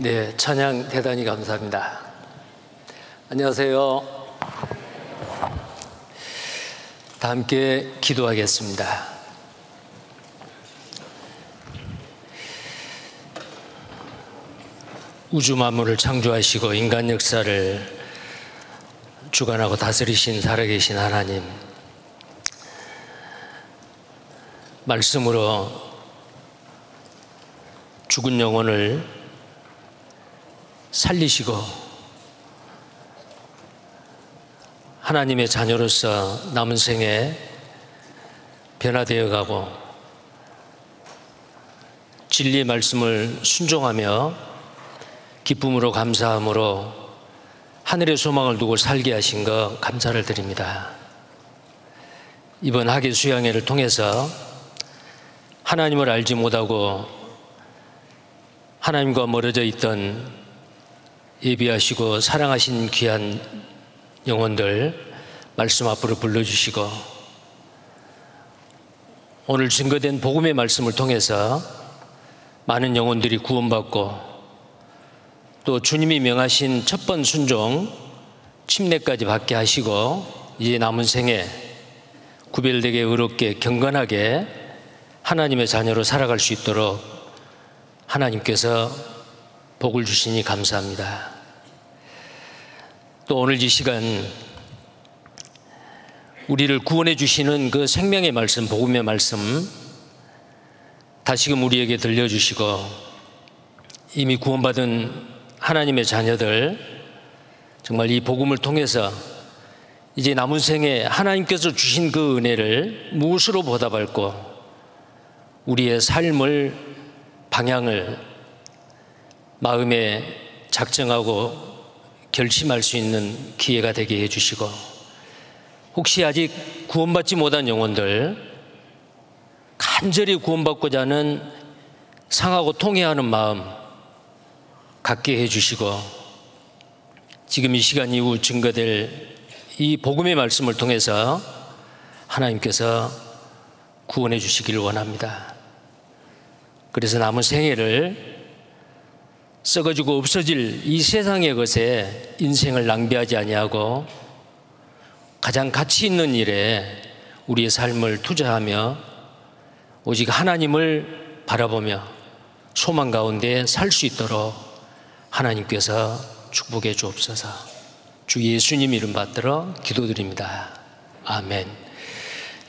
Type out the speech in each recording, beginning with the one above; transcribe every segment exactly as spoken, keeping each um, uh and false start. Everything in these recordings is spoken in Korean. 네, 찬양 대단히 감사합니다. 안녕하세요. 다 함께 기도하겠습니다. 우주 만물을 창조하시고 인간 역사를 주관하고 다스리신 살아계신 하나님, 말씀으로 죽은 영혼을 살리시고 하나님의 자녀로서 남은 생에 변화되어 가고 진리의 말씀을 순종하며 기쁨으로 감사함으로 하늘의 소망을 두고 살게 하신 것 감사를 드립니다. 이번 학예 수양회를 통해서 하나님을 알지 못하고 하나님과 멀어져 있던 예비하시고 사랑하신 귀한 영혼들 말씀 앞으로 불러주시고, 오늘 증거된 복음의 말씀을 통해서 많은 영혼들이 구원받고 또 주님이 명하신 첫 번 순종 침례까지 받게 하시고 이제 남은 생에 구별되게 의롭게 경건하게 하나님의 자녀로 살아갈 수 있도록 하나님께서 복을 주시니 감사합니다. 또 오늘 이 시간 우리를 구원해 주시는 그 생명의 말씀, 복음의 말씀 다시금 우리에게 들려주시고, 이미 구원받은 하나님의 자녀들 정말 이 복음을 통해서 이제 남은 생에 하나님께서 주신 그 은혜를 무엇으로 보답할고 우리의 삶을, 방향을 마음에 작정하고 결심할 수 있는 기회가 되게 해주시고, 혹시 아직 구원받지 못한 영혼들, 간절히 구원받고자 하는 상하고 통회하는 마음 갖게 해주시고, 지금 이 시간 이후 증거될 이 복음의 말씀을 통해서 하나님께서 구원해 주시기를 원합니다. 그래서 남은 생애를 썩어지고 없어질 이 세상의 것에 인생을 낭비하지 아니하고 가장 가치 있는 일에 우리의 삶을 투자하며 오직 하나님을 바라보며 소망 가운데 살 수 있도록 하나님께서 축복해 주옵소서. 주 예수님 이름 받들어 기도드립니다. 아멘.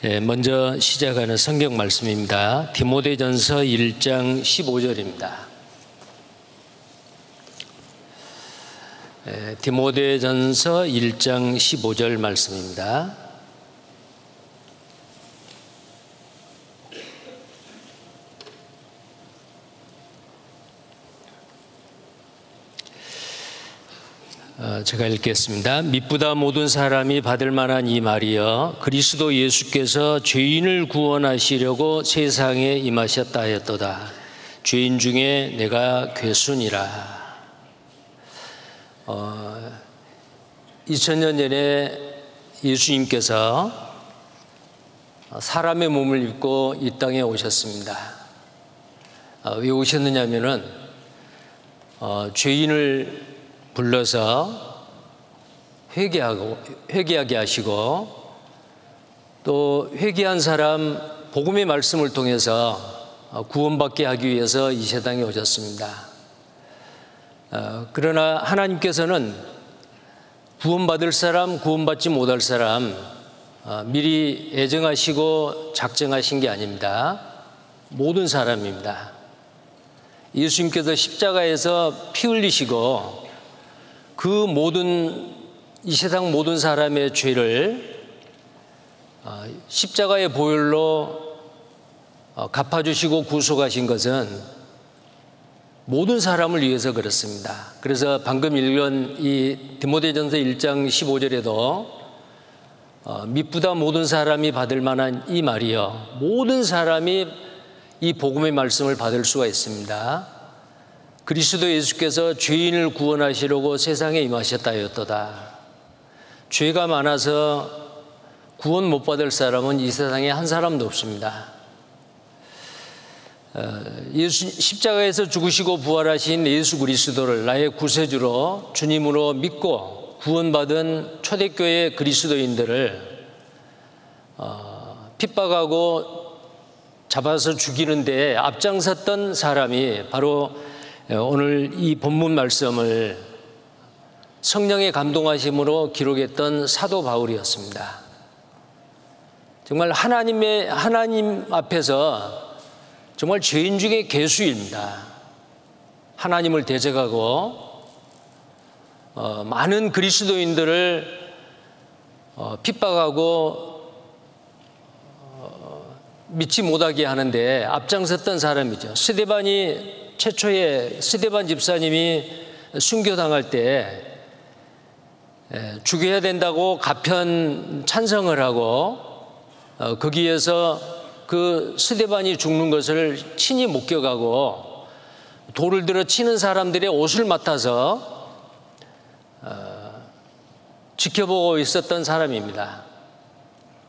예, 먼저 시작하는 성경 말씀입니다. 디모데전서 일 장 십오 절입니다. 디모데전서 일 장 십오 절 말씀입니다. 제가 읽겠습니다. 미쁘다 모든 사람이 받을 만한 이 말이여, 그리스도 예수께서 죄인을 구원하시려고 세상에 임하셨다 하였도다. 죄인 중에 내가 괴수니라. 어, 이천 년 전에 예수님께서 사람의 몸을 입고 이 땅에 오셨습니다. 아, 왜 오셨느냐 하면은 어, 죄인을 불러서 회개하고, 회개하게 하시고, 또 회개한 사람 복음의 말씀을 통해서 구원받게 하기 위해서 이 세상에 오셨습니다. 어, 그러나 하나님께서는 구원받을 사람, 구원받지 못할 사람 어, 미리 애정하시고 작정하신 게 아닙니다. 모든 사람입니다. 예수님께서 십자가에서 피 흘리시고 그 모든 이 세상 모든 사람의 죄를 어, 십자가의 보혈로 어, 갚아주시고 구속하신 것은 모든 사람을 위해서 그렇습니다. 그래서 방금 읽은 이 디모데전서 일 장 십오 절에도 어, 미쁘다 모든 사람이 받을 만한 이 말이요, 모든 사람이 이 복음의 말씀을 받을 수가 있습니다. 그리스도 예수께서 죄인을 구원하시려고 세상에 임하셨다였도다. 죄가 많아서 구원 못 받을 사람은 이 세상에 한 사람도 없습니다. 예수, 십자가에서 죽으시고 부활하신 예수 그리스도를 나의 구세주로 주님으로 믿고 구원받은 초대교회 그리스도인들을 어, 핍박하고 잡아서 죽이는 데에 앞장섰던 사람이 바로 오늘 이 본문 말씀을 성령의 감동하심으로 기록했던 사도 바울이었습니다. 정말 하나님의, 하나님 앞에서 정말 죄인 중에 괴수입니다. 하나님을 대적하고 어, 많은 그리스도인들을 어, 핍박하고 어, 믿지 못하게 하는데 앞장섰던 사람이죠. 스데반이 최초에 스데반 집사님이 순교당할 때 예, 죽여야 된다고 가편 찬성을 하고 어, 거기에서 그 스데반이 죽는 것을 친히 목격하고 돌을 들어 치는 사람들의 옷을 맡아서 어, 지켜보고 있었던 사람입니다.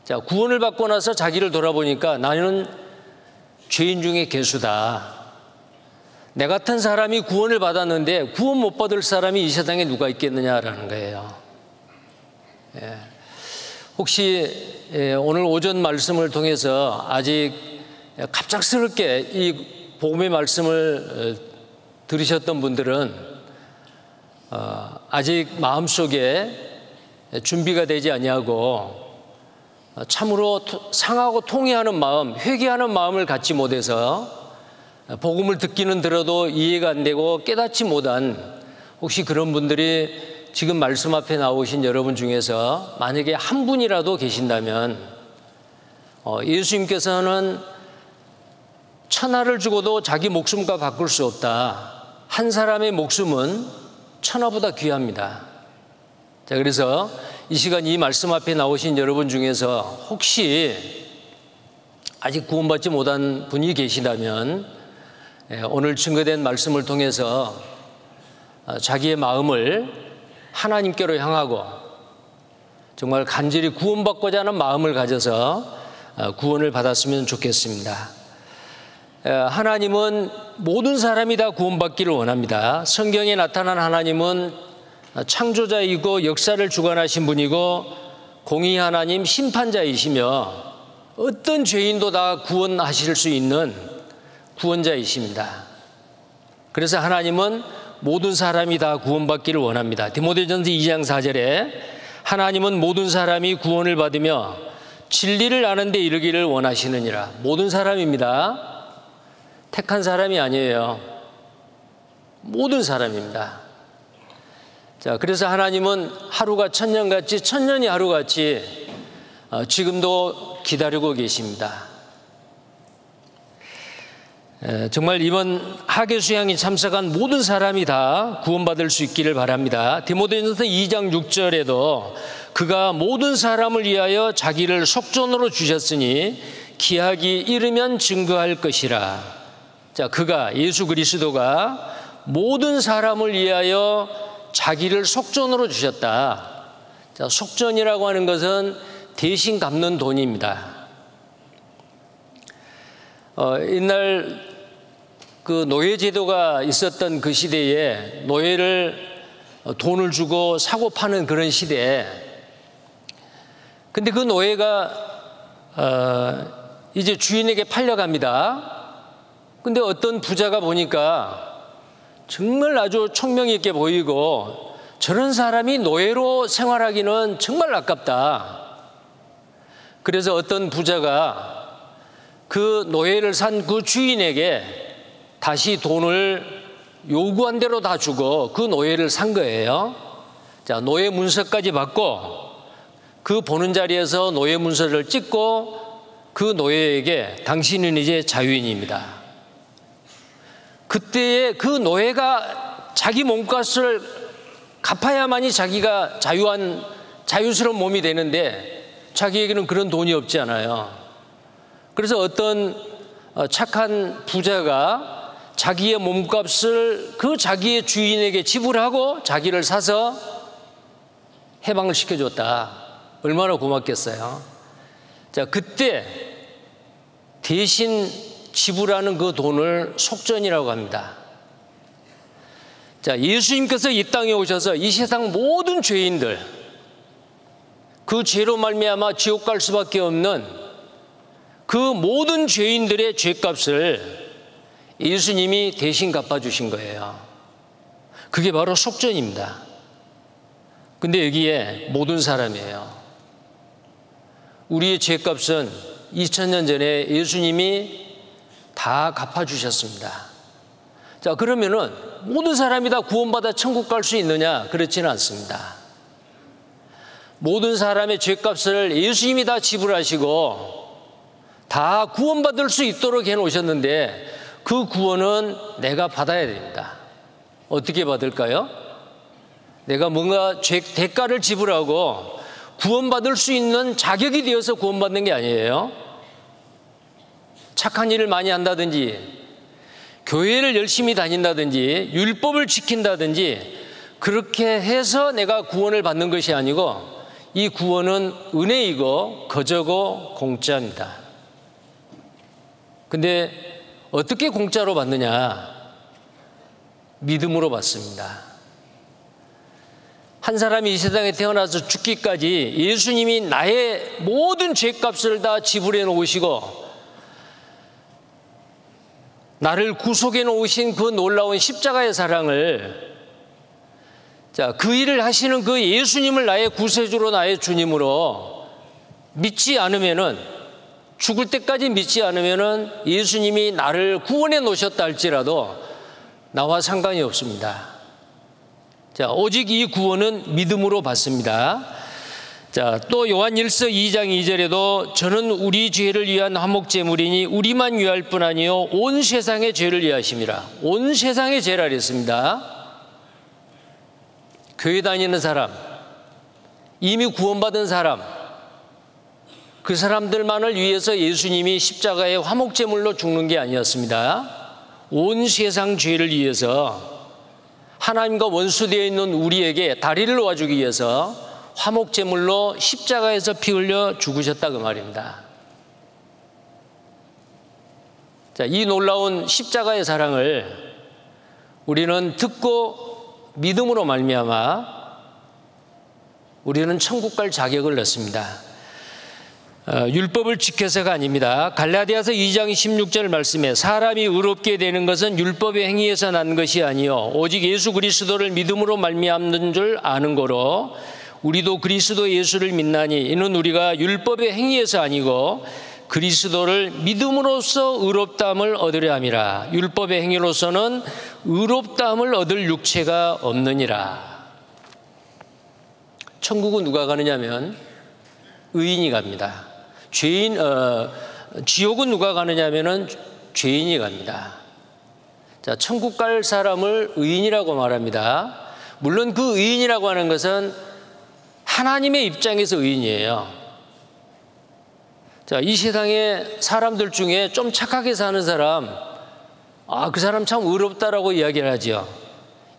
자, 구원을 받고 나서 자기를 돌아보니까 나는 죄인 중에 괴수다. 내 같은 사람이 구원을 받았는데 구원 못 받을 사람이 이 세상에 누가 있겠느냐라는 거예요. 예. 혹시 오늘 오전 말씀을 통해서 아직 갑작스럽게 이 복음의 말씀을 들으셨던 분들은 아직 마음속에 준비가 되지 아니하고 참으로 상하고 통회하는 마음, 회개하는 마음을 갖지 못해서 복음을 듣기는 들어도 이해가 안 되고 깨닫지 못한 혹시 그런 분들이 지금 말씀 앞에 나오신 여러분 중에서 만약에 한 분이라도 계신다면 예수님께서는 천하를 주고도 자기 목숨과 바꿀 수 없다. 한 사람의 목숨은 천하보다 귀합니다. 자, 그래서 이 시간 이 말씀 앞에 나오신 여러분 중에서 혹시 아직 구원받지 못한 분이 계시다면 오늘 증거된 말씀을 통해서 자기의 마음을 하나님께로 향하고 정말 간절히 구원받고자 하는 마음을 가져서 구원을 받았으면 좋겠습니다. 하나님은 모든 사람이 다 구원받기를 원합니다. 성경에 나타난 하나님은 창조자이고 역사를 주관하신 분이고 공의 하나님 심판자이시며 어떤 죄인도 다 구원하실 수 있는 구원자이십니다. 그래서 하나님은 모든 사람이 다 구원받기를 원합니다. 디모데전서 이 장 사 절에 하나님은 모든 사람이 구원을 받으며 진리를 아는 데 이르기를 원하시느니라. 모든 사람입니다. 택한 사람이 아니에요. 모든 사람입니다. 자, 그래서 하나님은 하루가 천년같이 천년이 하루같이 어, 지금도 기다리고 계십니다. 에, 정말 이번 하계수양이 참석한 모든 사람이 다 구원받을 수 있기를 바랍니다. 디모데전서 이 장 육 절에도 그가 모든 사람을 위하여 자기를 속전으로 주셨으니 기약이 이르면 증거할 것이라. 자, 그가 예수 그리스도가 모든 사람을 위하여 자기를 속전으로 주셨다. 자, 속전이라고 하는 것은 대신 갚는 돈입니다. 어, 옛날 그 노예 제도가 있었던 그 시대에 노예를 돈을 주고 사고 파는 그런 시대에 근데 그 노예가 어, 이제 주인에게 팔려갑니다. 근데 어떤 부자가 보니까 정말 아주 총명이 있게 보이고 저런 사람이 노예로 생활하기는 정말 아깝다. 그래서 어떤 부자가 그 노예를 산 그 주인에게 다시 돈을 요구한 대로 다 주고 그 노예를 산 거예요. 자, 노예 문서까지 받고 그 보는 자리에서 노예 문서를 찍고 그 노예에게 당신은 이제 자유인입니다. 그때에 그 노예가 자기 몸값을 갚아야만이 자기가 자유한, 자유스러운 몸이 되는데 자기에게는 그런 돈이 없지 않아요. 그래서 어떤 착한 부자가 자기의 몸값을 그 자기의 주인에게 지불하고 자기를 사서 해방을 시켜줬다. 얼마나 고맙겠어요. 자, 그때 대신 지불하는 그 돈을 속전이라고 합니다. 자, 예수님께서 이 땅에 오셔서 이 세상 모든 죄인들, 그 죄로 말미암아 지옥 갈 수밖에 없는 그 모든 죄인들의 죄값을 예수님이 대신 갚아주신 거예요. 그게 바로 속전입니다. 근데 여기에 모든 사람이에요. 우리의 죄값은 이천 년 전에 예수님이 다 갚아주셨습니다. 자, 그러면은 모든 사람이 다 구원받아 천국 갈 수 있느냐? 그렇지는 않습니다. 모든 사람의 죄값을 예수님이 다 지불하시고 다 구원받을 수 있도록 해놓으셨는데 그 구원은 내가 받아야 됩니다. 어떻게 받을까요? 내가 뭔가 죄 대가를 지불하고 구원받을 수 있는 자격이 되어서 구원받는 게 아니에요. 착한 일을 많이 한다든지, 교회를 열심히 다닌다든지, 율법을 지킨다든지, 그렇게 해서 내가 구원을 받는 것이 아니고 이 구원은 은혜이고 거저고 공짜입니다. 근데 어떻게 공짜로 받느냐? 믿음으로 받습니다. 한 사람이 이 세상에 태어나서 죽기까지 예수님이 나의 모든 죄값을 다 지불해 놓으시고 나를 구속해 놓으신 그 놀라운 십자가의 사랑을, 자, 그 일을 하시는 그 예수님을 나의 구세주로 나의 주님으로 믿지 않으면은, 죽을 때까지 믿지 않으면은 예수님이 나를 구원해 놓으셨다 할지라도 나와 상관이 없습니다. 자, 오직 이 구원은 믿음으로 받습니다. 자, 또 요한 일서 이장 이절에도 저는 우리 죄를 위한 화목제물이니 우리만 위할 뿐 아니요 온 세상의 죄를 위하심이라. 온 세상의 죄라 그랬습니다. 교회 다니는 사람, 이미 구원받은 사람, 그 사람들만을 위해서 예수님이 십자가의 화목제물로 죽는 게 아니었습니다. 온 세상 죄를 위해서, 하나님과 원수되어 있는 우리에게 다리를 놓아주기 위해서 화목제물로 십자가에서 피 흘려 죽으셨다 그 말입니다. 자, 이 놀라운 십자가의 사랑을 우리는 듣고 믿음으로 말미암아 우리는 천국 갈 자격을 얻습니다. 어, 율법을 지켜서가 아닙니다. 갈라디아서 이장 십육절 말씀에 사람이 의롭게 되는 것은 율법의 행위에서 난 것이 아니요 오직 예수 그리스도를 믿음으로 말미암는 줄 아는 거로 우리도 그리스도 예수를 믿나니 이는 우리가 율법의 행위에서 아니고 그리스도를 믿음으로써 의롭다함을 얻으려 함이라. 율법의 행위로서는 의롭다함을 얻을 육체가 없느니라. 천국은 누가 가느냐면 의인이 갑니다. 죄인, 어, 지옥은 누가 가느냐면은 죄인이 갑니다. 자, 천국 갈 사람을 의인이라고 말합니다. 물론 그 의인이라고 하는 것은 하나님의 입장에서 의인이에요. 자, 이 세상에 사람들 중에 좀 착하게 사는 사람, 아, 그 사람 참 의롭다라고 이야기를 하죠.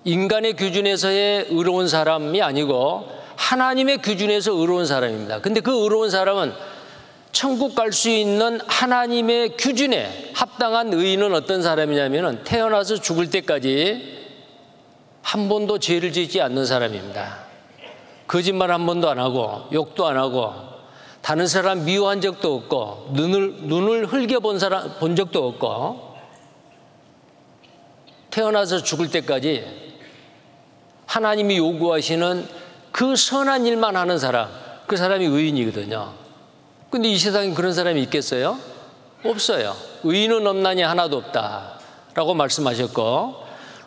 인간의 기준에서의 의로운 사람이 아니고 하나님의 기준에서 의로운 사람입니다. 근데 그 의로운 사람은 천국 갈 수 있는 하나님의 기준에 합당한 의인은 어떤 사람이냐면 태어나서 죽을 때까지 한 번도 죄를 짓지 않는 사람입니다. 거짓말 한 번도 안 하고 욕도 안 하고 다른 사람 미워한 적도 없고 눈을, 눈을 흘겨본 사람, 본 적도 없고 태어나서 죽을 때까지 하나님이 요구하시는 그 선한 일만 하는 사람, 그 사람이 의인이거든요. 근데 이 세상에 그런 사람이 있겠어요? 없어요. 의인은 없나니 하나도 없다 라고 말씀하셨고,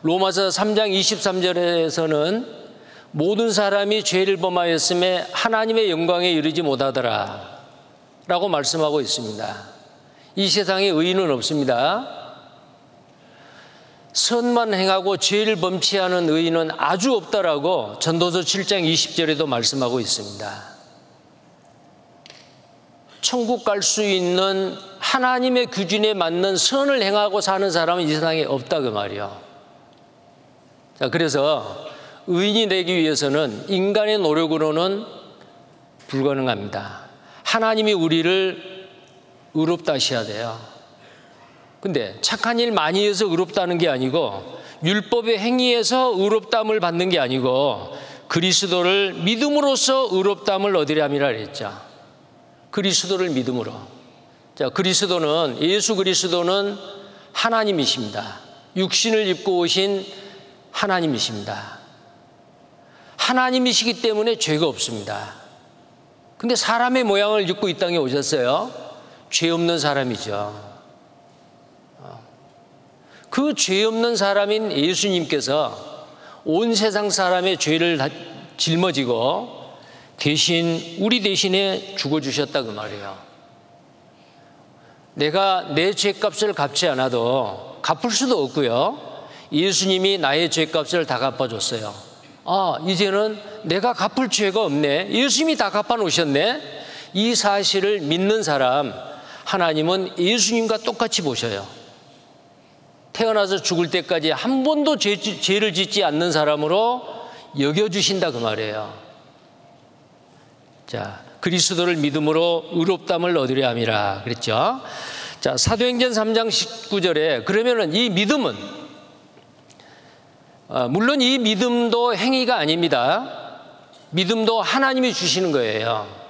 로마서 삼장 이십삼절에서는 모든 사람이 죄를 범하였음에 하나님의 영광에 이르지 못하더라 라고 말씀하고 있습니다. 이 세상에 의인은 없습니다. 선만 행하고 죄를 범치 않은 의인은 아주 없다라고 전도서 칠장 이십절에도 말씀하고 있습니다. 천국 갈 수 있는 하나님의 규준에 맞는 선을 행하고 사는 사람은 이 세상에 없다 그 말이요. 자, 그래서 의인이 되기 위해서는 인간의 노력으로는 불가능합니다. 하나님이 우리를 의롭다 하셔야 돼요. 근데 착한 일 많이 해서 의롭다는 게 아니고, 율법의 행위에서 의롭다함을 받는 게 아니고, 그리스도를 믿음으로써 의롭다함을 얻으리함이라 그랬죠. 그리스도를 믿음으로. 자, 그리스도는, 예수 그리스도는 하나님이십니다. 육신을 입고 오신 하나님이십니다. 하나님이시기 때문에 죄가 없습니다. 근데 사람의 모양을 입고 이 땅에 오셨어요. 죄 없는 사람이죠. 그 죄 없는 사람인 예수님께서 온 세상 사람의 죄를 다 짊어지고 대신 우리 대신에 죽어주셨다 그 말이에요. 내가 내 죄값을 갚지 않아도 갚을 수도 없고요. 예수님이 나의 죄값을 다 갚아줬어요. 아, 이제는 내가 갚을 죄가 없네. 예수님이 다 갚아놓으셨네. 이 사실을 믿는 사람, 하나님은 예수님과 똑같이 보셔요. 태어나서 죽을 때까지 한 번도 죄, 죄를 짓지 않는 사람으로 여겨주신다 그 말이에요. 자, 그리스도를 믿음으로 의롭다함을 얻으려 함이라 그랬죠. 자, 사도행전 삼 장 십구 절에 그러면은 이 믿음은, 아, 물론 이 믿음도 행위가 아닙니다. 믿음도 하나님이 주시는 거예요.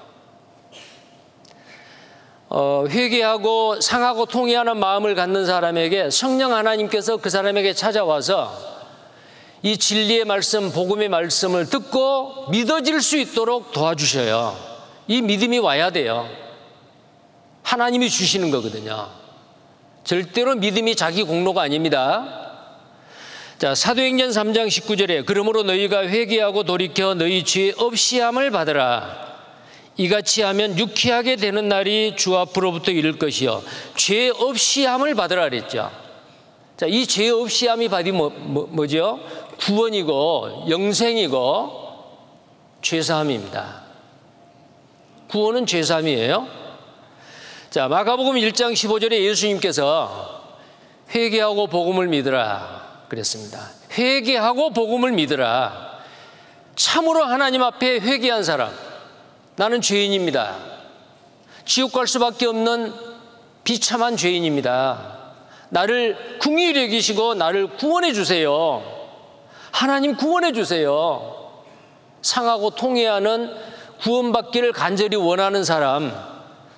어, 회개하고 상하고 통회하는 마음을 갖는 사람에게 성령 하나님께서 그 사람에게 찾아와서 이 진리의 말씀, 복음의 말씀을 듣고 믿어질 수 있도록 도와주셔요. 이 믿음이 와야 돼요. 하나님이 주시는 거거든요. 절대로 믿음이 자기 공로가 아닙니다. 자, 사도행전 삼 장 십구 절에 그러므로 너희가 회개하고 돌이켜 너희 죄 없이함을 받으라. 이같이 하면 유쾌하게 되는 날이 주 앞으로부터 이를 것이요. 죄 없이함을 받으라 그랬죠. 자, 이 죄 없이함이 바디 뭐, 뭐, 뭐죠? 구원이고 영생이고 죄사함입니다. 구원은 죄사함이에요. 자, 마가복음 일 장 십오 절에 예수님께서 회개하고 복음을 믿으라 그랬습니다. 회개하고 복음을 믿으라. 참으로 하나님 앞에 회개한 사람, 나는 죄인입니다. 지옥 갈 수밖에 없는 비참한 죄인입니다. 나를 긍휼히 여기시고 나를 구원해 주세요. 하나님 구원해 주세요. 상하고 통회하는 구원받기를 간절히 원하는 사람,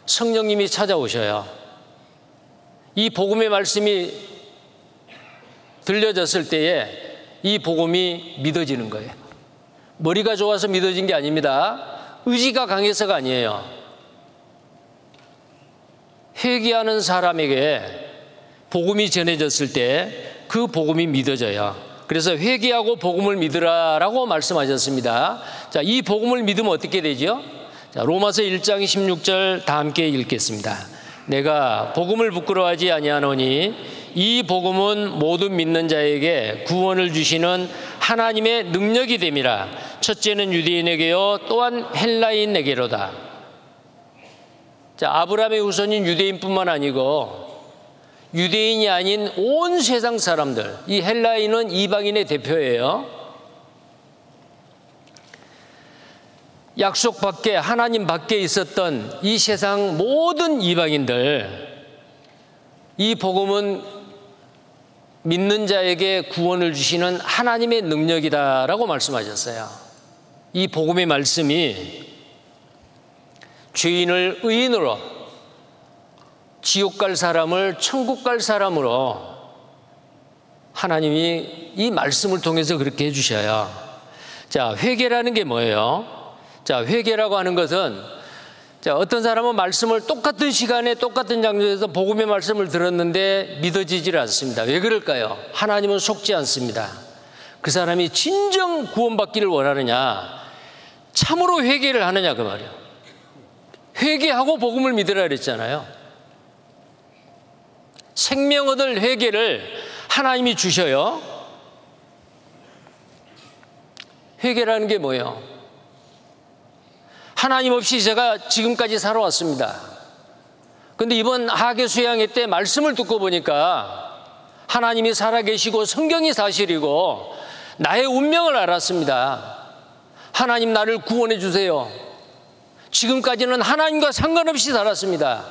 성령님이 찾아오셔요. 이 복음의 말씀이 들려졌을 때에 이 복음이 믿어지는 거예요. 머리가 좋아서 믿어진 게 아닙니다. 의지가 강해서가 아니에요. 회개하는 사람에게 복음이 전해졌을 때 그 복음이 믿어져요. 그래서 회개하고 복음을 믿으라라고 말씀하셨습니다. 자, 이 복음을 믿으면 어떻게 되죠? 자, 로마서 일 장 십육 절 다 함께 읽겠습니다. 내가 복음을 부끄러워하지 아니하노니 이 복음은 모든 믿는 자에게 구원을 주시는 하나님의 능력이 됨이라. 첫째는 유대인에게요 또한 헬라인에게로다. 자, 아브라함의 후손인 유대인뿐만 아니고 유대인이 아닌 온 세상 사람들, 이 헬라인은 이방인의 대표예요. 약속 밖에, 하나님 밖에 있었던 이 세상 모든 이방인들, 이 복음은 믿는 자에게 구원을 주시는 하나님의 능력이다라고 말씀하셨어요. 이 복음의 말씀이 죄인을 의인으로, 지옥 갈 사람을 천국 갈 사람으로 하나님이 이 말씀을 통해서 그렇게 해주셔요. 자, 회개라는 게 뭐예요? 자, 회개라고 하는 것은, 자, 어떤 사람은 말씀을 똑같은 시간에 똑같은 장소에서 복음의 말씀을 들었는데 믿어지질 않습니다. 왜 그럴까요? 하나님은 속지 않습니다. 그 사람이 진정 구원받기를 원하느냐, 참으로 회개를 하느냐 그 말이에요. 회개하고 복음을 믿으라 그랬잖아요. 생명 얻을 회개를 하나님이 주셔요. 회개라는 게 뭐예요? 하나님 없이 제가 지금까지 살아왔습니다. 그런데 이번 하계 수양회 때 말씀을 듣고 보니까 하나님이 살아계시고 성경이 사실이고 나의 운명을 알았습니다. 하나님 나를 구원해 주세요. 지금까지는 하나님과 상관없이 살았습니다.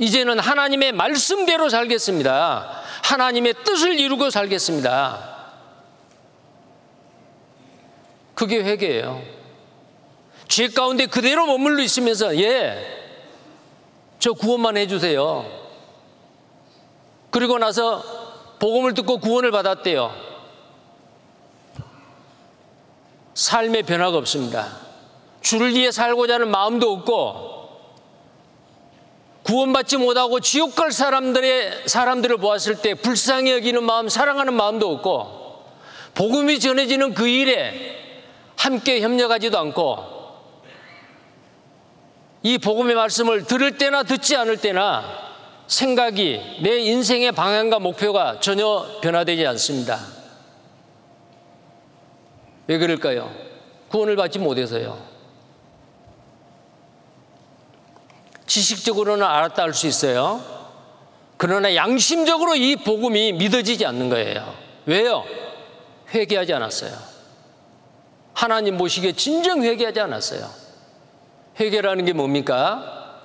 이제는 하나님의 말씀대로 살겠습니다. 하나님의 뜻을 이루고 살겠습니다. 그게 회개예요. 죄 가운데 그대로 머물러 있으면서 예, 저 구원만 해주세요. 그리고 나서 복음을 듣고 구원을 받았대요. 삶의 변화가 없습니다. 주를 위해 살고자 하는 마음도 없고, 구원받지 못하고 지옥 갈 사람들의, 사람들을 보았을 때 불쌍히 여기는 마음, 사랑하는 마음도 없고, 복음이 전해지는 그 일에 함께 협력하지도 않고, 이 복음의 말씀을 들을 때나 듣지 않을 때나 생각이, 내 인생의 방향과 목표가 전혀 변화되지 않습니다. 왜 그럴까요? 구원을 받지 못해서요. 지식적으로는 알았다 할 수 있어요. 그러나 양심적으로 이 복음이 믿어지지 않는 거예요. 왜요? 회개하지 않았어요. 하나님 보시기에 진정 회개하지 않았어요. 회개라는 게 뭡니까?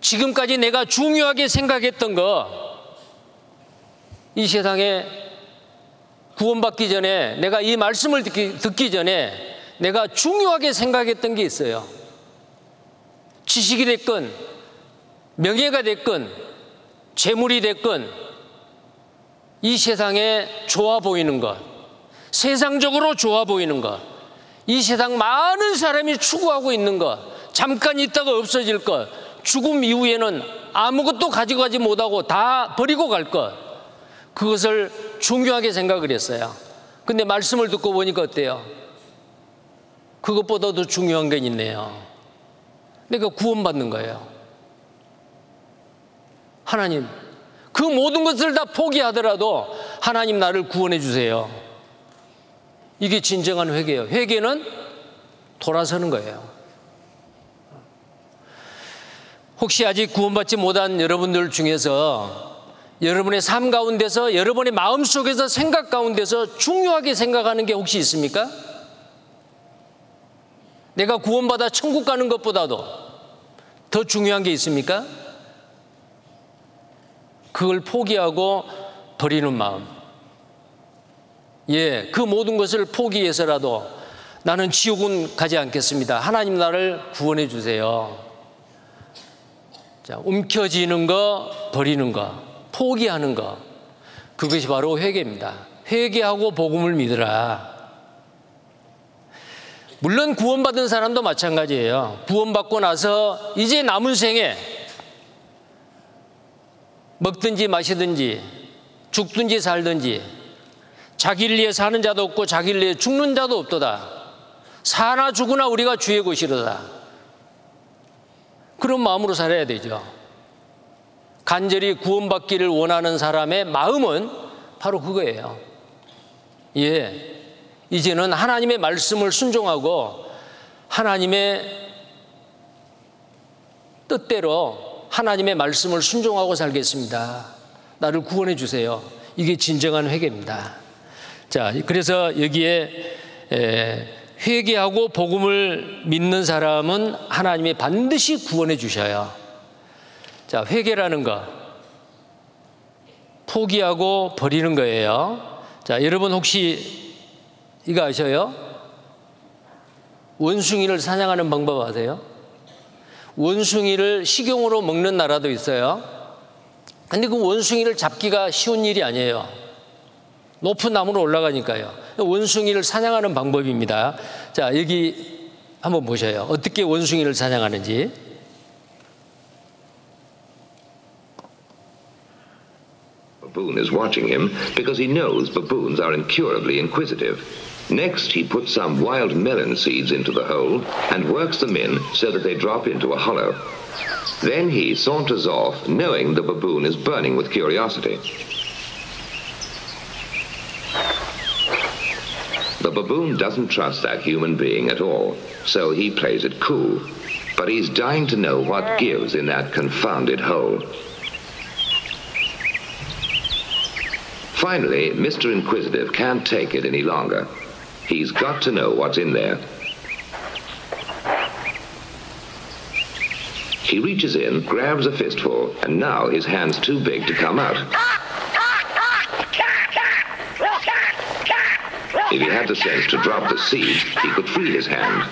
지금까지 내가 중요하게 생각했던 거, 이 세상에 구원받기 전에, 내가 이 말씀을 듣기, 듣기 전에 내가 중요하게 생각했던 게 있어요. 지식이 됐건, 명예가 됐건, 재물이 됐건, 이 세상에 좋아 보이는 것, 세상적으로 좋아 보이는 것, 이 세상 많은 사람이 추구하고 있는 것, 잠깐 있다가 없어질 것, 죽음 이후에는 아무것도 가지고 가지 못하고 다 버리고 갈 것, 그것을 중요하게 생각을 했어요. 근데 말씀을 듣고 보니까 어때요? 그것보다도 중요한 게 있네요. 내가 구원받는 거예요. 하나님, 그 모든 것을 다 포기하더라도 하나님 나를 구원해 주세요. 이게 진정한 회개예요. 회개는 돌아서는 거예요. 혹시 아직 구원받지 못한 여러분들 중에서 여러분의 삶 가운데서, 여러분의 마음 속에서, 생각 가운데서 중요하게 생각하는 게 혹시 있습니까? 내가 구원받아 천국 가는 것보다도 더 중요한 게 있습니까? 그걸 포기하고 버리는 마음. 예, 그 모든 것을 포기해서라도 나는 지옥은 가지 않겠습니다. 하나님 나를 구원해 주세요. 자, 움켜쥐는 거, 버리는 거, 포기하는 거, 그것이 바로 회개입니다. 회개하고 복음을 믿으라. 물론 구원받은 사람도 마찬가지예요. 구원받고 나서 이제 남은 생에 먹든지 마시든지 죽든지 살든지 자기를 위해 사는 자도 없고 자기를 위해 죽는 자도 없도다. 사나 죽으나 우리가 주의 것이로다. 그런 마음으로 살아야 되죠. 간절히 구원받기를 원하는 사람의 마음은 바로 그거예요. 예, 이제는 하나님의 말씀을 순종하고 하나님의 뜻대로, 하나님의 말씀을 순종하고 살겠습니다. 나를 구원해 주세요. 이게 진정한 회개입니다. 자, 그래서 여기에 회개하고 복음을 믿는 사람은 하나님이 반드시 구원해 주셔요. 자, 회개라는 거, 포기하고 버리는 거예요. 자, 여러분 혹시 이거 아셔요? 원숭이를 사냥하는 방법 아세요? 원숭이를 식용으로 먹는 나라도 있어요. 근데 그 원숭이를 잡기가 쉬운 일이 아니에요. 높은 나무로 올라가니까요. 원숭이를 사냥하는 방법입니다. 자, 여기 한번 보셔요. 어떻게 원숭이를 사냥하는지. Baboon is watching him because he knows baboons are incurably inquisitive. Next, he puts some wild melon seeds into the hole and works them in so that they drop into a hollow. Then he saunters off, knowing the baboon is burning with curiosity. The baboon doesn't trust that human being at all, so he plays it cool. But he's dying to know what gives in that confounded hole. Finally, Mister Inquisitive can't take it any longer. He's got to know what's in there. He reaches in, grabs a fistful, and now his hand's too big to come out. If he had the sense to drop the seed, he could free his hand.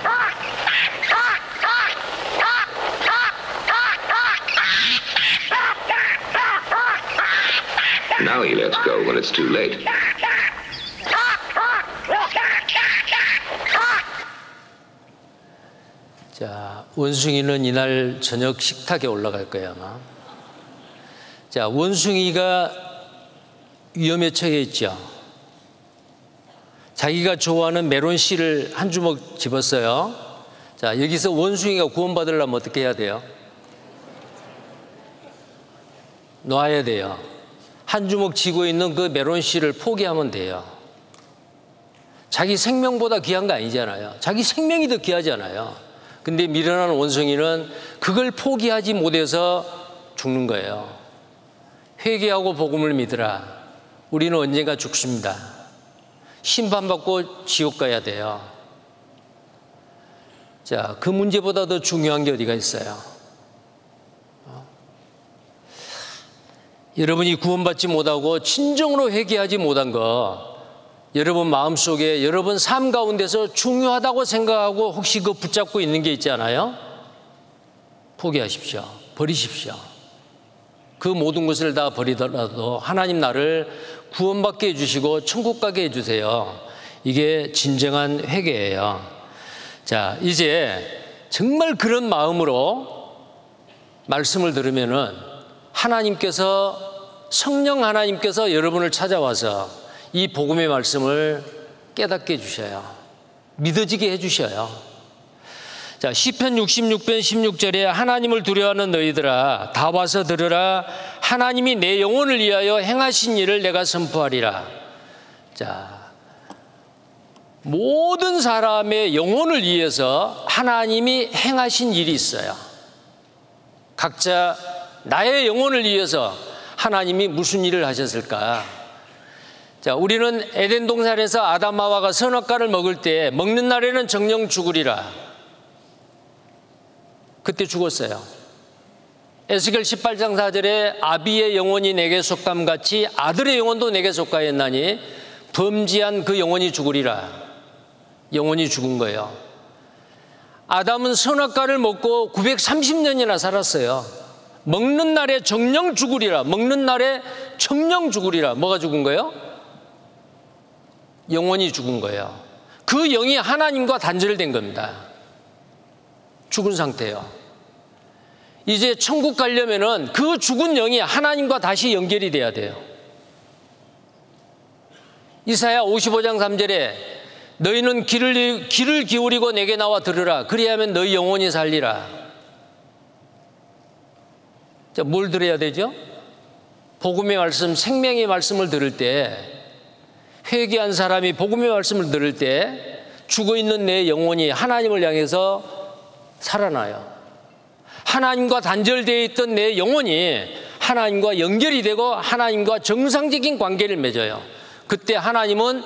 Now he lets go when it's too late. 자, 원숭이는 이날 저녁 식탁에 올라갈 거야 아마. 자, 원숭이가 위험에 처해 있죠. 자기가 좋아하는 메론 씨를 한 주먹 집었어요. 자, 여기서 원숭이가 구원받으려면 어떻게 해야 돼요? 놔야 돼요. 한 주먹 쥐고 있는 그 메론 씨를 포기하면 돼요. 자기 생명보다 귀한 거 아니잖아요. 자기 생명이 더 귀하잖아요. 근데 미련한 원숭이는 그걸 포기하지 못해서 죽는 거예요. 회개하고 복음을 믿으라. 우리는 언젠가 죽습니다. 심판받고 지옥 가야 돼요. 자, 그 문제보다 더 중요한 게 어디가 있어요? 여러분이 구원받지 못하고 진정으로 회개하지 못한 거, 여러분 마음속에, 여러분 삶 가운데서 중요하다고 생각하고 혹시 그 붙잡고 있는 게 있잖아요. 포기하십시오. 버리십시오. 그 모든 것을 다 버리더라도 하나님 나를 구원받게 해주시고 천국 가게 해주세요. 이게 진정한 회개예요. 자, 이제 정말 그런 마음으로 말씀을 들으면은 하나님께서, 성령 하나님께서 여러분을 찾아와서 이 복음의 말씀을 깨닫게 해주셔요. 믿어지게 해주셔요. 자, 시편 육십육 편 십육 절에 하나님을 두려워하는 너희들아 다 와서 들으라. 하나님이 내 영혼을 위하여 행하신 일을 내가 선포하리라. 자, 모든 사람의 영혼을 위해서 하나님이 행하신 일이 있어요. 각자 나의 영혼을 위해서 하나님이 무슨 일을 하셨을까? 자, 우리는 에덴 동산에서 아담마와가 선악과를 먹을 때 먹는 날에는 정녕 죽으리라. 그때 죽었어요. 에스겔 십팔 장 사 절에 아비의 영혼이 내게 속감같이 아들의 영혼도 내게 속하였나니 범죄한 그 영혼이 죽으리라. 영혼이 죽은 거예요. 아담은 선악과를 먹고 구백삼십 년이나 살았어요. 먹는 날에 정녕 죽으리라. 먹는 날에 정녕 죽으리라. 뭐가 죽은 거예요? 영혼이 죽은 거예요. 그 영이 하나님과 단절된 겁니다. 죽은 상태예요. 이제 천국 가려면은 그 죽은 영이 하나님과 다시 연결이 돼야 돼요. 이사야 오십오 장 삼 절에 너희는 귀를, 귀를 기울이고 내게 나와 들으라. 그리하면 너희 영혼이 살리라. 자, 뭘 들어야 되죠? 복음의 말씀, 생명의 말씀을 들을 때, 회개한 사람이 복음의 말씀을 들을 때 죽어있는 내 영혼이 하나님을 향해서 살아나요. 하나님과 단절되어 있던 내 영혼이 하나님과 연결이 되고 하나님과 정상적인 관계를 맺어요. 그때 하나님은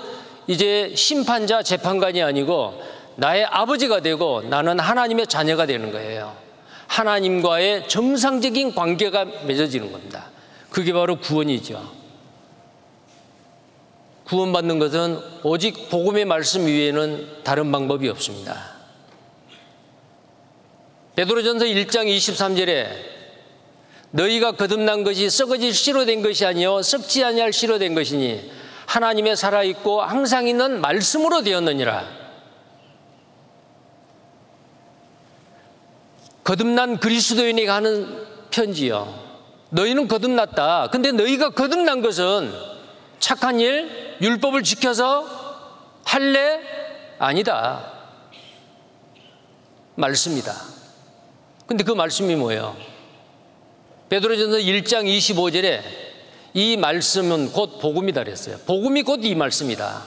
이제 심판자, 재판관이 아니고 나의 아버지가 되고 나는 하나님의 자녀가 되는 거예요. 하나님과의 정상적인 관계가 맺어지는 겁니다. 그게 바로 구원이죠. 구원받는 것은 오직 복음의 말씀 외에는 다른 방법이 없습니다. 베드로전서 일 장 이십삼 절에 너희가 거듭난 것이 썩어질 씨로 된 것이 아니요 썩지 아니할 씨로 된 것이니 하나님의 살아있고 항상 있는 말씀으로 되었느니라. 거듭난 그리스도인에게 하는 편지요. 너희는 거듭났다. 근데 너희가 거듭난 것은 착한 일, 율법을 지켜서 할래? 아니다. 말씀이다. 근데 그 말씀이 뭐예요? 베드로전서 일 장 이십오 절에 이 말씀은 곧 복음이다 그랬어요. 복음이 곧 이 말씀이다.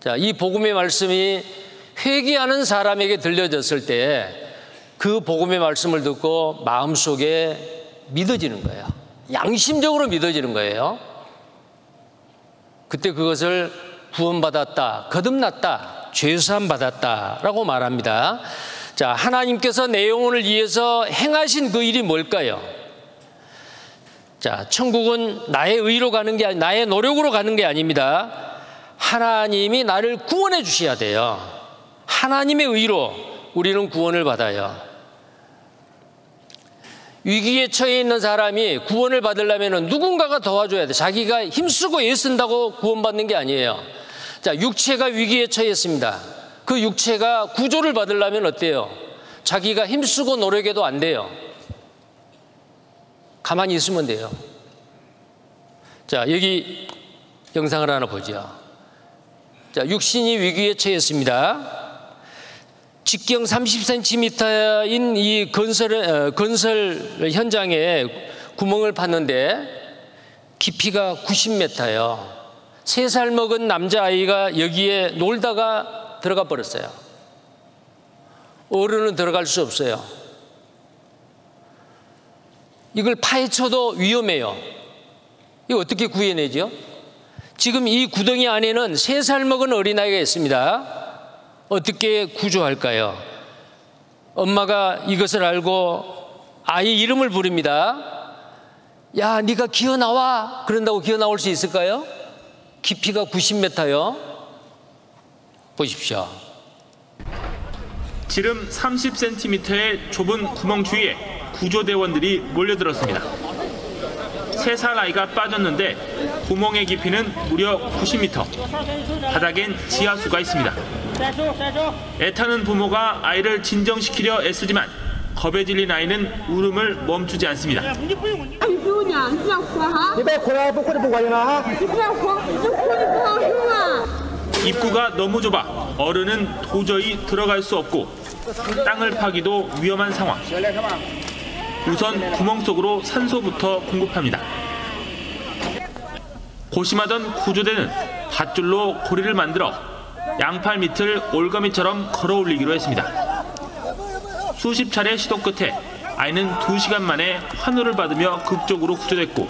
자, 이 복음의 말씀이 회개하는 사람에게 들려졌을 때 그 복음의 말씀을 듣고 마음속에 믿어지는 거예요. 양심적으로 믿어지는 거예요. 그때 그것을 구원받았다, 거듭났다, 죄사함 받았다라고 말합니다. 자, 하나님께서 내 영혼을 위해서 행하신 그 일이 뭘까요? 자, 천국은 나의 의로 가는 게 아니, 나의 노력으로 가는 게 아닙니다. 하나님이 나를 구원해 주셔야 돼요. 하나님의 의로 우리는 구원을 받아요. 위기에 처해 있는 사람이 구원을 받으려면 누군가가 도와줘야 돼. 자기가 힘쓰고 애쓴다고 구원받는 게 아니에요. 자, 육체가 위기에 처했습니다. 그 육체가 구조를 받으려면 어때요? 자기가 힘쓰고 노력해도 안 돼요. 가만히 있으면 돼요. 자, 여기 영상을 하나 보죠. 자, 육신이 위기에 처했습니다. 직경 삼십 센티미터인 이 건설, 건설 현장에 구멍을 팠는데 깊이가 구십 미터예요. 세 살 먹은 남자아이가 여기에 놀다가 들어가 버렸어요. 어른은 들어갈 수 없어요. 이걸 파헤쳐도 위험해요. 이거 어떻게 구해내죠? 지금 이 구덩이 안에는 세 살 먹은 어린아이가 있습니다. 어떻게 구조할까요? 엄마가 이것을 알고 아이 이름을 부릅니다. 야, 네가 기어나와. 그런다고 기어나올 수 있을까요? 깊이가 구십 미터요. 보십시오. 지름 삼십 센티미터의 좁은 구멍 주위에 구조대원들이 몰려들었습니다. 세 살 아이가 빠졌는데 구멍의 깊이는 무려 구십 미터. 바닥엔 지하수가 있습니다. 애타는 부모가 아이를 진정시키려 애쓰지만 겁에 질린 아이는 울음을 멈추지 않습니다. 입구가 너무 좁아 어른은 도저히 들어갈 수 없고 땅을 파기도 위험한 상황. 우선 구멍 속으로 산소부터 공급합니다. 고심하던 구조대는 밧줄로 고리를 만들어 양팔 밑을 올가미처럼 걸어올리기로 했습니다. 수십 차례 시도 끝에 아이는 두 시간 만에 환호를 받으며 극적으로 구조됐고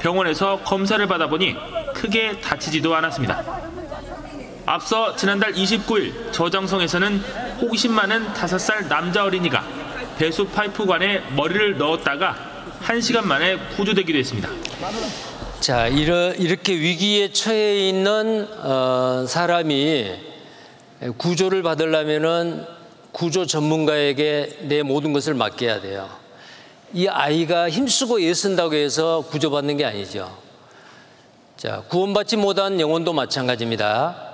병원에서 검사를 받아보니 크게 다치지도 않았습니다. 앞서 지난달 이십구 일 저장성에서는 호기심 많은 다섯 살 남자 어린이가 배수 파이프관에 머리를 넣었다가 한 시간 만에 구조되기도 했습니다. 자, 이렇게 위기에 처해 있는 어, 사람이 구조를 받으려면은 구조 전문가에게 내 모든 것을 맡겨야 돼요. 이 아이가 힘쓰고 애쓴다고 해서 구조받는 게 아니죠. 자, 구원받지 못한 영혼도 마찬가지입니다.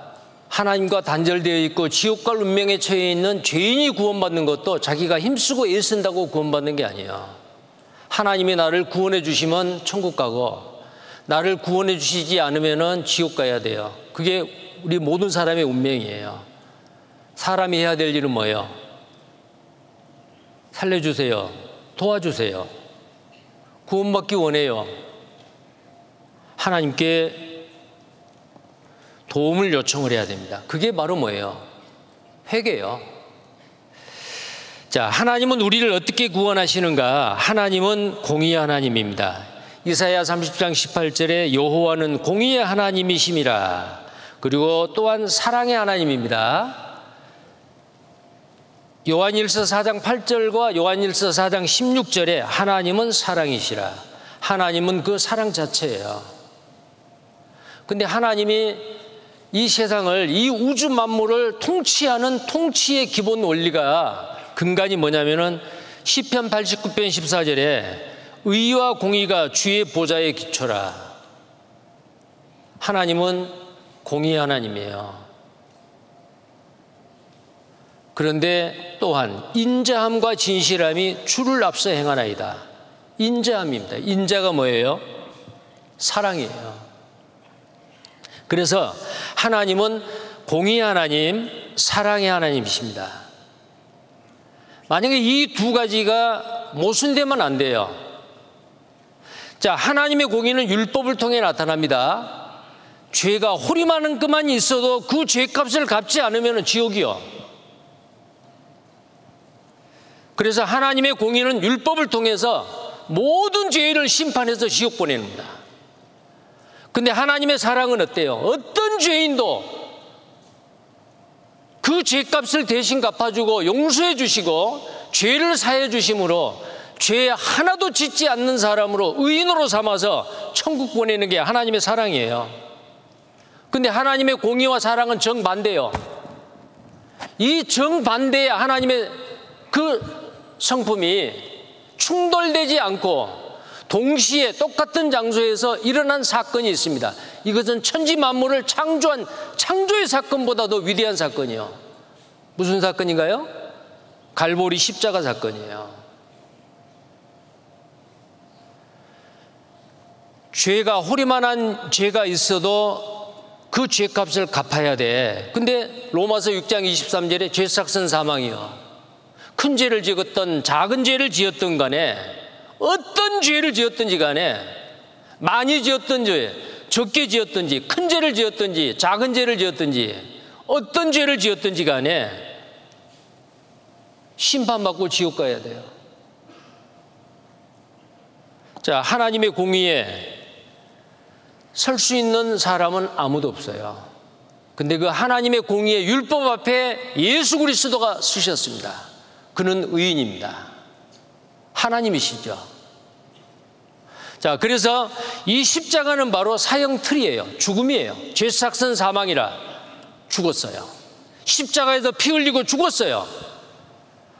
하나님과 단절되어 있고 지옥과 운명에 처해 있는 죄인이 구원받는 것도 자기가 힘쓰고 애쓴다고 구원받는 게 아니에요. 하나님이 나를 구원해 주시면 천국 가고 나를 구원해 주시지 않으면 지옥 가야 돼요. 그게 우리 모든 사람의 운명이에요. 사람이 해야 될 일은 뭐예요? 살려주세요. 도와주세요. 구원받기 원해요. 하나님께 도움을 요청을 해야 됩니다. 그게 바로 뭐예요? 회개예요. 자, 하나님은 우리를 어떻게 구원하시는가? 하나님은 공의의 하나님입니다. 이사야 삼십 장 십팔 절에 여호와는 공의의 하나님이심이라. 그리고 또한 사랑의 하나님입니다. 요한일서 사 장 팔 절과 요한일서 사 장 십육 절에 하나님은 사랑이시라. 하나님은 그 사랑 자체예요. 근데 하나님이 이 세상을, 이 우주 만물을 통치하는 통치의 기본 원리가, 근간이 뭐냐면은 시편 팔십구 편 십사 절에 의와 공의가 주의 보좌의 기초라. 하나님은 공의의 하나님이에요. 그런데 또한 인자함과 진실함이 주를 앞서 행하나이다. 인자함입니다. 인자가 뭐예요? 사랑이에요. 그래서 하나님은 공의의 하나님, 사랑의 하나님이십니다. 만약에 이 두 가지가 모순되면 안 돼요. 자, 하나님의 공의는 율법을 통해 나타납니다. 죄가 호리만큼만 있어도 그 죄값을 갚지 않으면 지옥이요. 그래서 하나님의 공의는 율법을 통해서 모든 죄를 심판해서 지옥 보냅니다. 근데 하나님의 사랑은 어때요? 어떤 죄인도 그 죄값을 대신 갚아주고 용서해 주시고 죄를 사해 주심으로 죄 하나도 짓지 않는 사람으로 의인으로 삼아서 천국 보내는 게 하나님의 사랑이에요. 근데 하나님의 공의와 사랑은 정반대예요. 이 정반대의 하나님의 그 성품이 충돌되지 않고 동시에 똑같은 장소에서 일어난 사건이 있습니다. 이것은 천지 만물을 창조한 창조의 사건보다도 위대한 사건이에요. 무슨 사건인가요? 갈보리 십자가 사건이에요. 죄가 호리만한 죄가 있어도 그 죄값을 갚아야 돼. 근데 로마서 육 장 이십삼 절에 죄싹은 사망이요. 큰 죄를 지었던 작은 죄를 지었던 간에 어떤 죄를 지었든지 간에 많이 지었든지 적게 지었든지 큰 죄를 지었든지 작은 죄를 지었든지 어떤 죄를 지었든지 간에 심판받고 지옥 가야 돼요. 자, 하나님의 공의에 설 수 있는 사람은 아무도 없어요. 근데 그 하나님의 공의의 율법 앞에 예수 그리스도가 서셨습니다. 그는 의인입니다. 하나님이시죠. 자, 그래서 이 십자가는 바로 사형틀이에요. 죽음이에요. 죄싹은 사망이라 죽었어요. 십자가에서 피 흘리고 죽었어요.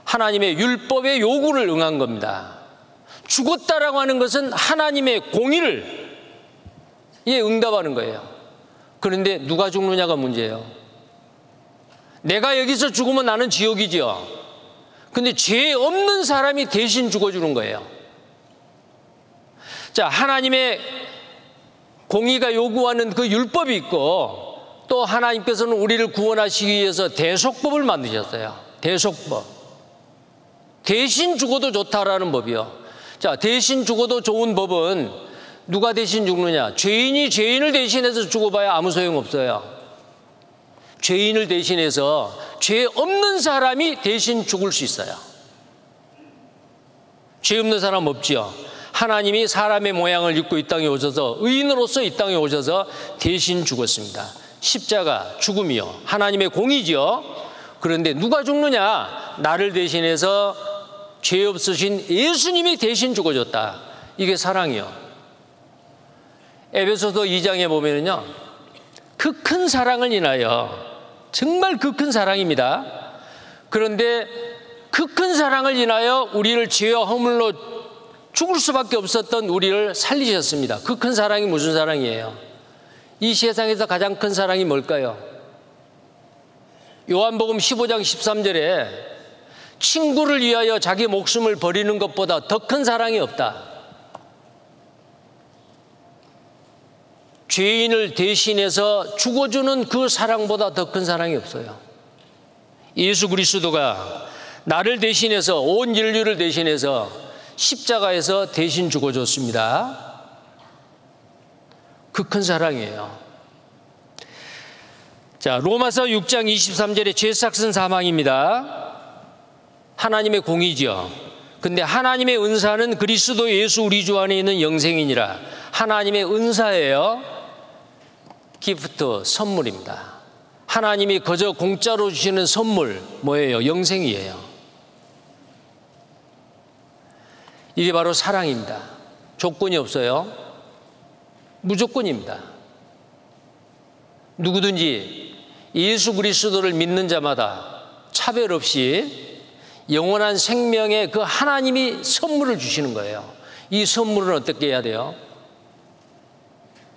하나님의 율법의 요구를 응한 겁니다. 죽었다라고 하는 것은 하나님의 공의를 예 응답하는 거예요. 그런데 누가 죽느냐가 문제예요. 내가 여기서 죽으면 나는 지옥이지요. 근데 죄 없는 사람이 대신 죽어주는 거예요. 자, 하나님의 공의가 요구하는 그 율법이 있고 또 하나님께서는 우리를 구원하시기 위해서 대속법을 만드셨어요. 대속법. 대신 죽어도 좋다라는 법이요. 자, 대신 죽어도 좋은 법은 누가 대신 죽느냐? 죄인이 죄인을 대신해서 죽어봐야 아무 소용없어요. 죄인을 대신해서 죄 없는 사람이 대신 죽을 수 있어요. 죄 없는 사람 없지요. 하나님이 사람의 모양을 입고 이 땅에 오셔서 의인으로서 이 땅에 오셔서 대신 죽었습니다. 십자가 죽음이요. 하나님의 공의지요. 그런데 누가 죽느냐? 나를 대신해서 죄 없으신 예수님이 대신 죽어줬다. 이게 사랑이요. 에베소서 이 장에 보면은요. 그 큰 사랑을 인하여 정말 그 큰 사랑입니다. 그런데 그 큰 사랑을 인하여 우리를 죄와 허물로 죽을 수밖에 없었던 우리를 살리셨습니다. 그 큰 사랑이 무슨 사랑이에요? 이 세상에서 가장 큰 사랑이 뭘까요? 요한복음 십오 장 십삼 절에 친구를 위하여 자기 목숨을 버리는 것보다 더 큰 사랑이 없다. 죄인을 대신해서 죽어주는 그 사랑보다 더 큰 사랑이 없어요. 예수 그리스도가 나를 대신해서 온 인류를 대신해서 십자가에서 대신 죽어줬습니다. 그 큰 사랑이에요. 자, 로마서 육 장 이십삼 절에 죄싹은 사망입니다. 하나님의 공의죠. 근데 하나님의 은사는 그리스도 예수 우리 주 안에 있는 영생이니라. 하나님의 은사예요. 기프트, 선물입니다. 하나님이 거저 공짜로 주시는 선물 뭐예요? 영생이에요. 이게 바로 사랑입니다. 조건이 없어요. 무조건입니다. 누구든지 예수 그리스도를 믿는 자마다 차별 없이 영원한 생명의 그 하나님이 선물을 주시는 거예요. 이 선물은 어떻게 해야 돼요?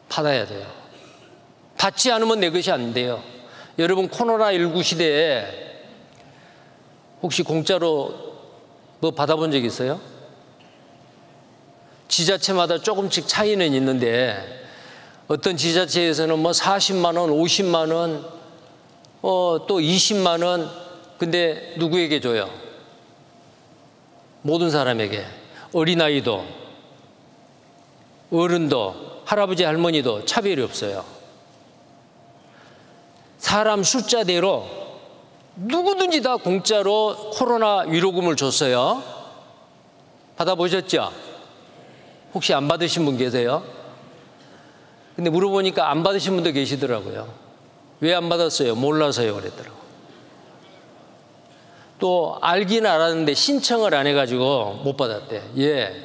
받아야 돼요. 받지 않으면 내 것이 안 돼요. 여러분 코로나 십구 시대에 혹시 공짜로 뭐 받아본 적 있어요? 지자체마다 조금씩 차이는 있는데 어떤 지자체에서는 뭐 사십만 원, 오십만 원, 어, 또 이십만 원. 근데 누구에게 줘요? 모든 사람에게. 어린아이도, 어른도, 할아버지, 할머니도 차별이 없어요. 사람 숫자대로 누구든지 다 공짜로 코로나 위로금을 줬어요. 받아보셨죠? 혹시 안 받으신 분 계세요? 근데 물어보니까 안 받으신 분도 계시더라고요. 왜 안 받았어요? 몰라서요 그랬더라고요. 또 알긴 알았는데 신청을 안 해가지고 못 받았대. 예.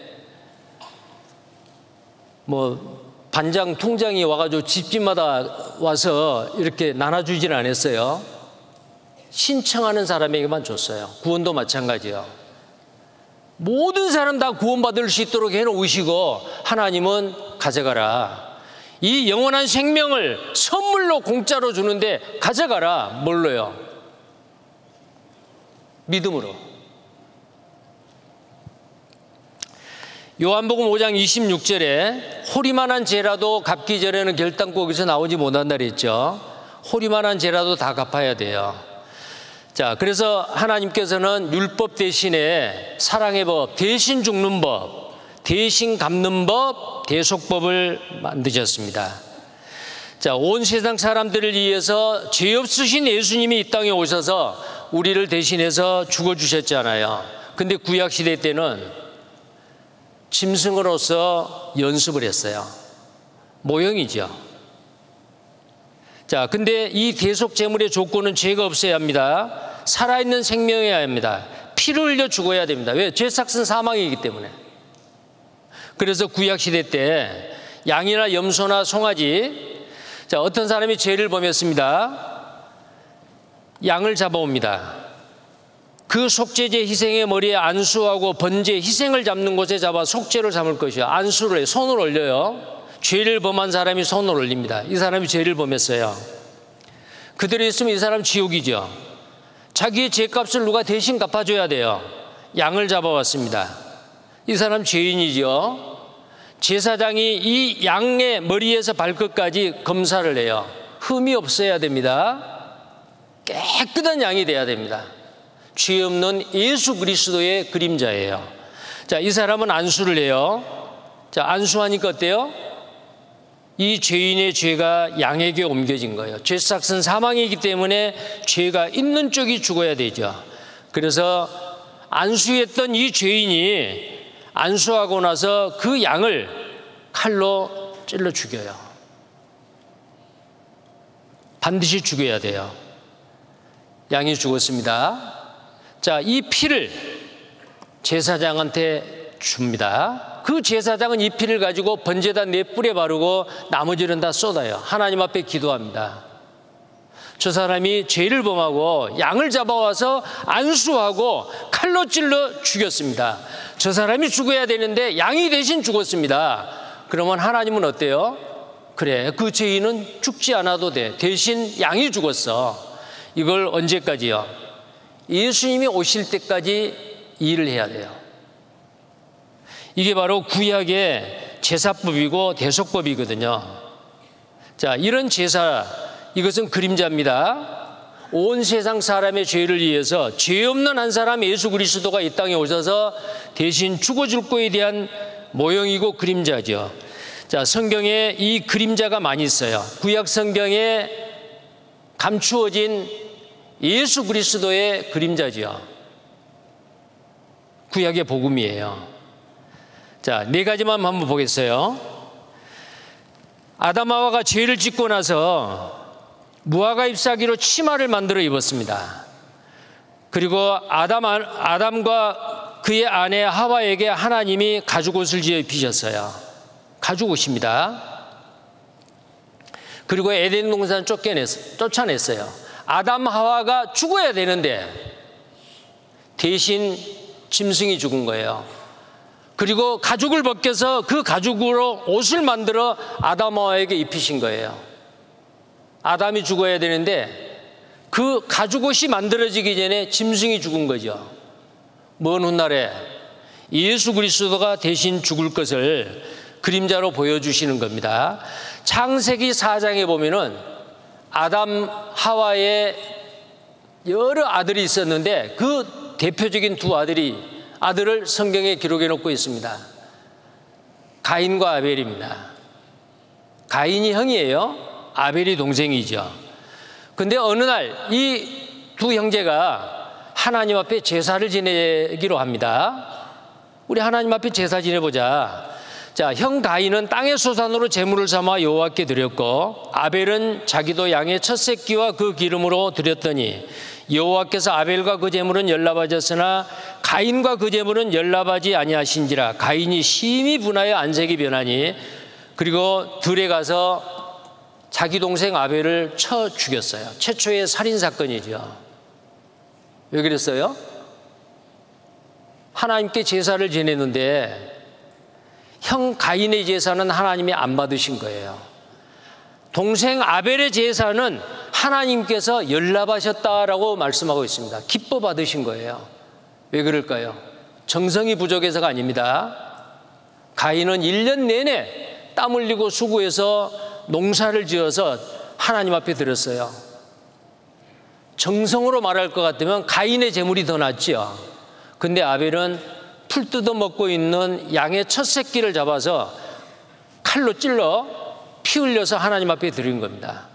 뭐 반장, 통장이 와가지고 집집마다 와서 이렇게 나눠주질 않았어요. 신청하는 사람에게만 줬어요. 구원도 마찬가지예요. 모든 사람 다 구원받을 수 있도록 해놓으시고 하나님은 가져가라. 이 영원한 생명을 선물로 공짜로 주는데 가져가라. 뭘로요? 믿음으로. 요한복음 오 장 이십육 절에 호리만한 죄라도 갚기 전에는 결단코 거기서 나오지 못한다 그랬죠. 호리만한 죄라도 다 갚아야 돼요. 자, 그래서 하나님께서는 율법 대신에 사랑의 법, 대신 죽는 법, 대신 갚는 법, 대속법을 만드셨습니다. 자, 온 세상 사람들을 위해서 죄 없으신 예수님이 이 땅에 오셔서 우리를 대신해서 죽어주셨잖아요. 근데 구약시대 때는 짐승으로서 연습을 했어요. 모형이죠. 자, 근데 이 대속 제물의 조건은 죄가 없어야 합니다. 살아있는 생명이어야 합니다. 피를 흘려 죽어야 됩니다. 왜? 죄 삭은 사망이기 때문에. 그래서 구약시대 때 양이나 염소나 송아지, 자, 어떤 사람이 죄를 범했습니다. 양을 잡아옵니다. 그 속죄제 희생의 머리에 안수하고 번제 희생을 잡는 곳에 잡아 속죄를 삼을 것이요. 안수를 해요. 손을 올려요. 죄를 범한 사람이 손을 올립니다. 이 사람이 죄를 범했어요. 그대로 있으면 이 사람 지옥이죠. 자기의 죄값을 누가 대신 갚아줘야 돼요. 양을 잡아왔습니다. 이 사람 죄인이죠. 제사장이 이 양의 머리에서 발끝까지 검사를 해요. 흠이 없어야 됩니다. 깨끗한 양이 돼야 됩니다. 죄 없는 예수 그리스도의 그림자예요. 자, 이 사람은 안수를 해요. 자, 안수하니까 어때요? 이 죄인의 죄가 양에게 옮겨진 거예요. 죄 삭은 사망이기 때문에 죄가 있는 쪽이 죽어야 되죠. 그래서 안수했던 이 죄인이 안수하고 나서 그 양을 칼로 찔러 죽여요. 반드시 죽여야 돼요. 양이 죽었습니다. 자, 이 피를 제사장한테 줍니다. 그 제사장은 이 피를 가지고 번제단 네 뿔에 바르고 나머지는 다 쏟아요. 하나님 앞에 기도합니다. 저 사람이 죄를 범하고 양을 잡아와서 안수하고 칼로 찔러 죽였습니다. 저 사람이 죽어야 되는데 양이 대신 죽었습니다. 그러면 하나님은 어때요? 그래, 그 죄인은 죽지 않아도 돼. 대신 양이 죽었어. 이걸 언제까지요? 예수님이 오실 때까지 일을 해야 돼요. 이게 바로 구약의 제사법이고 대속법이거든요. 자, 이런 제사, 이것은 그림자입니다. 온 세상 사람의 죄를 위해서 죄 없는 한 사람 예수 그리스도가 이 땅에 오셔서 대신 죽어줄 거에 대한 모형이고 그림자죠. 자, 성경에 이 그림자가 많이 있어요. 구약 성경에 감추어진 예수 그리스도의 그림자지요. 구약의 복음이에요. 자, 네 가지만 한번 보겠어요. 아담하와가 죄를 짓고 나서 무화과 잎사귀로 치마를 만들어 입었습니다. 그리고 아담, 아담과 그의 아내 하와에게 하나님이 가죽옷을 지어 입히셨어요. 가죽옷입니다. 그리고 에덴 동산 쫓겨냈, 쫓아냈어요. 아담 하와가 죽어야 되는데 대신 짐승이 죽은 거예요. 그리고 가죽을 벗겨서 그 가죽으로 옷을 만들어 아담 하와에게 입히신 거예요. 아담이 죽어야 되는데 그 가죽옷이 만들어지기 전에 짐승이 죽은 거죠. 먼 훗날에 예수 그리스도가 대신 죽을 것을 그림자로 보여주시는 겁니다. 창세기 사 장에 보면은 아담 하와의 여러 아들이 있었는데 그 대표적인 두 아들이 아들을 성경에 기록해 놓고 있습니다. 가인과 아벨입니다. 가인이 형이에요. 아벨이 동생이죠. 근데 어느 날 이 두 형제가 하나님 앞에 제사를 지내기로 합니다. 우리 하나님 앞에 제사 지내보자. 자, 형 가인은 땅의 소산으로 제물을 삼아 여호와께 드렸고 아벨은 자기도 양의 첫 새끼와 그 기름으로 드렸더니 여호와께서 아벨과 그 제물은 열납하셨으나 가인과 그 제물은 열납하지 아니하신지라 가인이 심히 분하여 안색이 변하니 그리고 들에 가서 자기 동생 아벨을 쳐 죽였어요. 최초의 살인 사건이죠. 왜 그랬어요? 하나님께 제사를 지냈는데 형 가인의 제사는 하나님이 안 받으신 거예요. 동생 아벨의 제사는 하나님께서 열납하셨다라고 말씀하고 있습니다. 기뻐 받으신 거예요. 왜 그럴까요? 정성이 부족해서가 아닙니다. 가인은 일 년 내내 땀 흘리고 수고해서 농사를 지어서 하나님 앞에 드렸어요. 정성으로 말할 것 같으면 가인의 제물이 더 낫지요. 근데 아벨은 풀 뜯어먹고 있는 양의 첫 새끼를 잡아서 칼로 찔러 피 흘려서 하나님 앞에 드린 겁니다.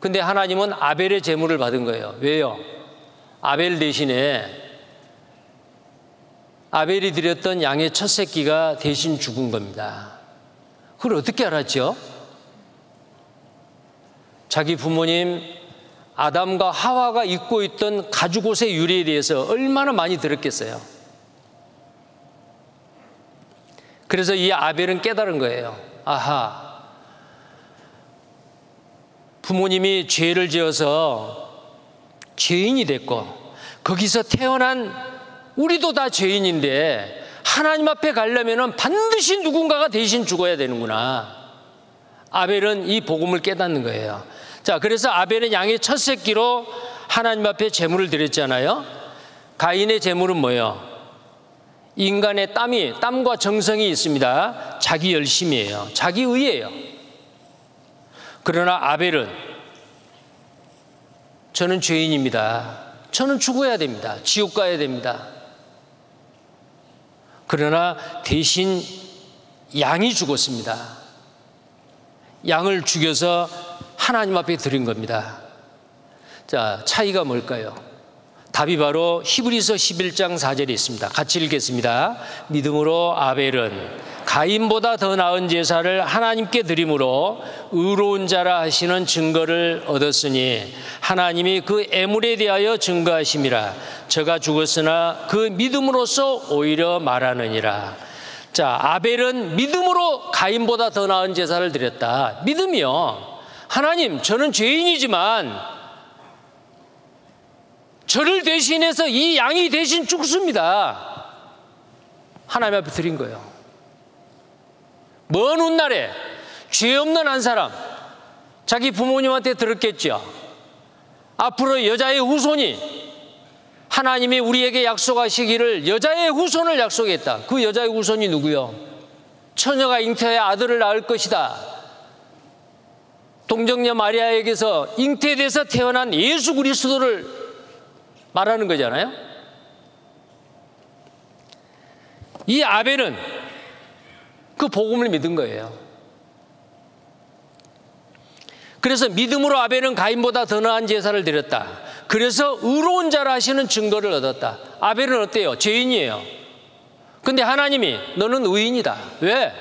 근데 하나님은 아벨의 제물을 받은 거예요. 왜요? 아벨 대신에 아벨이 드렸던 양의 첫 새끼가 대신 죽은 겁니다. 그걸 어떻게 알았죠? 자기 부모님 아담과 하와가 입고 있던 가죽옷의 유래에 대해서 얼마나 많이 들었겠어요. 그래서 이 아벨은 깨달은 거예요. 아하, 부모님이 죄를 지어서 죄인이 됐고 거기서 태어난 우리도 다 죄인인데 하나님 앞에 가려면 반드시 누군가가 대신 죽어야 되는구나. 아벨은 이 복음을 깨닫는 거예요. 자, 그래서 아벨은 양의 첫 새끼로 하나님 앞에 제물을 드렸잖아요. 가인의 제물은 뭐예요? 인간의 땀이, 땀과 정성이 있습니다. 자기 열심이에요. 자기 의예요. 그러나 아벨은 저는 죄인입니다. 저는 죽어야 됩니다. 지옥 가야 됩니다. 그러나 대신 양이 죽었습니다. 양을 죽여서 하나님 앞에 드린 겁니다. 자, 차이가 뭘까요? 답이 바로 히브리서 십일 장 사 절에 있습니다. 같이 읽겠습니다. 믿음으로 아벨은 가인보다 더 나은 제사를 하나님께 드림으로 의로운 자라 하시는 증거를 얻었으니 하나님이 그 애물에 대하여 증거하심이라 저가 죽었으나 그 믿음으로써 오히려 말하느니라. 자, 아벨은 믿음으로 가인보다 더 나은 제사를 드렸다. 믿음이요. 하나님, 저는 죄인이지만 저를 대신해서 이 양이 대신 죽습니다. 하나님 앞에 드린 거예요. 먼 훗날에 죄 없는 한 사람, 자기 부모님한테 들었겠죠. 앞으로 여자의 후손이, 하나님이 우리에게 약속하시기를 여자의 후손을 약속했다. 그 여자의 후손이 누구요? 처녀가 잉태하여 아들을 낳을 것이다. 동정녀 마리아에게서 잉태돼서 태어난 예수 그리스도를 말하는 거잖아요. 이 아벨은 그 복음을 믿은 거예요. 그래서 믿음으로 아벨은 가인보다 더 나은 제사를 드렸다. 그래서 의로운 자라 하시는 증거를 얻었다. 아벨은 어때요? 죄인이에요. 근데 하나님이 너는 의인이다. 왜?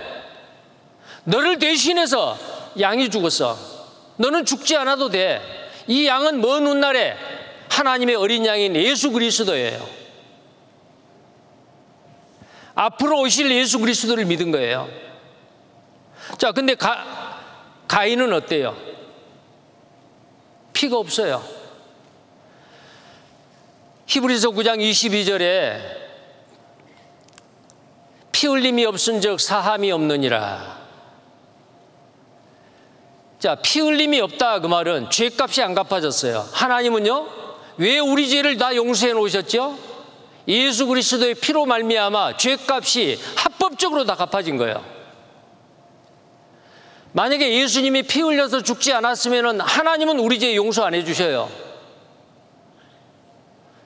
너를 대신해서 양이 죽었어. 너는 죽지 않아도 돼. 이 양은 먼 훗날에 하나님의 어린 양인 예수 그리스도예요. 앞으로 오실 예수 그리스도를 믿은 거예요. 자, 근데 가, 가인은 어때요? 피가 없어요. 히브리서 구 장 이십이 절에 피 흘림이 없은 즉 사함이 없느니라. 자, 피 흘림이 없다, 그 말은 죄값이 안 갚아졌어요. 하나님은요, 왜 우리 죄를 다 용서해 놓으셨죠? 예수 그리스도의 피로 말미암아 죄값이 합법적으로 다 갚아진 거예요. 만약에 예수님이 피 흘려서 죽지 않았으면 하나님은 우리 죄 용서 안 해주셔요.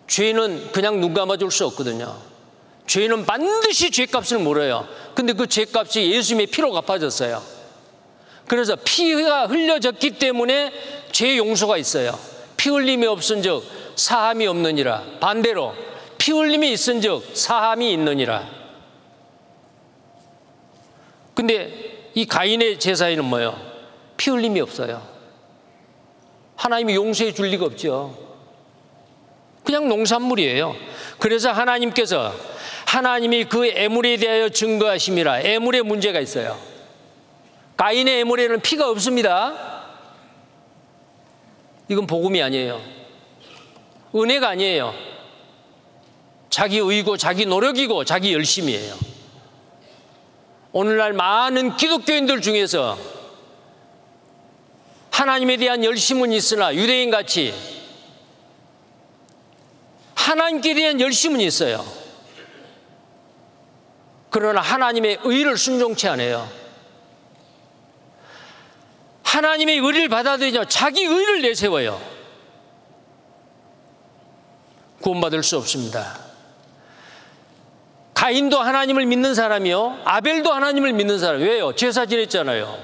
죄는 그냥 눈 감아줄 수 없거든요. 죄는 반드시 죄값을 물어요. 근데 그 죄값이 예수님의 피로 갚아졌어요. 그래서 피가 흘려졌기 때문에 죄 용서가 있어요. 피 흘림이 없은 즉 사함이 없느니라. 반대로 피 흘림이 있은 즉 사함이 있느니라. 근데 이 가인의 제사에는 뭐예요? 피 흘림이 없어요. 하나님이 용서해 줄 리가 없죠. 그냥 농산물이에요. 그래서 하나님께서 하나님이 그 애물에 대하여 증거하심이라. 애물에 문제가 있어요. 가인의 애물에는 피가 없습니다. 이건 복음이 아니에요. 은혜가 아니에요. 자기 의고 자기 노력이고 자기 열심이에요. 오늘날 많은 기독교인들 중에서 하나님에 대한 열심은 있으나 유대인같이 하나님께 대한 열심은 있어요. 그러나 하나님의 의를 순종치 않아요. 하나님의 의를 받아들이자 자기 의를 내세워요. 구원받을 수 없습니다. 가인도 하나님을 믿는 사람이요, 아벨도 하나님을 믿는 사람. 왜요? 제사 지냈잖아요.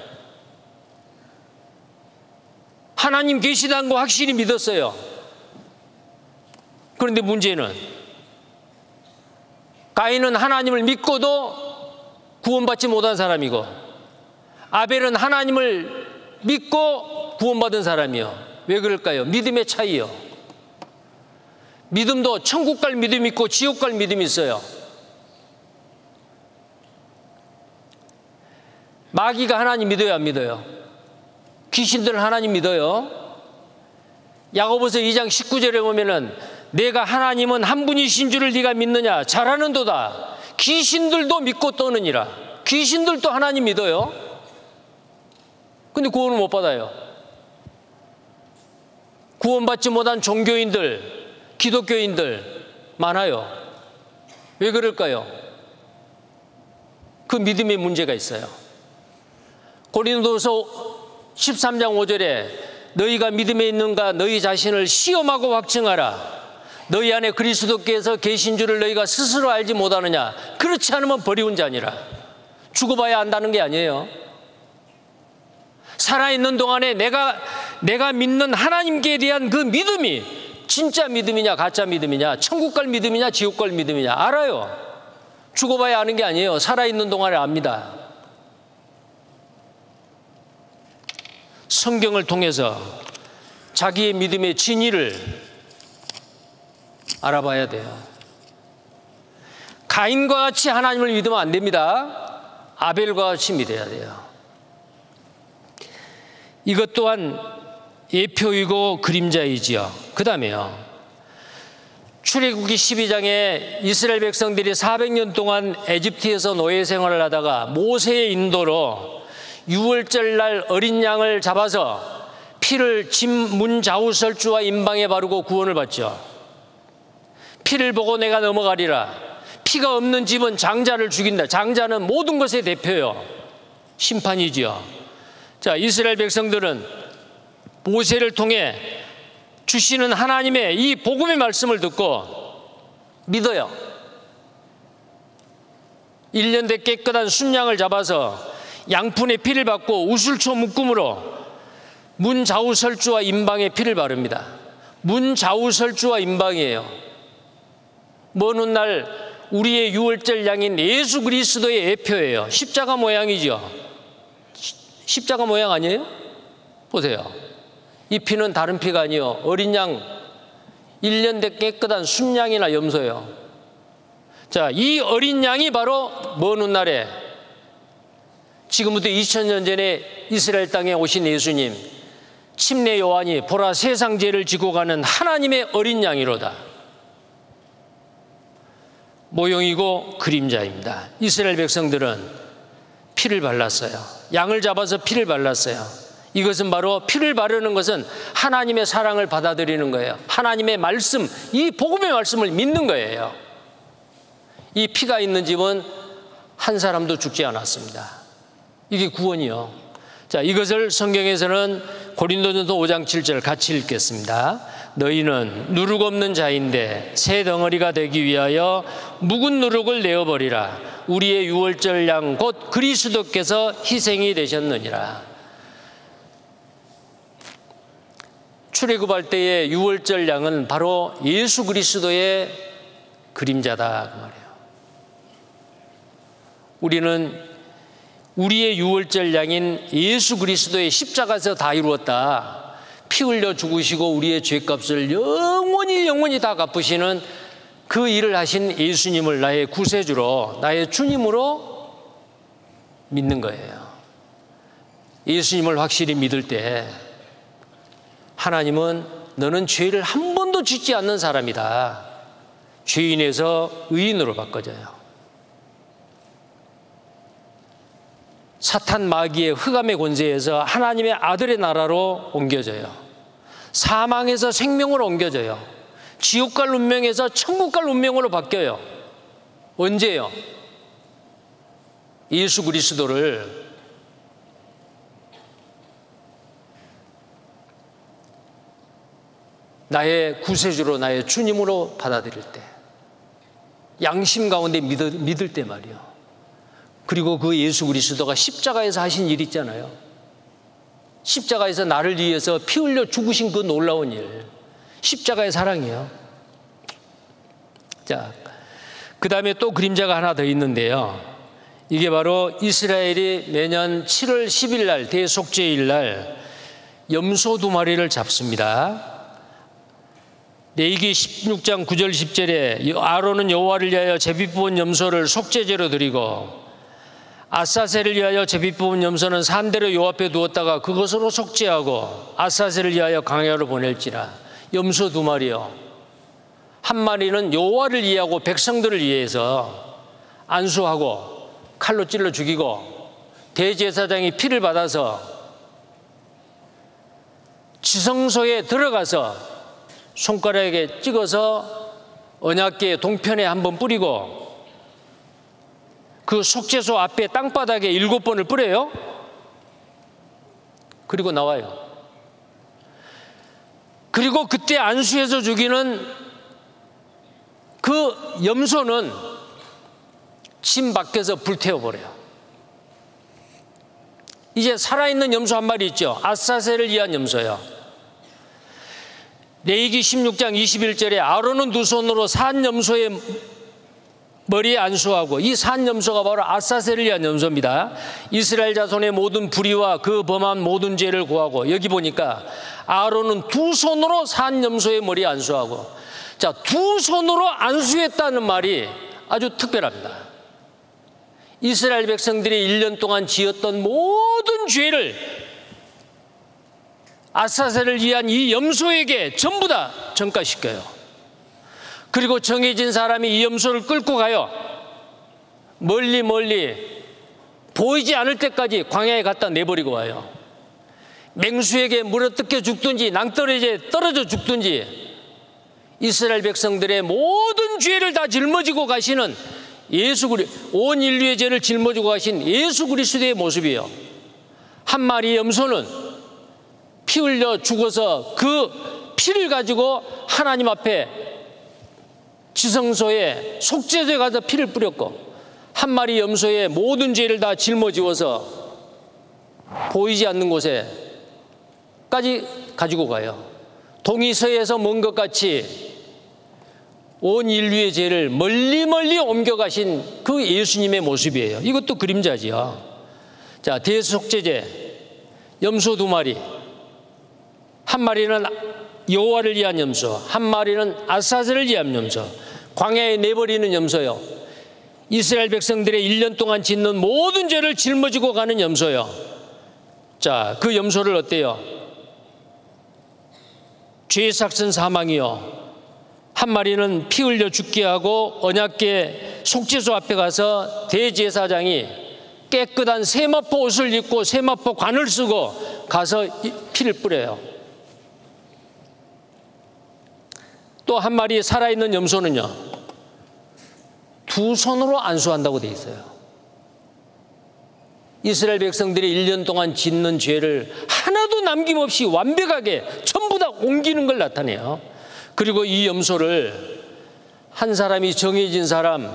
하나님 계시다는 거 확실히 믿었어요. 그런데 문제는 가인은 하나님을 믿고도 구원받지 못한 사람이고, 아벨은 하나님을 믿고 구원받은 사람이요. 왜 그럴까요? 믿음의 차이요. 믿음도 천국 갈 믿음이 있고 지옥 갈 믿음이 있어요. 마귀가 하나님 믿어요, 안 믿어요? 귀신들은 하나님 믿어요. 야고보서 이 장 십구 절에 보면은 내가 하나님은 한 분이신 줄을 네가 믿느냐? 잘하는도다. 귀신들도 믿고 떠느니라. 귀신들도 하나님 믿어요. 근데 구원을 못 받아요. 구원받지 못한 종교인들, 기독교인들 많아요. 왜 그럴까요? 그 믿음에 문제가 있어요. 고린도서 십삼 장 오 절에 너희가 믿음에 있는가 너희 자신을 시험하고 확증하라. 너희 안에 그리스도께서 계신 줄을 너희가 스스로 알지 못하느냐. 그렇지 않으면 버리운 자니라. 죽어봐야 안다는 게 아니에요. 살아있는 동안에 내가 내가 믿는 하나님께 대한 그 믿음이 진짜 믿음이냐 가짜 믿음이냐, 천국 갈 믿음이냐 지옥 갈 믿음이냐 알아요. 죽어봐야 아는 게 아니에요. 살아있는 동안에 압니다. 성경을 통해서 자기의 믿음의 진위를 알아봐야 돼요. 가인과 같이 하나님을 믿으면 안 됩니다. 아벨과 같이 믿어야 돼요. 이것 또한 예표이고 그림자이지요. 그 다음에요, 출애굽기 십이 장에 이스라엘 백성들이 사백 년 동안 에집트에서 노예 생활을 하다가 모세의 인도로 유월절 날 어린 양을 잡아서 피를 집 문 좌우 설주와 임방에 바르고 구원을 받죠. 피를 보고 내가 넘어가리라. 피가 없는 집은 장자를 죽인다. 장자는 모든 것의 대표요, 심판이지요. 자, 이스라엘 백성들은 모세를 통해 주시는 하나님의 이 복음의 말씀을 듣고 믿어요. 일 년 된 깨끗한 순양을 잡아서 양푼에 피를 받고 우슬초 묶음으로 문 좌우 설주와 임방에 피를 바릅니다. 문 좌우 설주와 임방이에요. 먼 훗날 우리의 유월절 양인 예수 그리스도의 예표예요. 십자가 모양이죠. 십자가 모양 아니에요? 보세요. 이 피는 다른 피가 아니에요. 어린 양, 일 년 된 깨끗한 순양이나 염소예요. 자, 이 어린 양이 바로 먼 훗날에 지금부터 이천 년 전에 이스라엘 땅에 오신 예수님, 침례 요한이 보라 세상 죄를 지고 가는 하나님의 어린 양이로다. 모형이고 그림자입니다. 이스라엘 백성들은 피를 발랐어요. 양을 잡아서 피를 발랐어요. 이것은 바로 피를 바르는 것은 하나님의 사랑을 받아들이는 거예요. 하나님의 말씀, 이 복음의 말씀을 믿는 거예요. 이 피가 있는 집은 한 사람도 죽지 않았습니다. 이게 구원이요. 자, 이것을 성경에서는 고린도전서 오 장 칠 절 같이 읽겠습니다. 너희는 누룩 없는 자인데 새 덩어리가 되기 위하여 묵은 누룩을 내어버리라. 우리의 유월절 양 곧 그리스도께서 희생이 되셨느니라. 출애굽할 때의 유월절 양은 바로 예수 그리스도의 그림자다, 그 말이에요. 우리는 우리의 유월절 양인 예수 그리스도의 십자가에서 다 이루었다. 피 흘려 죽으시고 우리의 죄값을 영원히 영원히 다 갚으시는 그 일을 하신 예수님을 나의 구세주로, 나의 주님으로 믿는 거예요. 예수님을 확실히 믿을 때 하나님은 너는 죄를 한 번도 짓지 않는 사람이다. 죄인에서 의인으로 바꿔져요. 사탄 마귀의 흑암의 권세에서 하나님의 아들의 나라로 옮겨져요. 사망에서 생명으로 옮겨져요. 지옥 갈 운명에서 천국 갈 운명으로 바뀌어요. 언제요? 예수 그리스도를 나의 구세주로, 나의 주님으로 받아들일 때, 양심 가운데 믿을, 믿을 때 말이요. 그리고 그 예수 그리스도가 십자가에서 하신 일 있잖아요. 십자가에서 나를 위해서 피 흘려 죽으신 그 놀라운 일, 십자가의 사랑이에요. 자, 그 다음에 또 그림자가 하나 더 있는데요, 이게 바로 이스라엘이 매년 칠월 십일 날 대속죄일 날 염소 두 마리를 잡습니다. 레위기 십육장 구절 십절에 아론은 여호와를 위하여 제비뽑은 염소를 속죄제로 드리고 아사셀을 위하여 제비뽑은 염소는 산대로 요 앞에 두었다가 그것으로 속죄하고 아사셀을 위하여 광야로 보낼지라. 염소 두 마리요. 한 마리는 여호와를 위하고 백성들을 위해서 안수하고 칼로 찔러 죽이고 대제사장이 피를 받아서 지성소에 들어가서 손가락에 찍어서 언약궤 동편에 한번 뿌리고 그 속죄소 앞에 땅바닥에 일곱 번을 뿌려요. 그리고 나와요. 그리고 그때 안수해서 죽이는 그 염소는 진 밖에서 불태워버려요. 이제 살아있는 염소 한 마리 있죠. 아사셀을 위한 염소요. 레위기 십육장 이십일절에 아론은 두 손으로 산 염소의 머리에 안수하고, 이 산 염소가 바로 아사셀을 위한 염소입니다. 이스라엘 자손의 모든 불의와 그 범한 모든 죄를 고하고, 여기 보니까 아론은 두 손으로 산 염소의 머리에 안수하고, 자, 두 손으로 안수했다는 말이 아주 특별합니다. 이스라엘 백성들이 일 년 동안 지었던 모든 죄를 아사셀을 위한 이 염소에게 전부 다 전가시켜요. 그리고 정해진 사람이 이 염소를 끌고 가요. 멀리 멀리 보이지 않을 때까지 광야에 갖다 내버리고 와요. 맹수에게 물어뜯겨 죽든지 낭떠러지에 떨어져 죽든지 이스라엘 백성들의 모든 죄를 다 짊어지고 가시는 예수 그리, 온 인류의 죄를 짊어지고 가신 예수 그리스도의 모습이에요. 한 마리 염소는 피 흘려 죽어서 그 피를 가지고 하나님 앞에 지성소에 속죄소에 가서 피를 뿌렸고, 한 마리 염소의 모든 죄를 다 짊어지워서 보이지 않는 곳에까지 가지고 가요. 동이 서에서 먼 것 같이 온 인류의 죄를 멀리 멀리 옮겨가신 그 예수님의 모습이에요. 이것도 그림자지요. 자, 대속죄제, 염소 두 마리, 한 마리는 여호와를 위한 염소, 한 마리는 아사셀을 위한 염소, 광야에 내버리는 염소요. 이스라엘 백성들의 일 년 동안 짓는 모든 죄를 짊어지고 가는 염소요. 자, 그 염소를 어때요? 죄의 삭슨 사망이요. 한 마리는 피 흘려 죽게 하고 언약궤 속죄소 앞에 가서 대제사장이 깨끗한 세마포 옷을 입고 세마포 관을 쓰고 가서 피를 뿌려요. 또 한 마리 살아있는 염소는요, 두 손으로 안수한다고 돼 있어요. 이스라엘 백성들이 일 년 동안 짓는 죄를 하나도 남김없이 완벽하게 전부 다 옮기는 걸 나타내요. 그리고 이 염소를 한 사람이, 정해진 사람,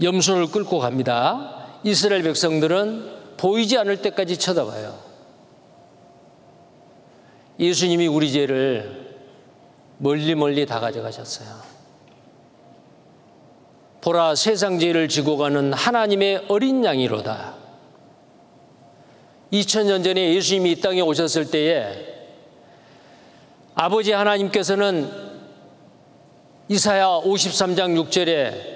염소를 끌고 갑니다. 이스라엘 백성들은 보이지 않을 때까지 쳐다봐요. 예수님이 우리 죄를 멀리 멀리 다 가져가셨어요. 보라, 세상 죄를 지고 가는 하나님의 어린 양이로다. 이천 년 전에 예수님이 이 땅에 오셨을 때에 아버지 하나님께서는 이사야 오십삼 장 육 절에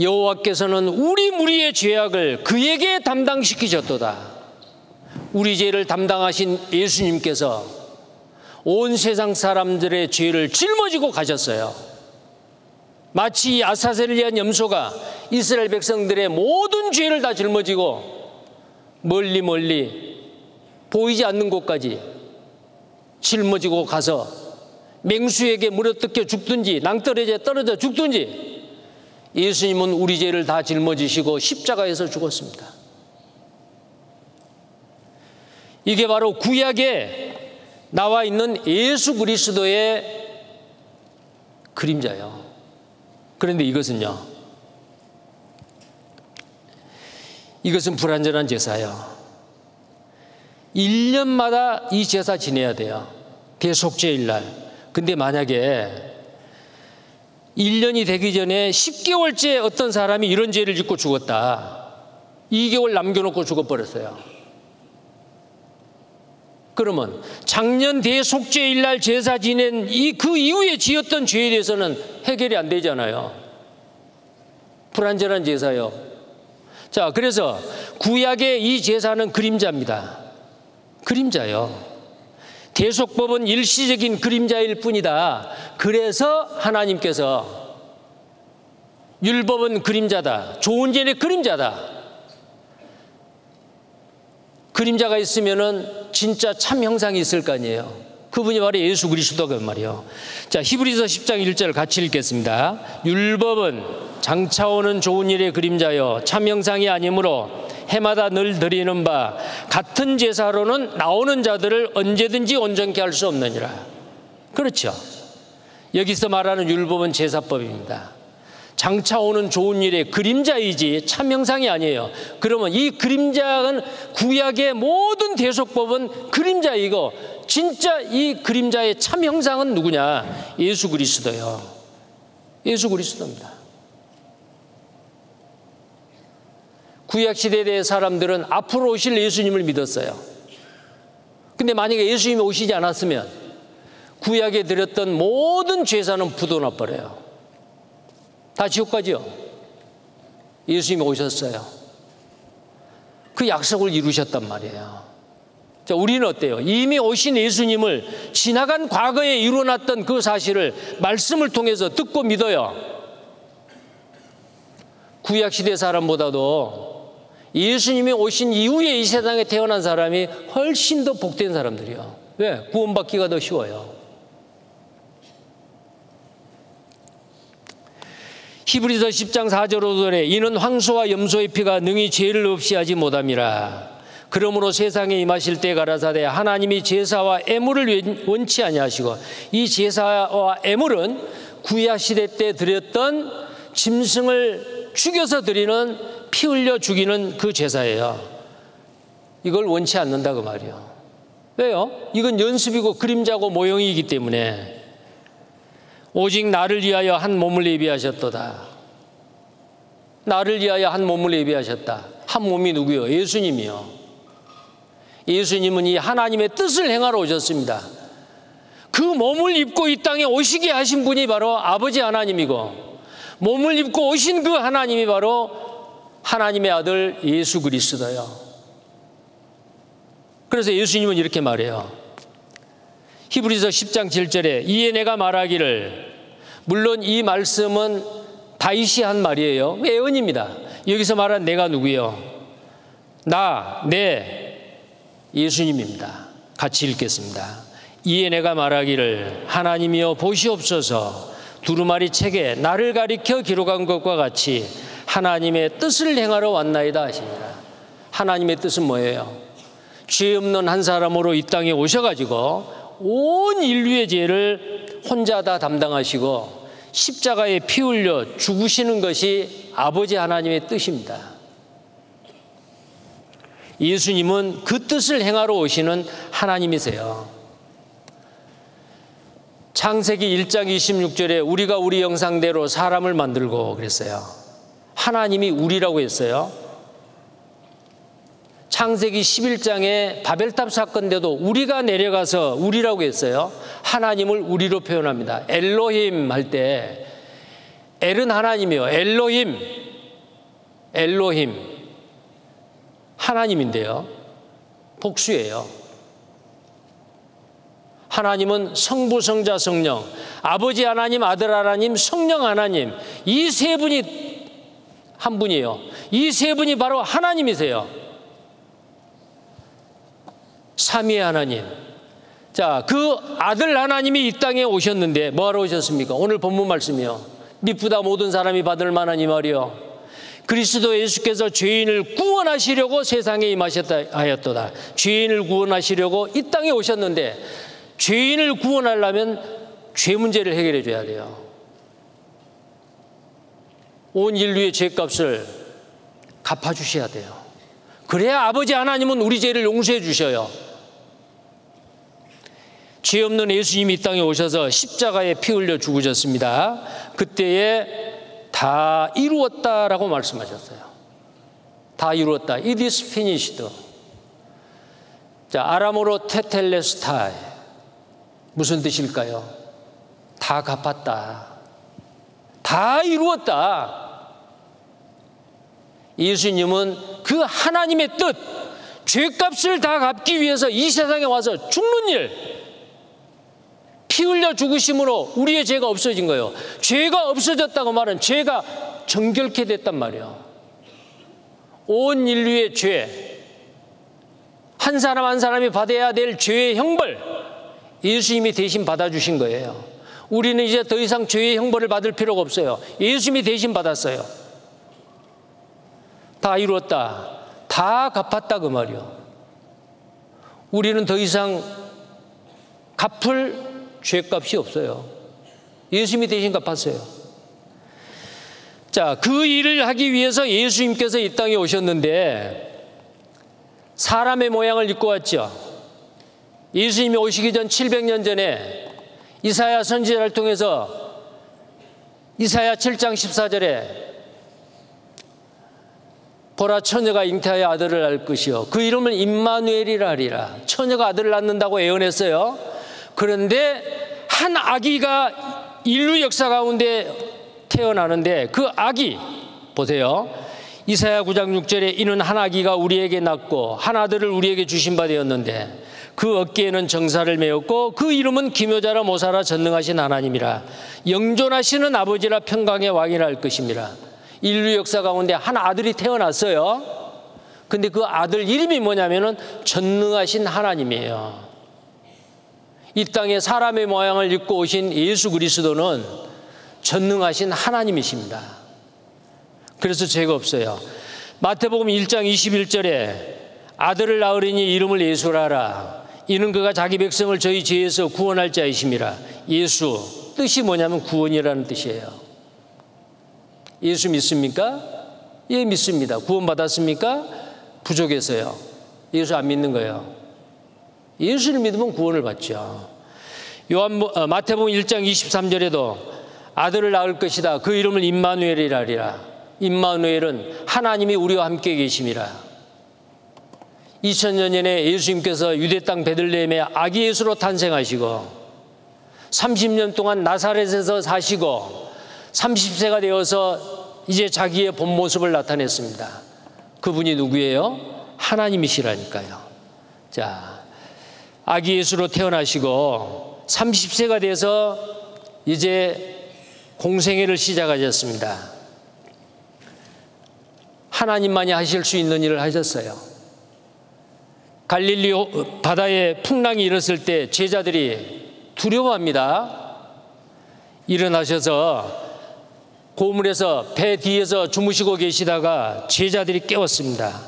여호와께서는 우리 무리의 죄악을 그에게 담당시키셨도다. 우리 죄를 담당하신 예수님께서 온 세상 사람들의 죄를 짊어지고 가셨어요. 마치 아사셀리안 염소가 이스라엘 백성들의 모든 죄를 다 짊어지고 멀리 멀리 보이지 않는 곳까지 짊어지고 가서 맹수에게 물어뜯겨 죽든지 낭떠러지에 떨어져 죽든지, 예수님은 우리 죄를 다 짊어지시고 십자가에서 죽었습니다. 이게 바로 구약에 나와 있는 예수 그리스도의 그림자예요. 그런데 이것은요, 이것은 불완전한 제사예요. 일 년마다 이 제사 지내야 돼요. 대속죄일날. 근데 만약에 일 년이 되기 전에 십 개월째 어떤 사람이 이런 죄를 짓고 죽었다. 이 개월 남겨놓고 죽어버렸어요. 그러면 작년 대속죄일날 제사 지낸 이 그 이후에 지었던 죄에 대해서는 해결이 안 되잖아요. 불완전한 제사요. 자, 그래서 구약의 이 제사는 그림자입니다. 그림자요. 대속법은 일시적인 그림자일 뿐이다. 그래서 하나님께서 율법은 그림자다. 좋은 죄는 그림자다. 그림자가 있으면은 진짜 참 형상이 있을 거 아니에요. 그분이 바로 예수 그리스도가 말이에요. 자, 히브리서 십 장 일 절 같이 읽겠습니다. 율법은 장차오는 좋은 일의 그림자여 참 형상이 아니므로 해마다 늘 드리는 바 같은 제사로는 나오는 자들을 언제든지 온전케 할 수 없느니라. 그렇죠. 여기서 말하는 율법은 제사법입니다. 장차 오는 좋은 일의 그림자이지 참 형상이 아니에요. 그러면 이 그림자는 구약의 모든 대속법은 그림자이고 진짜 이 그림자의 참 형상은 누구냐? 예수 그리스도요. 예수 그리스도입니다. 구약 시대의 사람들은 앞으로 오실 예수님을 믿었어요. 근데 만약에 예수님이 오시지 않았으면 구약에 드렸던 모든 제사는 부도나 버려요. 다 지옥 가지요. 예수님이 오셨어요. 그 약속을 이루셨단 말이에요. 자, 우리는 어때요? 이미 오신 예수님을 지나간 과거에 이루어놨던 그 사실을 말씀을 통해서 듣고 믿어요. 구약시대 사람보다도 예수님이 오신 이후에 이 세상에 태어난 사람이 훨씬 더 복된 사람들이요. 왜? 구원받기가 더 쉬워요. 히브리서 십 장 사 절 오 절에 이는 황소와 염소의 피가 능히 죄를 없이 하지 못함이라. 그러므로 세상에 임하실 때 가라사대 하나님이 제사와 예물을 원치 아니하시고, 이 제사와 예물은 구약시대 때 드렸던 짐승을 죽여서 드리는 피 흘려 죽이는 그 제사예요. 이걸 원치 않는다 그 말이에요. 왜요? 이건 연습이고 그림자고 모형이기 때문에. 오직 나를 위하여 한 몸을 예비하셨도다. 나를 위하여 한 몸을 예비하셨다. 한 몸이 누구요? 예수님이요. 예수님은 이 하나님의 뜻을 행하러 오셨습니다. 그 몸을 입고 이 땅에 오시게 하신 분이 바로 아버지 하나님이고, 몸을 입고 오신 그 하나님이 바로 하나님의 아들 예수 그리스도요. 그래서 예수님은 이렇게 말해요. 히브리서 십 장 칠 절에 이에 내가 말하기를, 물론 이 말씀은 다윗이 한 말이에요. 예언입니다. 여기서 말한 내가 누구요? 나, 내 예수님입니다. 같이 읽겠습니다. 이에 내가 말하기를 하나님이여 보시옵소서, 두루마리 책에 나를 가리켜 기록한 것과 같이 하나님의 뜻을 행하러 왔나이다 하시니라. 하나님의 뜻은 뭐예요? 죄 없는 한 사람으로 이 땅에 오셔가지고 온 인류의 죄를 혼자 다 담당하시고 십자가에 피 흘려 죽으시는 것이 아버지 하나님의 뜻입니다. 예수님은 그 뜻을 행하러 오시는 하나님이세요. 창세기 일 장 이십육 절에 우리가 우리 형상대로 사람을 만들고 그랬어요. 하나님이 우리라고 했어요. 창세기 십일 장의 바벨탑 사건 때도 우리가 내려가서 우리라고 했어요. 하나님을 우리로 표현합니다. 엘로힘 할 때 엘은 하나님이에요. 엘로힘, 엘로힘 하나님인데요, 복수예요. 하나님은 성부, 성자, 성령, 아버지 하나님, 아들 하나님, 성령 하나님, 이 세 분이 한 분이에요. 이 세 분이 바로 하나님이세요. 삼위의 하나님. 자, 그 아들 하나님이 이 땅에 오셨는데 뭐하러 오셨습니까? 오늘 본문 말씀이요. 미쁘다 모든 사람이 받을 만한 이 말이요. 그리스도 예수께서 죄인을 구원하시려고 세상에 임하셨다 하였도다. 죄인을 구원하시려고 이 땅에 오셨는데 죄인을 구원하려면 죄 문제를 해결해 줘야 돼요. 온 인류의 죄값을 갚아주셔야 돼요. 그래야 아버지 하나님은 우리 죄를 용서해 주셔요. 죄 없는 예수님이 이 땅에 오셔서 십자가에 피 흘려 죽으셨습니다. 그때에 다 이루었다라고 말씀하셨어요. 다 이루었다. It is finished. 자, 아람어로 테텔레스타이. 무슨 뜻일까요? 다 갚았다. 다 이루었다. 예수님은 그 하나님의 뜻, 죄값을 다 갚기 위해서 이 세상에 와서 죽는 일, 피 흘려 죽으심으로 우리의 죄가 없어진 거예요. 죄가 없어졌다고 말은 죄가 정결케 됐단 말이에요. 온 인류의 죄, 한 사람 한 사람이 받아야 될 죄의 형벌, 예수님이 대신 받아주신 거예요. 우리는 이제 더 이상 죄의 형벌을 받을 필요가 없어요. 예수님이 대신 받았어요. 다 이루었다. 다 갚았다 그 말이요. 우리는 더 이상 갚을 죄값이 없어요. 예수님이 대신 갚았어요. 자, 그 일을 하기 위해서 예수님께서 이 땅에 오셨는데 사람의 모양을 입고 왔죠. 예수님이 오시기 전 칠백 년 전에 이사야 선지자를 통해서 이사야 칠 장 십사 절에 보라, 처녀가 잉태하여 아들을 낳을 것이요 그 이름을 임마누엘이라 하리라. 처녀가 아들을 낳는다고 예언했어요. 그런데 한 아기가 인류 역사 가운데 태어나는데 그 아기 보세요. 이사야 구 장 육 절에 이는 한 아기가 우리에게 낳고 한 아들을 우리에게 주신 바 되었는데 그 어깨에는 정사를 메었고 그 이름은 기묘자라 모사라 전능하신 하나님이라 영존하시는 아버지라 평강의 왕이라 할 것입니다. 인류 역사 가운데 한 아들이 태어났어요. 근데 그 아들 이름이 뭐냐면은 전능하신 하나님이에요. 이 땅에 사람의 모양을 입고 오신 예수 그리스도는 전능하신 하나님이십니다. 그래서 죄가 없어요. 마태복음 일 장 이십일 절에 아들을 낳으리니 이름을 예수라 하라. 이는 그가 자기 백성을 저희 죄에서 구원할 자이심이라. 예수 뜻이 뭐냐면 구원이라는 뜻이에요. 예수 믿습니까? 예, 믿습니다. 구원받았습니까? 부족해서요. 예수 안 믿는 거예요. 예수를 믿으면 구원을 받죠. 요한 어, 마태복음 일 장 이십삼 절에도 아들을 낳을 것이다. 그 이름을 임마누엘이라 하리라. 임마누엘은 하나님이 우리와 함께 계심이라. 이천 년 전에 예수님께서 유대 땅 베들레헴에 아기 예수로 탄생하시고 삼십 년 동안 나사렛에서 사시고 삼십 세가 되어서 이제 자기의 본 모습을 나타냈습니다. 그분이 누구예요? 하나님이시라니까요. 자, 아기 예수로 태어나시고 삼십 세가 돼서 이제 공생애를 시작하셨습니다. 하나님만이 하실 수 있는 일을 하셨어요. 갈릴리 바다에 풍랑이 일었을 때 제자들이 두려워합니다. 일어나셔서 고물에서 배 뒤에서 주무시고 계시다가 제자들이 깨웠습니다.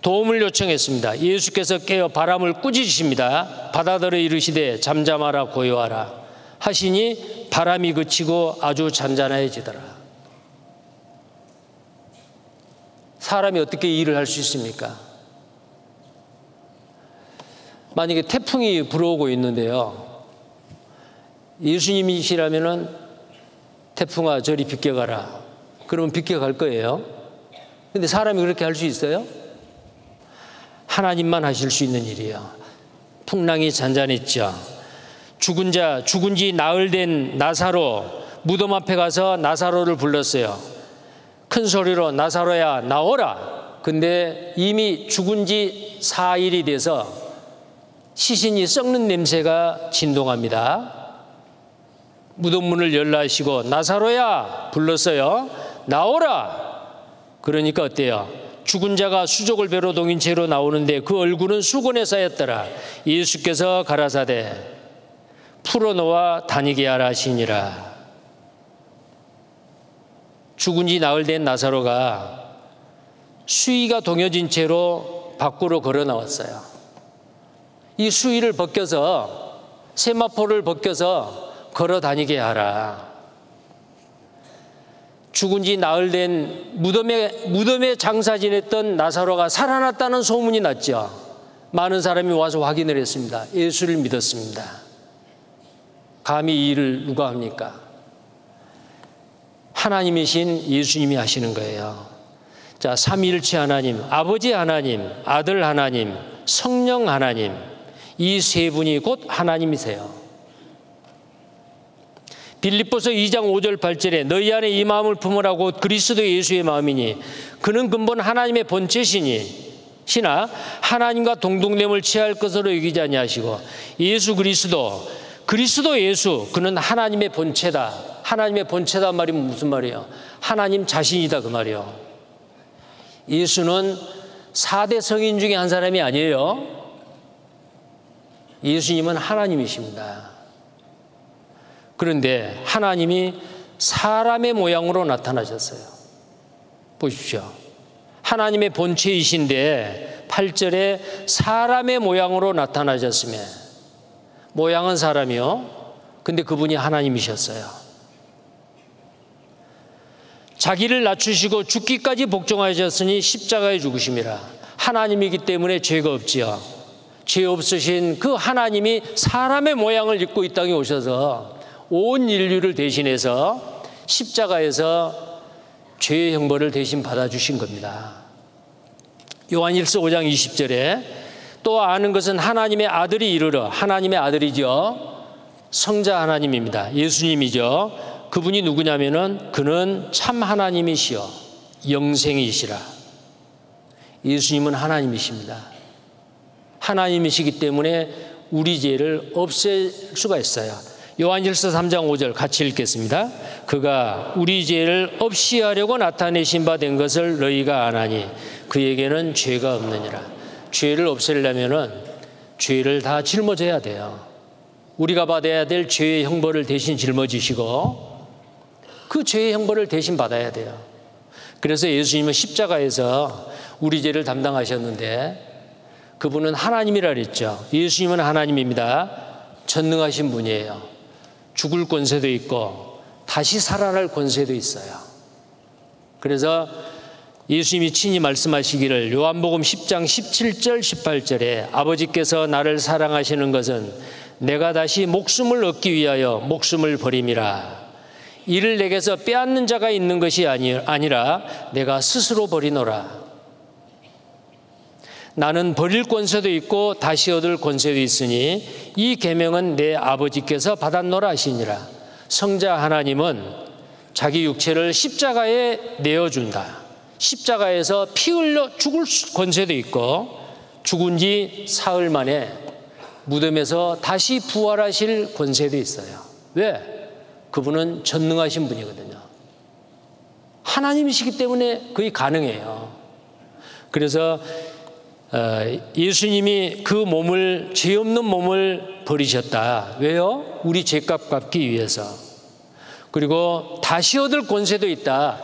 도움을 요청했습니다. 예수께서 깨어 바람을 꾸짖으십니다. 바다더러 이르시되 잠잠하라 고요하라 하시니 바람이 그치고 아주 잔잔해지더라. 사람이 어떻게 일을 할 수 있습니까? 만약에 태풍이 불어오고 있는데요, 예수님이시라면은 태풍아 저리 비껴가라. 그러면 비껴갈 거예요. 근데 사람이 그렇게 할 수 있어요? 하나님만 하실 수 있는 일이에요. 풍랑이 잔잔했죠. 죽은 자, 죽은 지 나흘 된 나사로, 무덤 앞에 가서 나사로를 불렀어요. 큰 소리로 나사로야 나오라. 근데 이미 죽은 지 사일이 돼서 시신이 썩는 냄새가 진동합니다. 무덤 문을 열라 하시고 나사로야 불렀어요. 나오라. 그러니까 어때요? 죽은 자가 수족을 배로 동인 채로 나오는데 그 얼굴은 수건에 쌓였더라. 예수께서 가라사대 풀어놓아 다니게 하라 하시니라. 죽은 지 나흘 된 나사로가 수의가 동여진 채로 밖으로 걸어 나왔어요. 이 수의를 벗겨서, 세마포를 벗겨서 걸어 다니게 하라. 죽은 지 나흘 된 무덤에, 무덤에 장사 지냈던 나사로가 살아났다는 소문이 났죠. 많은 사람이 와서 확인을 했습니다. 예수를 믿었습니다. 감히 이 일을 누가 합니까? 하나님이신 예수님이 하시는 거예요. 자, 삼위일체 하나님, 아버지 하나님, 아들 하나님, 성령 하나님, 이 세 분이 곧 하나님이세요. 빌립보서 이 장 오 절 팔 절에 너희 안에 이 마음을 품으라고 그리스도 예수의 마음이니 그는 근본 하나님의 본체시니 시나 하나님과 동등됨을 취할 것으로 여기지 아니하시고 예수 그리스도 그리스도 예수 그는 하나님의 본체다. 하나님의 본체다 말이면 무슨 말이에요? 하나님 자신이다 그 말이에요. 예수는 사대 성인 중에 한 사람이 아니에요. 예수님은 하나님이십니다. 그런데 하나님이 사람의 모양으로 나타나셨어요. 보십시오. 하나님의 본체이신데 팔 절에 사람의 모양으로 나타나셨으며, 모양은 사람이요. 근데 그분이 하나님이셨어요. 자기를 낮추시고 죽기까지 복종하셨으니 십자가에 죽으심이라. 하나님이기 때문에 죄가 없지요. 죄 없으신 그 하나님이 사람의 모양을 입고 이 땅에 오셔서 온 인류를 대신해서 십자가에서 죄의 형벌을 대신 받아주신 겁니다. 요한일서 오 장 이십 절에 또 아는 것은 하나님의 아들이 이르러, 하나님의 아들이죠. 성자 하나님입니다. 예수님이죠. 그분이 누구냐면은 그는 참 하나님이시여 영생이시라. 예수님은 하나님이십니다. 하나님이시기 때문에 우리 죄를 없앨 수가 있어요. 요한일서 삼 장 오 절 같이 읽겠습니다. 그가 우리 죄를 없이 하려고 나타내신 바 된 것을 너희가 아나니 그에게는 죄가 없느니라. 죄를 없애려면은 죄를 다 짊어져야 돼요. 우리가 받아야 될 죄의 형벌을 대신 짊어지시고 그 죄의 형벌을 대신 받아야 돼요. 그래서 예수님은 십자가에서 우리 죄를 담당하셨는데 그분은 하나님이라 그랬죠. 예수님은 하나님입니다. 전능하신 분이에요. 죽을 권세도 있고 다시 살아날 권세도 있어요. 그래서 예수님이 친히 말씀하시기를 요한복음 십 장 십칠 절 십팔 절에 아버지께서 나를 사랑하시는 것은 내가 다시 목숨을 얻기 위하여 목숨을 버림이라. 이를 내게서 빼앗는 자가 있는 것이 아니라 내가 스스로 버리노라. 나는 버릴 권세도 있고 다시 얻을 권세도 있으니 이 계명은 내 아버지께서 받았노라 하시니라. 성자 하나님은 자기 육체를 십자가에 내어준다. 십자가에서 피 흘려 죽을 권세도 있고 죽은 지 사흘 만에 무덤에서 다시 부활하실 권세도 있어요. 왜? 그분은 전능하신 분이거든요. 하나님이시기 때문에 그게 가능해요. 그래서 예수님이 그 몸을, 죄 없는 몸을 버리셨다. 왜요? 우리 죄값 갚기 위해서. 그리고 다시 얻을 권세도 있다.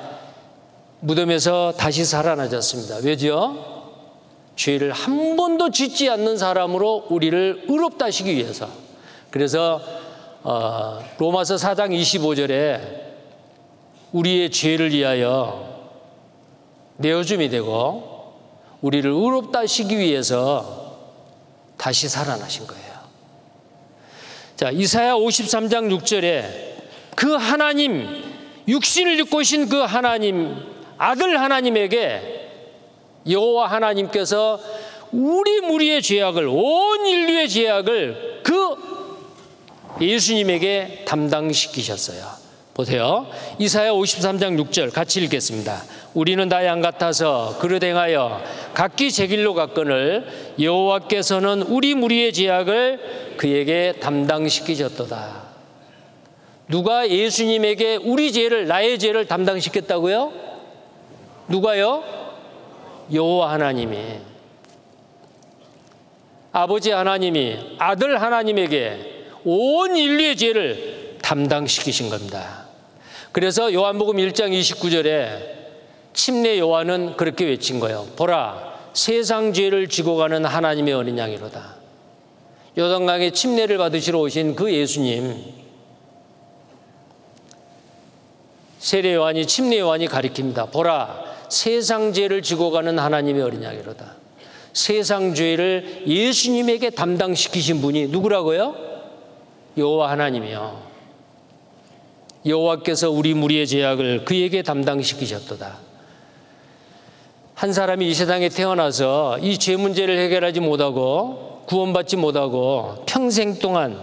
무덤에서 다시 살아나셨습니다. 왜죠? 죄를 한 번도 짓지 않는 사람으로 우리를 의롭다 하시기 위해서. 그래서 로마서 사 장 이십오 절에 우리의 죄를 위하여 내어줌이 되고 우리를 의롭다 하시기 위해서 다시 살아나신 거예요. 자, 이사야 오십삼 장 육 절에 그 하나님, 육신을 입고 오신 그 하나님, 아들 하나님에게 여호와 하나님께서 우리 무리의 죄악을, 온 인류의 죄악을 그 예수님에게 담당시키셨어요. 보세요. 이사야 오십삼 장 육 절 같이 읽겠습니다. 우리는 다 양 같아서 그릇 행하여 각기 제 길로 갔거늘 여호와께서는 우리 무리의 죄악을 그에게 담당시키셨도다. 누가 예수님에게 우리 죄를, 나의 죄를 담당시켰다고요? 누가요? 여호와 하나님이. 아버지 하나님이 아들 하나님에게 온 인류의 죄를 담당시키신 겁니다. 그래서 요한복음 일 장 이십구 절에 침례 요한은 그렇게 외친 거예요. 보라, 세상 죄를 지고 가는 하나님의 어린 양이로다. 요단강에 침례를 받으시러 오신 그 예수님, 세례 요한이, 침례 요한이 가리킵니다. 보라, 세상 죄를 지고 가는 하나님의 어린 양이로다. 세상 죄를 예수님에게 담당시키신 분이 누구라고요? 여호와 하나님이요. 여호와께서 우리 무리의 죄악을 그에게 담당시키셨도다. 한 사람이 이 세상에 태어나서 이 죄 문제를 해결하지 못하고 구원받지 못하고 평생 동안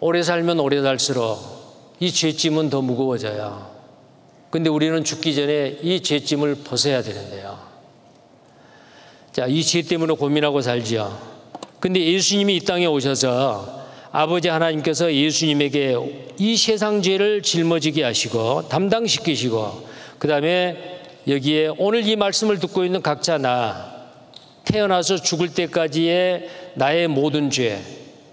오래 살면 오래 살수록 이 죄짐은 더 무거워져요. 근데 우리는 죽기 전에 이 죄짐을 벗어야 되는데요. 자, 이 죄 때문에 고민하고 살지요. 근데 예수님이 이 땅에 오셔서 아버지 하나님께서 예수님에게 이 세상 죄를 짊어지게 하시고 담당시키시고, 그 다음에 여기에 오늘 이 말씀을 듣고 있는 각자 나, 태어나서 죽을 때까지의 나의 모든 죄,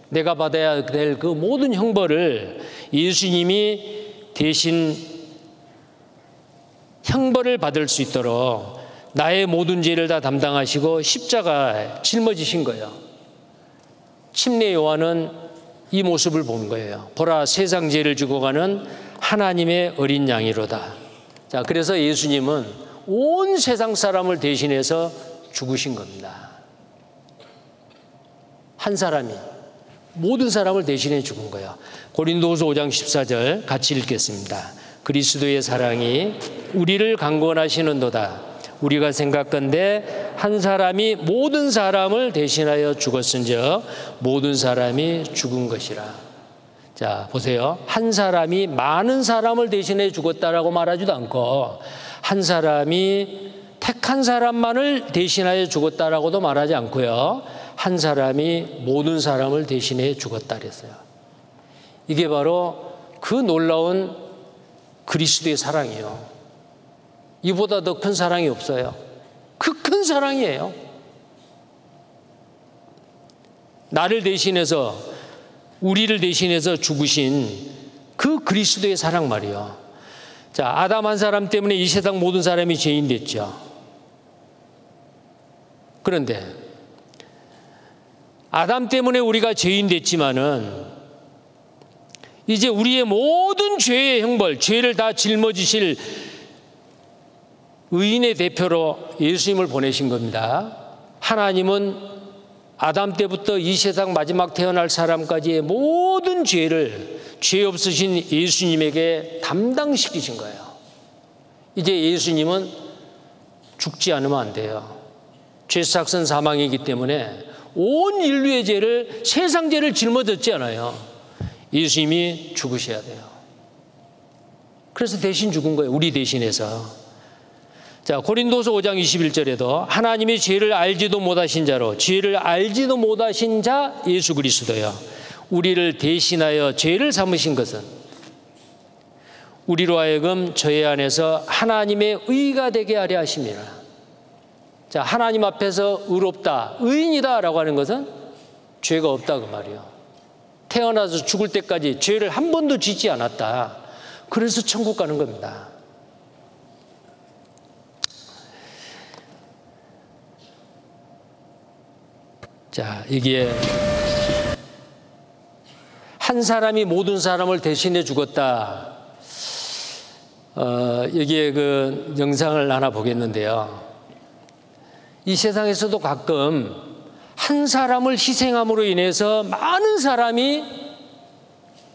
내가 받아야 될 그 모든 형벌을 예수님이 대신 형벌을 받을 수 있도록 나의 모든 죄를 다 담당하시고 십자가에 짊어지신 거예요. 침례 요한은 이 모습을 본 거예요. 보라, 세상 죄를 지고 가는 하나님의 어린 양이로다. 자, 그래서 예수님은 온 세상 사람을 대신해서 죽으신 겁니다. 한 사람이 모든 사람을 대신해 죽은 거예요. 고린도후서 오 장 십사 절 같이 읽겠습니다. 그리스도의 사랑이 우리를 강권하시는도다. 우리가 생각건대 한 사람이 모든 사람을 대신하여 죽었은즉 모든 사람이 죽은 것이라. 자, 보세요. 한 사람이 많은 사람을 대신해 죽었다라고 말하지도 않고 한 사람이 택한 사람만을 대신하여 죽었다라고도 말하지 않고요. 한 사람이 모든 사람을 대신해 죽었다 그랬어요. 이게 바로 그 놀라운 그리스도의 사랑이에요. 이보다 더 큰 사랑이 없어요. 그 큰 사랑이에요. 나를 대신해서, 우리를 대신해서 죽으신 그 그리스도의 사랑 말이에요. 자, 아담 한 사람 때문에 이 세상 모든 사람이 죄인 됐죠. 그런데 아담 때문에 우리가 죄인 됐지만은 이제 우리의 모든 죄의 형벌, 죄를 다 짊어지실 의인의 대표로 예수님을 보내신 겁니다. 하나님은 아담 때부터 이 세상 마지막 태어날 사람까지의 모든 죄를 죄 없으신 예수님에게 담당시키신 거예요. 이제 예수님은 죽지 않으면 안 돼요. 죄삭은 사망이기 때문에 온 인류의 죄를, 세상 죄를 짊어졌지 않아요. 예수님이 죽으셔야 돼요. 그래서 대신 죽은 거예요. 우리 대신해서. 자, 고린도서 오 장 이십일 절에도 하나님이 죄를 알지도 못하신 자로, 죄를 알지도 못하신 자 예수 그리스도요, 우리를 대신하여 죄를 삼으신 것은 우리로 하여금 저의 안에서 하나님의 의가 되게 하려 하심이라. 자, 하나님 앞에서 의롭다, 의인이다 라고 하는 것은 죄가 없다 그 말이에요. 태어나서 죽을 때까지 죄를 한 번도 짓지 않았다. 그래서 천국 가는 겁니다. 자, 이게 한 사람이 모든 사람을 대신해 죽었다. 어, 여기에 그 영상을 하나 보겠는데요. 이 세상에서도 가끔 한 사람을 희생함으로 인해서 많은 사람이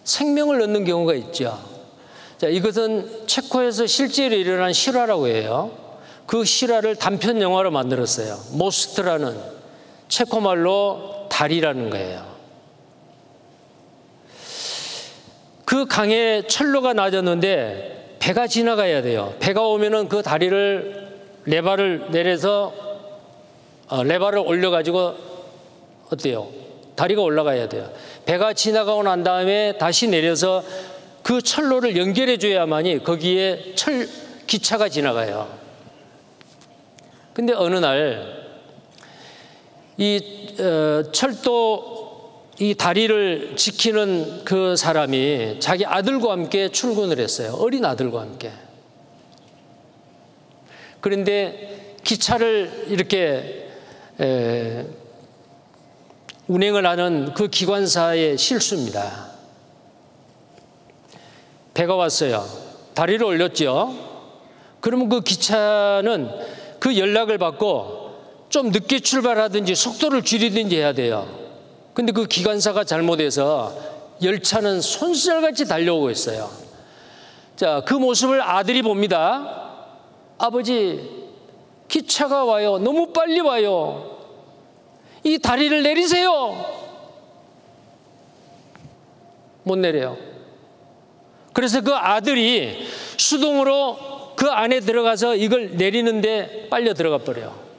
생명을 얻는 경우가 있죠. 자, 이것은 체코에서 실제로 일어난 실화라고 해요. 그 실화를 단편 영화로 만들었어요. 모스트라는 체코말로 달이라는 거예요. 그 강에 철로가 낮았는데 배가 지나가야 돼요. 배가 오면은 그 다리를 레바를 내려서 어, 레바를 올려가지고 어때요? 다리가 올라가야 돼요. 배가 지나가고 난 다음에 다시 내려서 그 철로를 연결해 줘야만이 거기에 철 기차가 지나가요. 근데 어느 날 이 어, 철도 이 다리를 지키는 그 사람이 자기 아들과 함께 출근을 했어요. 어린 아들과 함께. 그런데 기차를 이렇게 에, 운행을 하는 그 기관사의 실수입니다. 배가 왔어요. 다리를 올렸죠. 그러면 그 기차는 그 연락을 받고 좀 늦게 출발하든지 속도를 줄이든지 해야 돼요. 근데 그 기관사가 잘못해서 열차는 손살같이 달려오고 있어요. 자, 그 모습을 아들이 봅니다. 아버지, 기차가 와요. 너무 빨리 와요. 이 다리를 내리세요. 못 내려요. 그래서 그 아들이 수동으로 그 안에 들어가서 이걸 내리는데 빨려 들어가 버려요.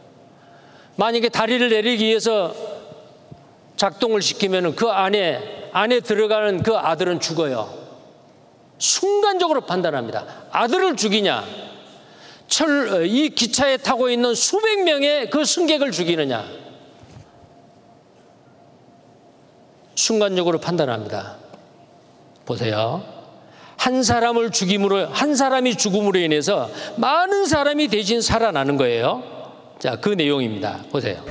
만약에 다리를 내리기 위해서 작동을 시키면 그 안에 안에 들어가는 그 아들은 죽어요. 순간적으로 판단합니다. 아들을 죽이냐, 철, 이 기차에 타고 있는 수백 명의 그 승객을 죽이느냐. 순간적으로 판단합니다. 보세요. 한 사람을 죽임으로, 한 사람이 죽음으로 인해서 많은 사람이 대신 살아나는 거예요. 자, 그 내용입니다. 보세요.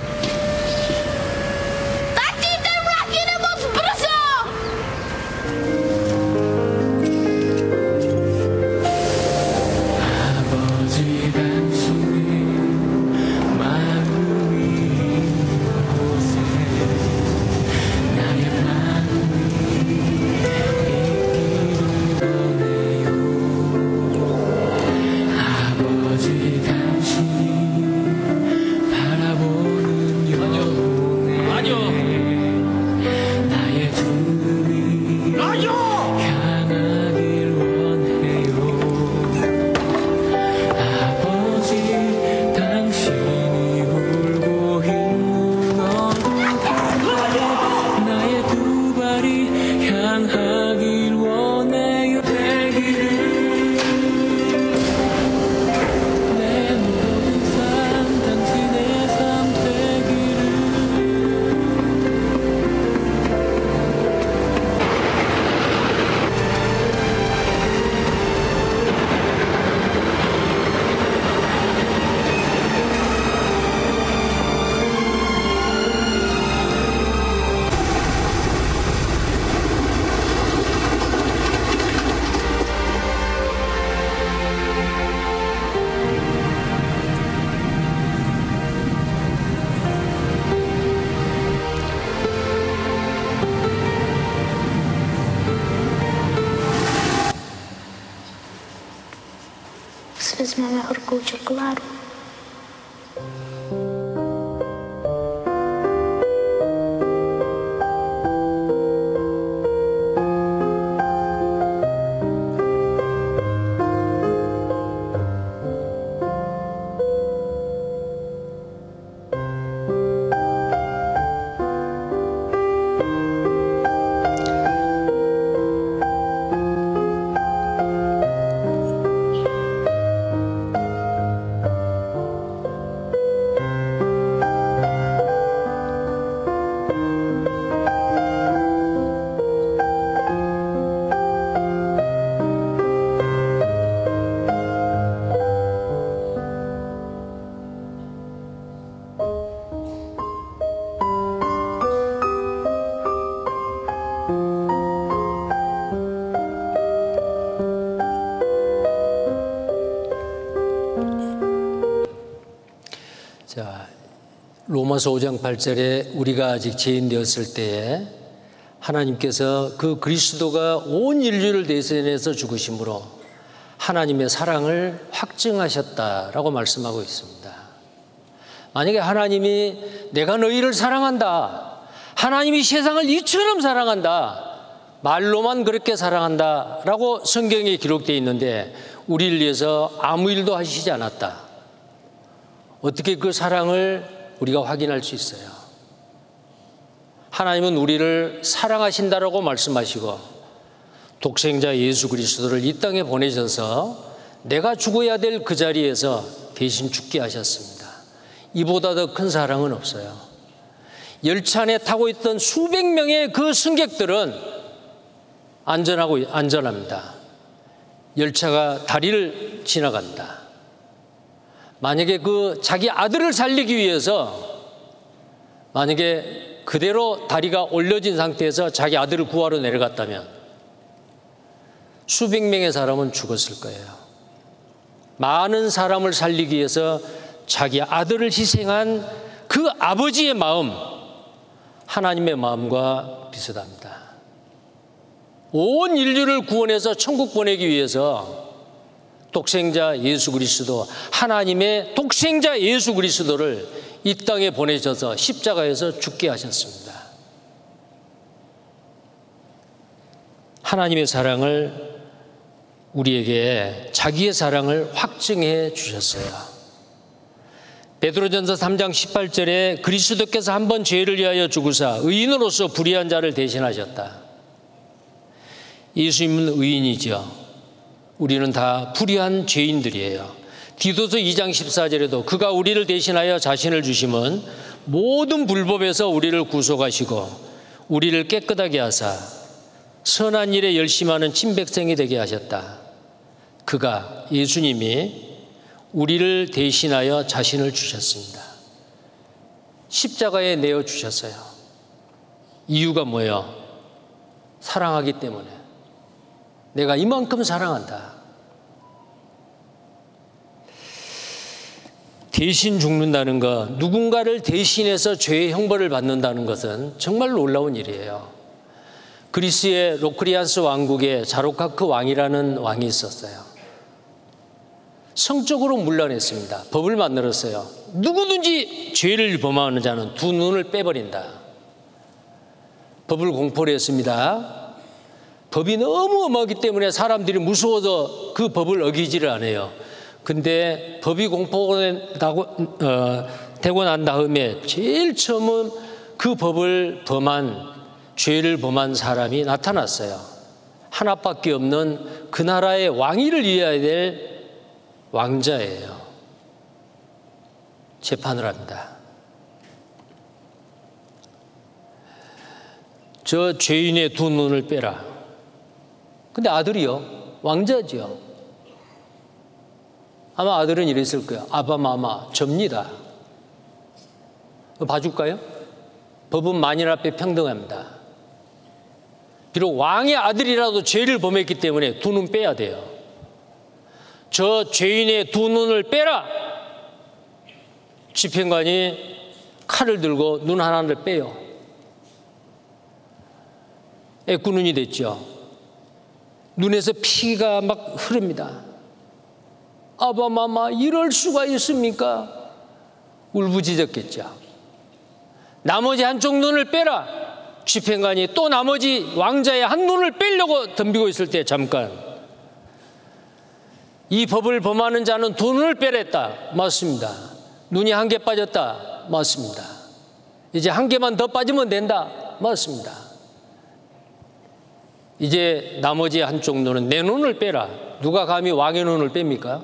Claro. 로마서 오 장 팔 절에 우리가 아직 죄인되었을 때에 하나님께서 그 그리스도가 온 인류를 대신해서 죽으심으로 하나님의 사랑을 확증하셨다라고 말씀하고 있습니다. 만약에 하나님이 내가 너희를 사랑한다, 하나님이 세상을 이처럼 사랑한다, 말로만 그렇게 사랑한다라고 성경에 기록되어 있는데 우리를 위해서 아무 일도 하시지 않았다. 어떻게 그 사랑을 우리가 확인할 수 있어요? 하나님은 우리를 사랑하신다라고 말씀하시고 독생자 예수 그리스도를 이 땅에 보내셔서 내가 죽어야 될 그 자리에서 대신 죽게 하셨습니다. 이보다 더 큰 사랑은 없어요. 열차 안에 타고 있던 수백 명의 그 승객들은 안전하고 안전합니다. 열차가 다리를 지나간다. 만약에 그 자기 아들을 살리기 위해서 만약에 그대로 다리가 올려진 상태에서 자기 아들을 구하러 내려갔다면 수백 명의 사람은 죽었을 거예요. 많은 사람을 살리기 위해서 자기 아들을 희생한 그 아버지의 마음, 하나님의 마음과 비슷합니다. 온 인류를 구원해서 천국 보내기 위해서 독생자 예수 그리스도, 하나님의 독생자 예수 그리스도를 이 땅에 보내셔서 십자가에서 죽게 하셨습니다. 하나님의 사랑을, 우리에게 자기의 사랑을 확증해 주셨어요. 베드로전서 삼 장 십팔 절에 그리스도께서 한번 죄를 위하여 죽으사 의인으로서 불의한 자를 대신하셨다. 예수님은 의인이죠. 우리는 다 불의한 죄인들이에요. 디도서 이 장 십사 절에도 그가 우리를 대신하여 자신을 주심은 모든 불법에서 우리를 구속하시고 우리를 깨끗하게 하사 선한 일에 열심하는 친백성이 되게 하셨다. 그가, 예수님이 우리를 대신하여 자신을 주셨습니다. 십자가에 내어주셨어요. 이유가 뭐예요? 사랑하기 때문에. 내가 이만큼 사랑한다. 대신 죽는다는 것, 누군가를 대신해서 죄의 형벌을 받는다는 것은 정말 놀라운 일이에요. 그리스의 로크리안스 왕국에 자로카크 왕이라는 왕이 있었어요. 성적으로 물러냈습니다. 법을 만들었어요. 누구든지 죄를 범하는 자는 두 눈을 빼버린다. 법을 공포를 했습니다. 법이 너무 엄하기 때문에 사람들이 무서워서 그 법을 어기지를 않아요. 근데 법이 공포되고 난 다음에 제일 처음 그 법을 범한 죄를 범한 사람이 나타났어요. 하나밖에 없는 그 나라의 왕위를 이어야 될 왕자예요. 재판을 합니다. 저 죄인의 두 눈을 빼라. 근데 아들이요. 왕자지요. 아마 아들은 이랬을 거예요. 아바 마마 접니다. 봐줄까요? 법은 만인 앞에 평등합니다. 비록 왕의 아들이라도 죄를 범했기 때문에 두 눈 빼야 돼요. 저 죄인의 두 눈을 빼라. 집행관이 칼을 들고 눈 하나를 빼요. 애꾸눈이 됐죠. 눈에서 피가 막 흐릅니다. 아바마마, 이럴 수가 있습니까? 울부짖었겠죠. 나머지 한쪽 눈을 빼라. 집행관이 또 나머지 왕자의 한 눈을 빼려고 덤비고 있을 때 잠깐, 이 법을 범하는 자는 두 눈을 빼랬다. 맞습니다. 눈이 한 개 빠졌다. 맞습니다. 이제 한 개만 더 빠지면 된다. 맞습니다. 이제 나머지 한쪽 눈은 내 눈을 빼라. 누가 감히 왕의 눈을 뺍니까?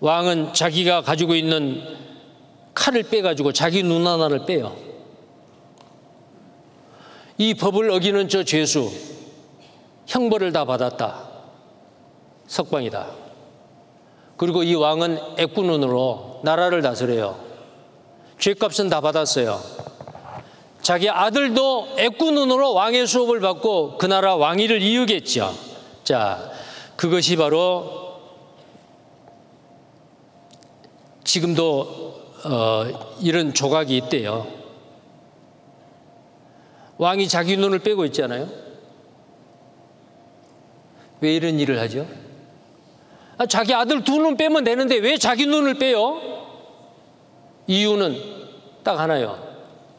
왕은 자기가 가지고 있는 칼을 빼가지고 자기 눈 하나를 빼요. 이 법을 어기는 저 죄수, 형벌을 다 받았다. 석방이다. 그리고 이 왕은 애꾸눈으로 나라를 다스려요. 죄값은 다 받았어요. 자기 아들도 애꾸눈으로 왕의 수업을 받고 그 나라 왕위를 이으겠죠. 자, 그것이 바로 지금도 어, 이런 조각이 있대요. 왕이 자기 눈을 빼고 있잖아요. 왜 이런 일을 하죠? 아, 자기 아들 두 눈 빼면 되는데 왜 자기 눈을 빼요? 이유는 딱 하나요.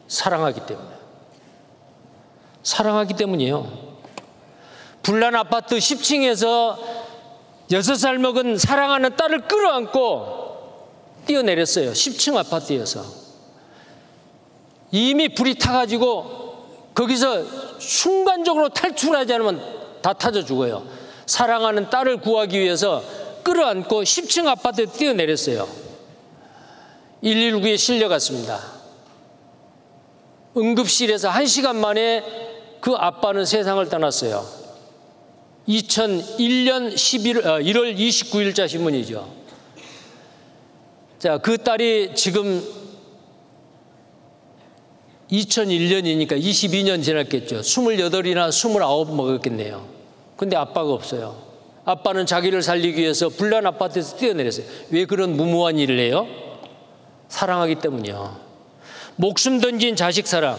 사랑하기 때문에. 사랑하기 때문이에요. 불난 아파트 십 층에서 여섯 살 먹은 사랑하는 딸을 끌어안고 뛰어내렸어요. 십 층 아파트에서. 이미 불이 타가지고 거기서 순간적으로 탈출하지 않으면 다 타져 죽어요. 사랑하는 딸을 구하기 위해서 끌어안고 십 층 아파트에 뛰어내렸어요. 일일구에 실려갔습니다. 응급실에서 한 시간 만에 그 아빠는 세상을 떠났어요. 이천일 년 일월 이십구 일자 신문이죠. 자, 그 딸이 지금 이천일 년이니까 이십이 년 지났겠죠. 스물여덟이나 스물아홉 먹었겠네요. 근데 아빠가 없어요. 아빠는 자기를 살리기 위해서 불난 아파트에서 뛰어내렸어요. 왜 그런 무모한 일을 해요? 사랑하기 때문이요. 목숨 던진 자식 사랑.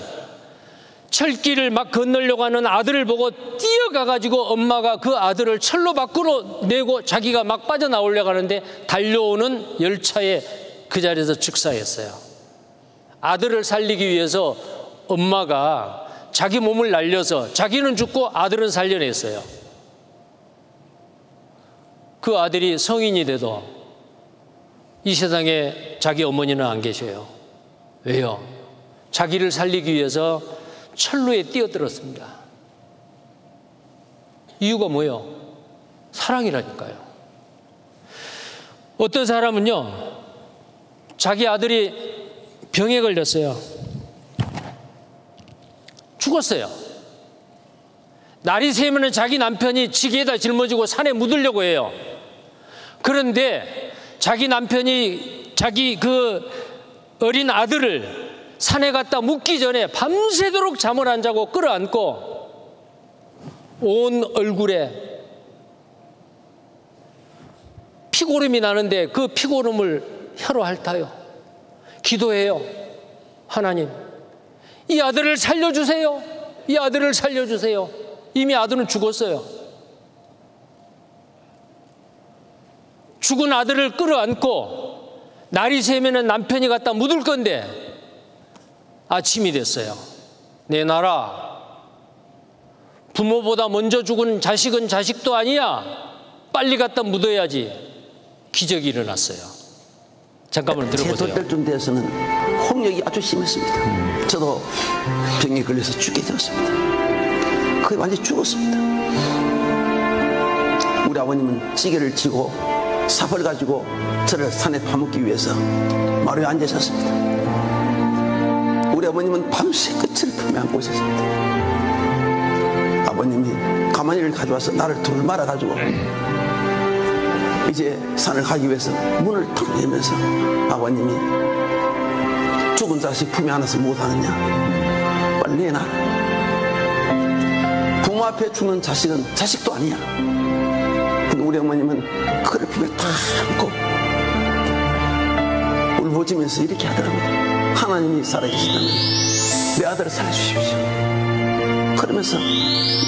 철길을 막 건너려고 하는 아들을 보고 뛰어가가지고 엄마가 그 아들을 철로 밖으로 내고 자기가 막 빠져나오려고 하는데 달려오는 열차에 그 자리에서 즉사했어요. 아들을 살리기 위해서 엄마가 자기 몸을 날려서 자기는 죽고 아들은 살려냈어요. 그 아들이 성인이 돼도 이 세상에 자기 어머니는 안 계셔요. 왜요? 자기를 살리기 위해서 철로에 뛰어들었습니다. 이유가 뭐예요? 사랑이라니까요. 어떤 사람은요, 자기 아들이 병에 걸렸어요. 죽었어요. 날이 새면 자기 남편이 지게에다 짊어지고 산에 묻으려고 해요. 그런데 자기 남편이 자기 그 어린 아들을 산에 갔다 묻기 전에 밤새도록 잠을 안 자고 끌어안고 온 얼굴에 피고름이 나는데 그 피고름을 혀로 핥아요. 기도해요. 하나님, 이 아들을 살려주세요. 이 아들을 살려주세요. 이미 아들은 죽었어요. 죽은 아들을 끌어안고 날이 새면은 남편이 갖다 묻을 건데 아침이 됐어요. 내 나라, 부모보다 먼저 죽은 자식은 자식도 아니야. 빨리 갖다 묻어야지. 기적이 일어났어요. 잠깐만 들어보세요. 제 돌때쯤 되어서는 홍역이 아주 심했습니다. 저도 병에 걸려서 죽게 되었습니다. 거의 완전히 죽었습니다. 우리 아버님은 찌개를 쥐고 삽을 가지고 저를 산에 파묻기 위해서 마루에 앉으셨습니다. 우리 아버님은 밤새 끝을 품에 안고 있었습니다. 아버님이 가마니를 가져와서 나를 둘 말아가지고 이제 산을 가기 위해서 문을 탁 열면서 아버님이 죽은 자식 품에 안아서 못하느냐, 빨리 내놔라. 부모 앞에 죽는 자식은 자식도 아니야. 근데 우리 어머님은 그를 품에 탁 안고 울부짖으면서 이렇게 하더랍니다. 하나님이 살아계시다면 내 아들을 살려주십시오. 그러면서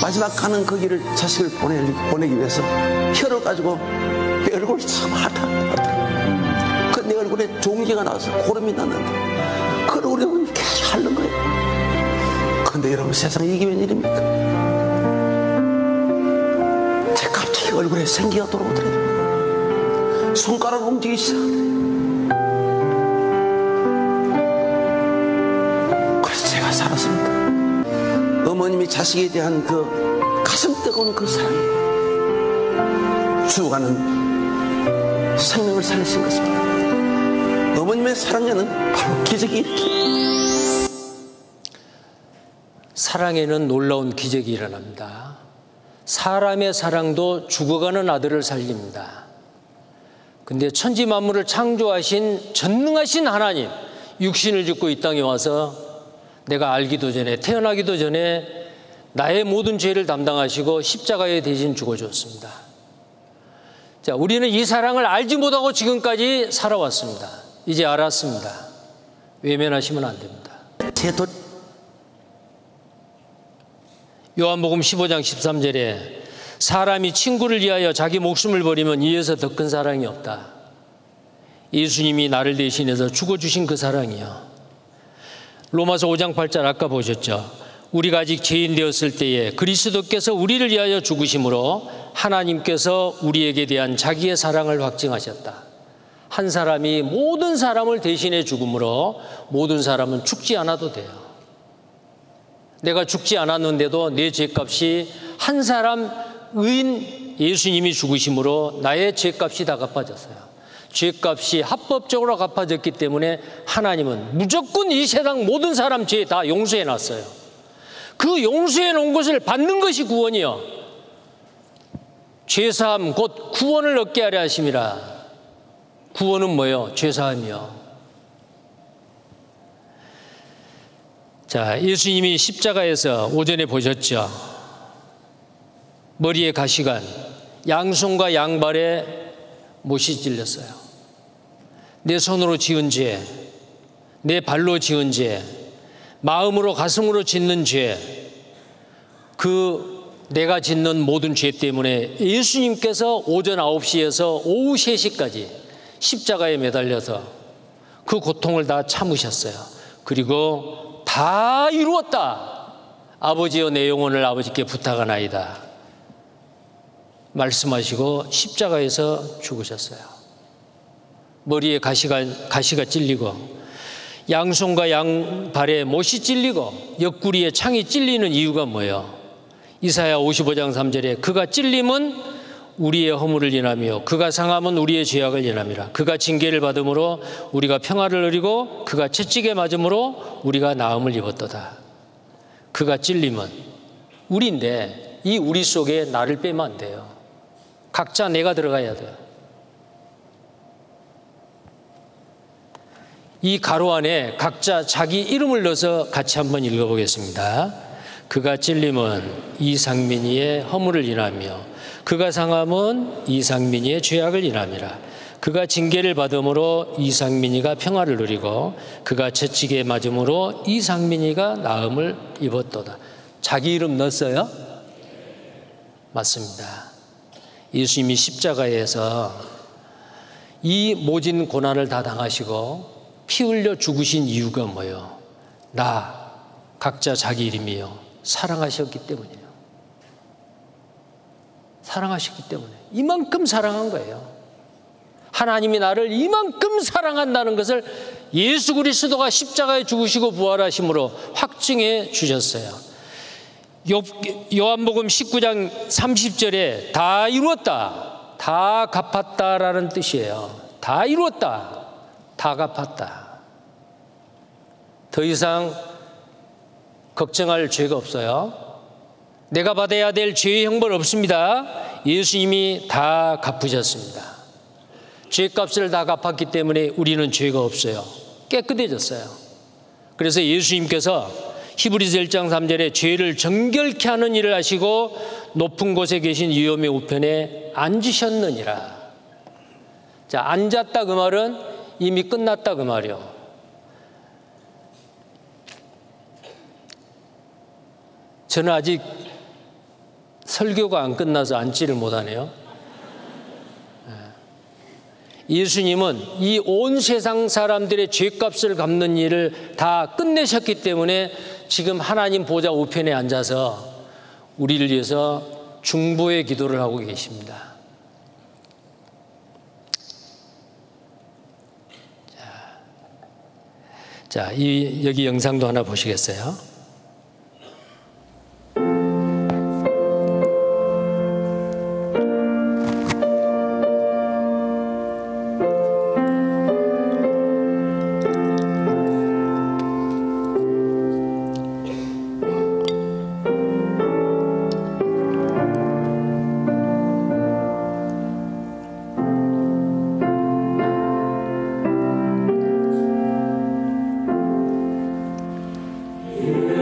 마지막 가는 그 길을 자식을 보내기, 보내기 위해서 혀를 가지고 내 얼굴을 참 하다. 그 내 얼굴에 종기가 나와서 고름이 났는데 그걸 우리 어머니 계속 핥는 거예요. 근데 여러분, 세상에 이게 웬일입니까? 제 갑자기 얼굴에 생기가 돌아오더래요. 손가락을 움직이기 시작하더래요. 살았습니다. 어머님이 자식에 대한 그 가슴 뜨거운 그 사랑, 죽어가는 생명을 살리신 것입니다. 어머님의 사랑에는 바로 기적이 일어납니다. 사랑에는 놀라운 기적이 일어납니다. 사람의 사랑도 죽어가는 아들을 살립니다. 근데 천지 만물을 창조하신 전능하신 하나님, 육신을 짓고 이 땅에 와서 내가 알기도 전에, 태어나기도 전에 나의 모든 죄를 담당하시고 십자가에 대신 죽어줬습니다. 자, 우리는 이 사랑을 알지 못하고 지금까지 살아왔습니다. 이제 알았습니다. 외면하시면 안 됩니다. 요한복음 십오 장 십삼 절에 사람이 친구를 위하여 자기 목숨을 버리면 이에서 더 큰 사랑이 없다. 예수님이 나를 대신해서 죽어주신 그 사랑이요. 로마서 오 장 팔 절 아까 보셨죠? 우리가 아직 죄인 되었을 때에 그리스도께서 우리를 위하여 죽으심으로 하나님께서 우리에게 대한 자기의 사랑을 확증하셨다. 한 사람이 모든 사람을 대신해 죽음으로 모든 사람은 죽지 않아도 돼요. 내가 죽지 않았는데도 내 죄값이 한 사람 의인 예수님이 죽으심으로 나의 죄값이 다 갚아졌어요. 죄값이 합법적으로 갚아졌기 때문에 하나님은 무조건 이 세상 모든 사람 죄 다 용서해 놨어요. 그 용서해 놓은 것을 받는 것이 구원이요. 죄사함 곧 구원을 얻게 하려 하심이라. 구원은 뭐예요? 죄사함이요. 자, 예수님이 십자가에서 오전에 보셨죠? 머리에 가시관, 양손과 양발에 못이 찔렸어요. 내 손으로 지은 죄, 내 발로 지은 죄, 마음으로 가슴으로 짓는 죄, 그 내가 짓는 모든 죄 때문에 예수님께서 오전 아홉 시에서 오후 세 시까지 십자가에 매달려서 그 고통을 다 참으셨어요. 그리고 다 이루었다. 아버지여 내 영혼을 아버지께 부탁하나이다. 말씀하시고 십자가에서 죽으셨어요. 머리에 가시가, 가시가 찔리고 양손과 양발에 못이 찔리고 옆구리에 창이 찔리는 이유가 뭐예요? 이사야 오십오 장 삼 절에 그가 찔림은 우리의 허물을 인하며 그가 상함은 우리의 죄악을 인함이라. 그가 징계를 받음으로 우리가 평화를 누리고 그가 채찍에 맞음으로 우리가 나음을 입었도다. 그가 찔림은 우리인데 이 우리 속에 나를 빼면 안 돼요. 각자 내가 들어가야 돼요. 이 가로 안에 각자 자기 이름을 넣어서 같이 한번 읽어보겠습니다. 그가 찔림은 이상민이의 허물을 인하며 그가 상함은 이상민이의 죄악을 인함이라. 그가 징계를 받음으로 이상민이가 평화를 누리고 그가 채찍에 맞음으로 이상민이가 나음을 입었도다. 자기 이름 넣었어요? 맞습니다. 예수님이 십자가에서 이 모진 고난을 다 당하시고 피 흘려 죽으신 이유가 뭐예요? 나 각자 자기 이름이요 사랑하셨기 때문이에요. 사랑하셨기 때문에 이만큼 사랑한 거예요. 하나님이 나를 이만큼 사랑한다는 것을 예수 그리스도가 십자가에 죽으시고 부활하심으로 확증해 주셨어요. 요한복음 십구 장 삼십 절에 다 이루었다, 다 갚았다라는 뜻이에요. 다 이루었다, 다 갚았다. 더 이상 걱정할 죄가 없어요. 내가 받아야 될 죄의 형벌 없습니다. 예수님이 다 갚으셨습니다. 죄값을 다 갚았기 때문에 우리는 죄가 없어요. 깨끗해졌어요. 그래서 예수님께서 히브리서 일 장 삼 절에 죄를 정결케 하는 일을 하시고 높은 곳에 계신 위엄의 우편에 앉으셨느니라. 자, 앉았다 그 말은 이미 끝났다 그 말이요. 저는 아직 설교가 안 끝나서 앉지를 못하네요. 예수님은 이 온 세상 사람들의 죄값을 갚는 일을 다 끝내셨기 때문에 지금 하나님 보좌 우편에 앉아서 우리를 위해서 중보의 기도를 하고 계십니다. 자, 이 여기 영상도 하나 보시겠어요? Yeah.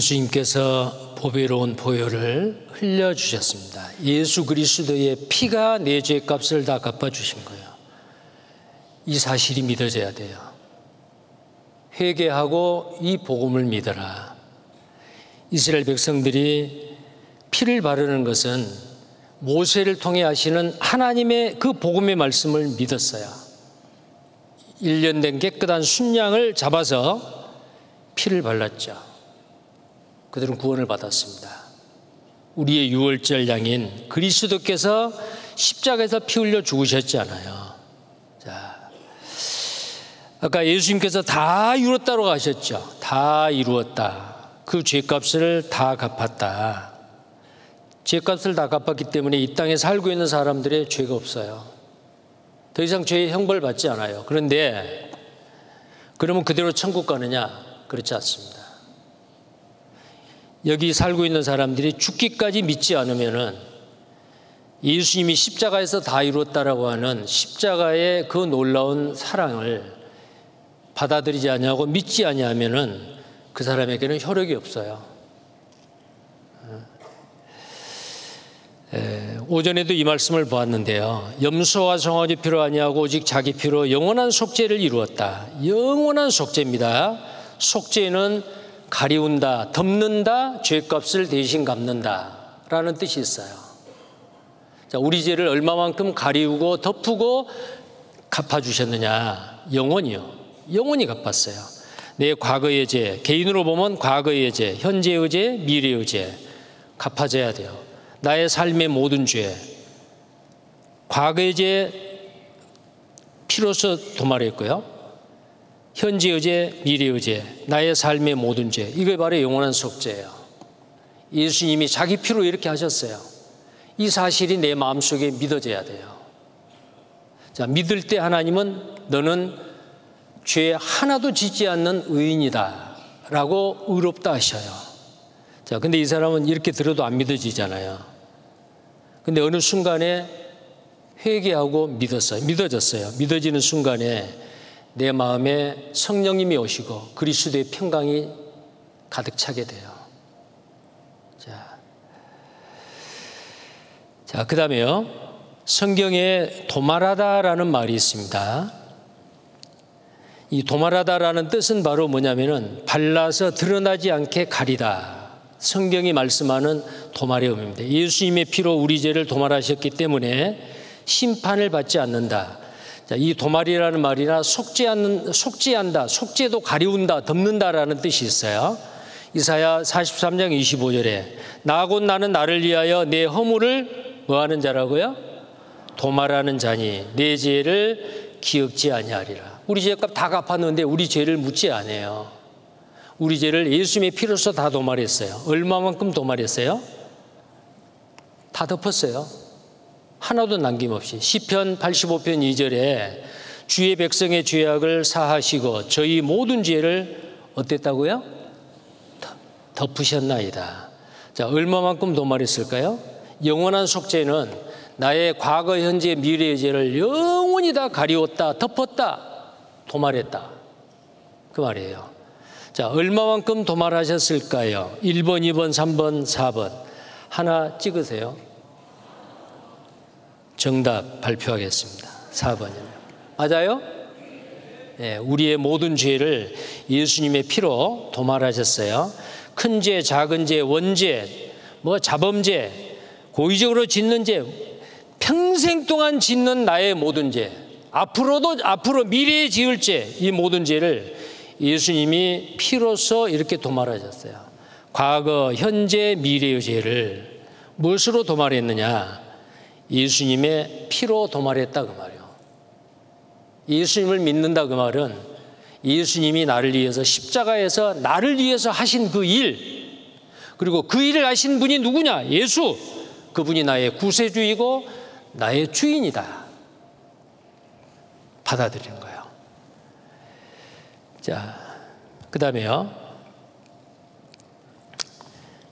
예수님께서 보배로운 보혈을 흘려주셨습니다. 예수 그리스도의 피가 내 죄의 값을 다 갚아주신 거예요. 이 사실이 믿어져야 돼요. 회개하고 이 복음을 믿어라. 이스라엘 백성들이 피를 바르는 것은 모세를 통해 하시는 하나님의 그 복음의 말씀을 믿었어요. 일련된 깨끗한 순양을 잡아서 피를 발랐죠. 그들은 구원을 받았습니다. 우리의 유월절 양인 그리스도께서 십자가에서 피 흘려 죽으셨잖아요. 자, 아까 예수님께서 다 이루었다고 하셨죠. 다 이루었다. 그 죄값을 다 갚았다. 죄값을 다 갚았기 때문에 이 땅에 살고 있는 사람들의 죄가 없어요. 더 이상 죄의 형벌 받지 않아요. 그런데 그러면 그대로 천국 가느냐? 그렇지 않습니다. 여기 살고 있는 사람들이 죽기까지 믿지 않으면은 예수님이 십자가에서 다 이루었다라고 하는 십자가의 그 놀라운 사랑을 받아들이지 아니하고 믿지 아니하면은 그 사람에게는 효력이 없어요. 에, 오전에도 이 말씀을 보았는데요. 염소와 성원이 필요 아니하고 오직 자기 피로 영원한 속죄를 이루었다. 영원한 속죄입니다. 속죄는 가리운다, 덮는다, 죄값을 대신 갚는다 라는 뜻이 있어요. 자, 우리 죄를 얼마만큼 가리우고 덮고 갚아주셨느냐. 영원히요. 영원히 갚았어요. 내 과거의 죄, 개인으로 보면 과거의 죄, 현재의 죄, 미래의 죄 갚아져야 돼요. 나의 삶의 모든 죄, 과거의 죄 피로서 도말했고요. 현재의 죄, 미래의 죄, 나의 삶의 모든 죄, 이게 바로 영원한 속죄예요. 예수님이 자기 피로 이렇게 하셨어요. 이 사실이 내 마음속에 믿어져야 돼요. 자, 믿을 때 하나님은 너는 죄 하나도 짓지 않는 의인이다 라고 의롭다 하셔요. 자, 근데 이 사람은 이렇게 들어도 안 믿어지잖아요. 근데 어느 순간에 회개하고 믿었어요. 믿어졌어요. 믿어지는 순간에 내 마음에 성령님이 오시고 그리스도의 평강이 가득 차게 돼요. 자, 자, 그 다음에요. 성경에 도말하다라는 말이 있습니다. 이 도말하다라는 뜻은 바로 뭐냐면은 발라서 드러나지 않게 가리다. 성경이 말씀하는 도말의 의미입니다. 예수님의 피로 우리 죄를 도말하셨기 때문에 심판을 받지 않는다. 자, 이 도말이라는 말이나 속죄하는, 속죄한다, 속죄도 가리운다, 덮는다라는 뜻이 있어요. 이사야 사십삼 장 이십오 절에 나 곧 나는 나를 위하여 내 허물을 뭐하는 자라고요? 도말하는 자니 내 죄를 기억지 아니하리라. 우리 죄값 다 갚았는데 우리 죄를 묻지 않아요. 우리 죄를 예수님의 피로써 다 도말했어요. 얼마만큼 도말했어요? 다 덮었어요. 하나도 남김없이. 시편 팔십오 편 이 절에 주의 백성의 죄악을 사하시고 저희 모든 죄를 어땠다고요? 덮으셨나이다. 자, 얼마만큼 도말했을까요? 영원한 속죄는 나의 과거, 현재, 미래의 죄를 영원히 다 가리웠다, 덮었다, 도말했다 그 말이에요. 자, 얼마만큼 도말하셨을까요? 일 번, 이 번, 삼 번, 사 번 하나 찍으세요. 정답 발표하겠습니다. 사 번이네요. 맞아요? 예, 우리의 모든 죄를 예수님의 피로 도말하셨어요. 큰 죄, 작은 죄, 원죄, 뭐 자범죄, 고의적으로 짓는 죄, 평생 동안 짓는 나의 모든 죄, 앞으로도 앞으로 미래에 지을 죄, 이 모든 죄를 예수님이 피로써 이렇게 도말하셨어요. 과거, 현재, 미래의 죄를 무엇으로 도말했느냐? 예수님의 피로 도말했다 그 말이요. 예수님을 믿는다 그 말은 예수님이 나를 위해서 십자가에서 나를 위해서 하신 그 일, 그리고 그 일을 하신 분이 누구냐? 예수. 그분이 나의 구세주이고 나의 주인이다. 받아들이는 거예요. 자, 그 다음에요.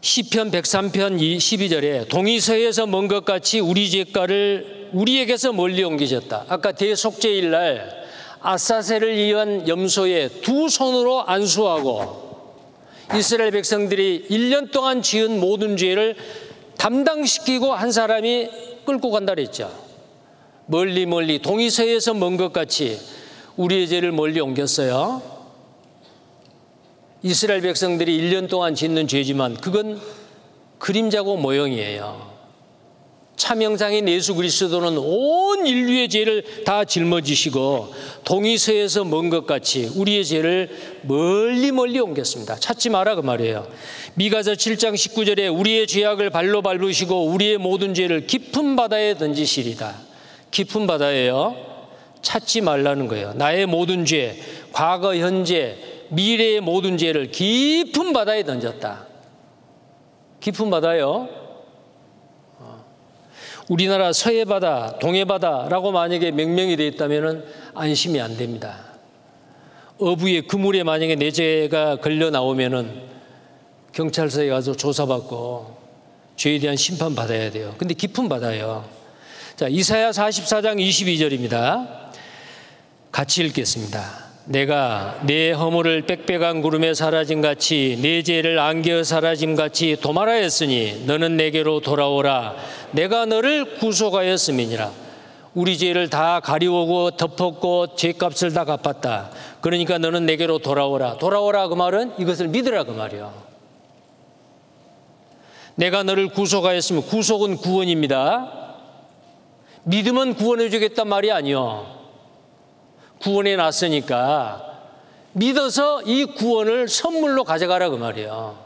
시편 백삼 편 십이 절에 동이서에서 먼 것 같이 우리 죄가를 우리에게서 멀리 옮기셨다. 아까 대속죄일 날 아사셀을 위한 염소에 두 손으로 안수하고 이스라엘 백성들이 일 년 동안 지은 모든 죄를 담당시키고 한 사람이 끌고 간다 그랬죠. 멀리 멀리 동이서에서 먼 것 같이 우리의 죄를 멀리 옮겼어요. 이스라엘 백성들이 일 년 동안 짓는 죄지만 그건 그림자고 모형이에요. 참형상인 예수 그리스도는 온 인류의 죄를 다 짊어지시고 동이서에서 먼 것 같이 우리의 죄를 멀리 멀리 옮겼습니다. 찾지 마라 그 말이에요. 미가서 칠 장 십구 절에 우리의 죄악을 발로 밟으시고 우리의 모든 죄를 깊은 바다에 던지시리다. 깊은 바다예요. 찾지 말라는 거예요. 나의 모든 죄, 과거, 현재, 미래의 모든 죄를 깊은 바다에 던졌다. 깊은 바다요. 우리나라 서해바다, 동해바다라고 만약에 명명이 되어 있다면 안심이 안 됩니다. 어부의 그물에 만약에 내 죄가 걸려 나오면 경찰서에 가서 조사받고 죄에 대한 심판 받아야 돼요. 근데 깊은 바다예요. 자, 이사야 사십사 장 이십이 절입니다. 같이 읽겠습니다. 내가 내 허물을 빽빽한 구름에 사라짐 같이 내 죄를 안겨 사라짐 같이 도마라 했으니 너는 내게로 돌아오라. 내가 너를 구속하였음이니라. 우리 죄를 다 가리우고 덮었고 죄값을 다 갚았다. 그러니까 너는 내게로 돌아오라. 돌아오라 그 말은 이것을 믿으라 그 말이요. 내가 너를 구속하였으면 구속은 구원입니다. 믿으면 구원해 주겠단 말이 아니요. 구원해 놨으니까 믿어서 이 구원을 선물로 가져가라 그 말이에요.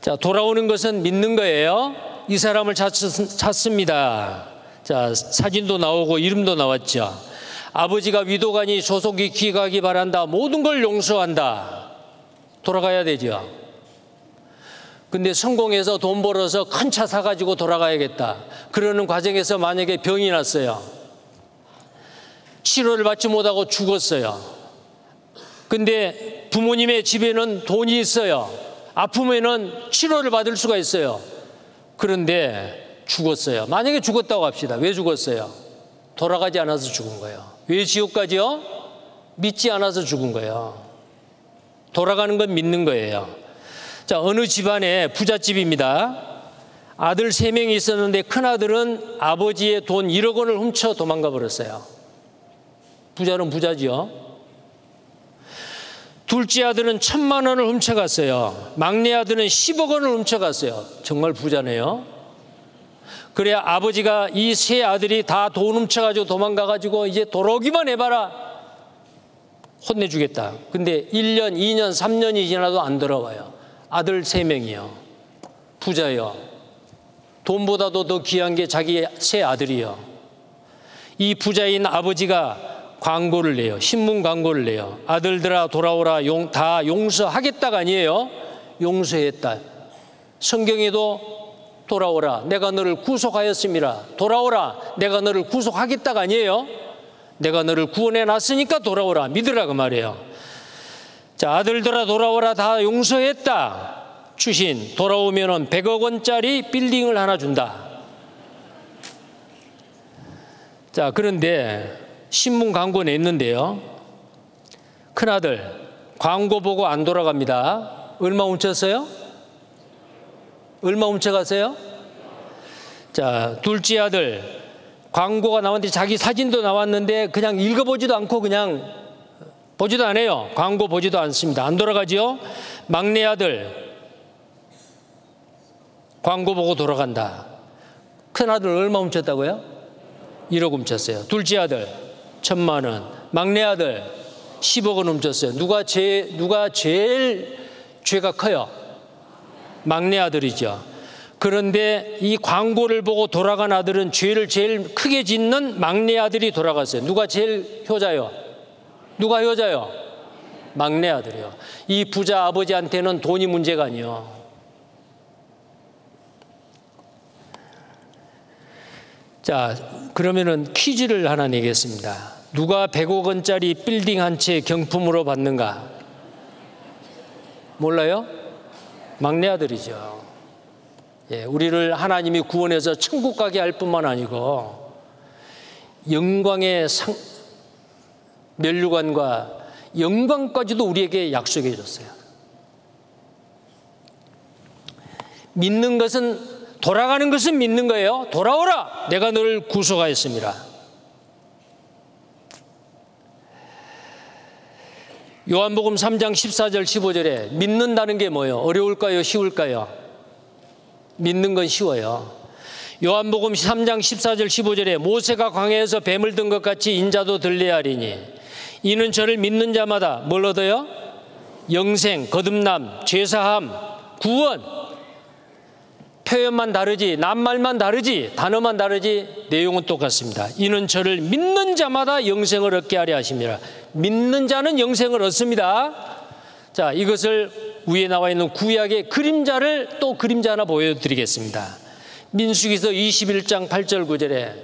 자, 돌아오는 것은 믿는 거예요. 이 사람을 찾, 찾습니다. 자, 사진도 나오고 이름도 나왔죠. 아버지가 위도가니 조속히 귀가하기 바란다. 모든 걸 용서한다. 돌아가야 되죠. 근데 성공해서 돈 벌어서 큰 차 사가지고 돌아가야겠다. 그러는 과정에서 만약에 병이 났어요. 치료를 받지 못하고 죽었어요. 근데 부모님의 집에는 돈이 있어요. 아프면은 치료를 받을 수가 있어요. 그런데 죽었어요. 만약에 죽었다고 합시다. 왜 죽었어요? 돌아가지 않아서 죽은 거예요. 왜 지옥까지요? 믿지 않아서 죽은 거예요. 돌아가는 건 믿는 거예요. 자, 어느 집안에 부잣집입니다. 아들 세 명이 있었는데 큰아들은 아버지의 돈 일억 원을 훔쳐 도망가 버렸어요. 부자는 부자지요. 둘째 아들은 천만 원을 훔쳐갔어요. 막내 아들은 십억 원을 훔쳐갔어요. 정말 부자네요. 그래야 아버지가 이 세 아들이 다 돈 훔쳐가지고 도망가가지고 이제 돌아오기만 해봐라. 혼내주겠다. 근데 일 년, 이 년, 삼 년이 지나도 안 돌아와요. 아들 세 명이요. 부자요. 돈보다도 더 귀한 게 자기 세 아들이요. 이 부자인 아버지가 광고를 내요. 신문 광고를 내요. 아들들아 돌아오라. 용, 다 용서하겠다가 아니에요. 용서했다. 성경에도 돌아오라. 내가 너를 구속하였음이라. 돌아오라. 내가 너를 구속하겠다가 아니에요. 내가 너를 구원해 놨으니까 돌아오라. 믿으라 그 말이에요. 자, 아들들아 돌아오라. 다 용서했다. 주신 돌아오면은 백억 원짜리 빌딩을 하나 준다. 자, 그런데 신문 광고 냈는데요. 큰아들 광고 보고 안 돌아갑니다. 얼마 훔쳤어요? 얼마 훔쳐갔어요? 자, 둘째 아들 광고가 나왔는데 자기 사진도 나왔는데 그냥 읽어보지도 않고 그냥 보지도 않아요. 광고 보지도 않습니다. 안 돌아가지요. 막내 아들 광고 보고 돌아간다. 큰아들 얼마 훔쳤다고요? 일억 훔쳤어요. 둘째 아들 천만 원. 막내 아들 십억 원 훔쳤어요. 누가 제 누가 제일 죄가 커요? 막내 아들이죠. 그런데 이 광고를 보고 돌아간 아들은 죄를 제일 크게 짓는 막내 아들이 돌아갔어요. 누가 제일 효자요? 누가 효자요? 막내 아들이요. 이 부자 아버지한테는 돈이 문제가 아니요. 자, 그러면은 퀴즈를 하나 내겠습니다. 누가 백억 원짜리 빌딩 한 채 경품으로 받는가? 몰라요? 막내 아들이죠. 예, 우리를 하나님이 구원해서 천국 가게 할 뿐만 아니고 영광의 상, 면류관과 영광까지도 우리에게 약속해 줬어요. 믿는 것은 돌아가는 것은 믿는 거예요. 돌아오라, 내가 너를 구속하였습니다. 요한복음 삼 장 십사 절 십오 절에 믿는다는 게 뭐예요? 어려울까요? 쉬울까요? 믿는 건 쉬워요. 요한복음 삼 장 십사 절 십오 절에 모세가 광야에서 뱀을 든 것 같이 인자도 들레하리니 이는 저를 믿는 자마다 뭘 얻어요? 영생, 거듭남, 죄사함, 구원. 표현만 다르지, 낱말만 다르지, 단어만 다르지 내용은 똑같습니다. 이는 저를 믿는 자마다 영생을 얻게 하려 하십니다. 믿는 자는 영생을 얻습니다. 자, 이것을 위에 나와 있는 구약의 그림자를 또 그림자 하나 보여드리겠습니다. 민수기서 이십일 장 팔 절 구 절에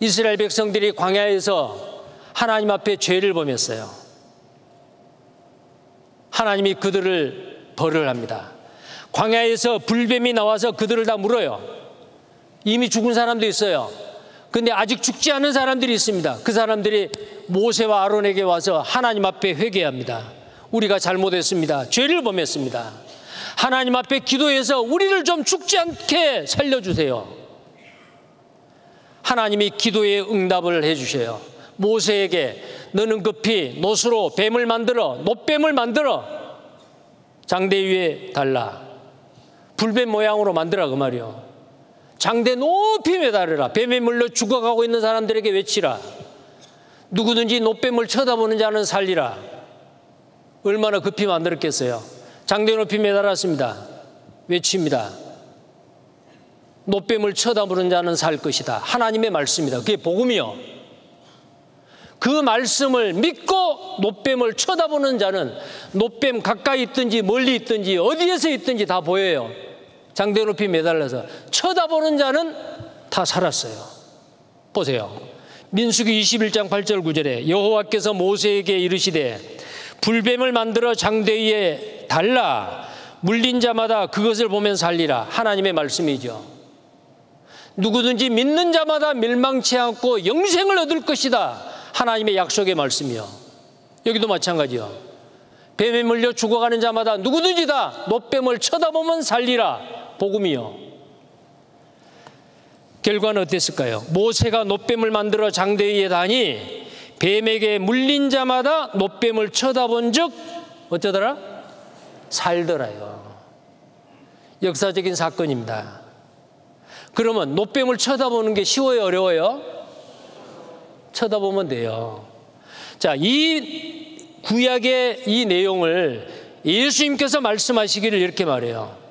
이스라엘 백성들이 광야에서 하나님 앞에 죄를 범했어요. 하나님이 그들을 벌을 합니다. 광야에서 불뱀이 나와서 그들을 다 물어요. 이미 죽은 사람도 있어요. 근데 아직 죽지 않은 사람들이 있습니다. 그 사람들이 모세와 아론에게 와서 하나님 앞에 회개합니다. 우리가 잘못했습니다. 죄를 범했습니다. 하나님 앞에 기도해서 우리를 좀 죽지 않게 살려주세요. 하나님이 기도에 응답을 해주셔요. 모세에게 너는 급히 놋으로 뱀을 만들어, 놋뱀을 만들어 장대 위에 달라. 불뱀 모양으로 만들라 그 말이요. 장대 높이 매달으라. 뱀에 물려 죽어가고 있는 사람들에게 외치라. 누구든지 놋뱀을 쳐다보는 자는 살리라. 얼마나 급히 만들었겠어요. 장대 높이 매달았습니다. 외칩니다. 놋뱀을 쳐다보는 자는 살 것이다. 하나님의 말씀이다. 그게 복음이요. 그 말씀을 믿고 놋뱀을 쳐다보는 자는 놋뱀 가까이 있든지 멀리 있든지 어디에서 있든지 다 보여요. 장대 높이 매달려서 쳐다보는 자는 다 살았어요. 보세요. 민수기 이십일 장 팔 절 구 절에 여호와께서 모세에게 이르시되 불뱀을 만들어 장대 위에 달라. 물린 자마다 그것을 보면 살리라. 하나님의 말씀이죠. 누구든지 믿는 자마다 멸망치 않고 영생을 얻을 것이다. 하나님의 약속의 말씀이요. 여기도 마찬가지요. 뱀에 물려 죽어가는 자마다 누구든지 다 놋뱀을 쳐다보면 살리라. 복음이요. 결과는 어땠을까요? 모세가 놋뱀을 만들어 장대 위에 다니 뱀에게 물린 자마다 놋뱀을 쳐다본 즉 어쩌더라? 살더라요. 역사적인 사건입니다. 그러면 놋뱀을 쳐다보는 게 쉬워요, 어려워요? 쳐다보면 돼요. 자, 이 구약의 이 내용을 예수님께서 말씀하시기를 이렇게 말해요.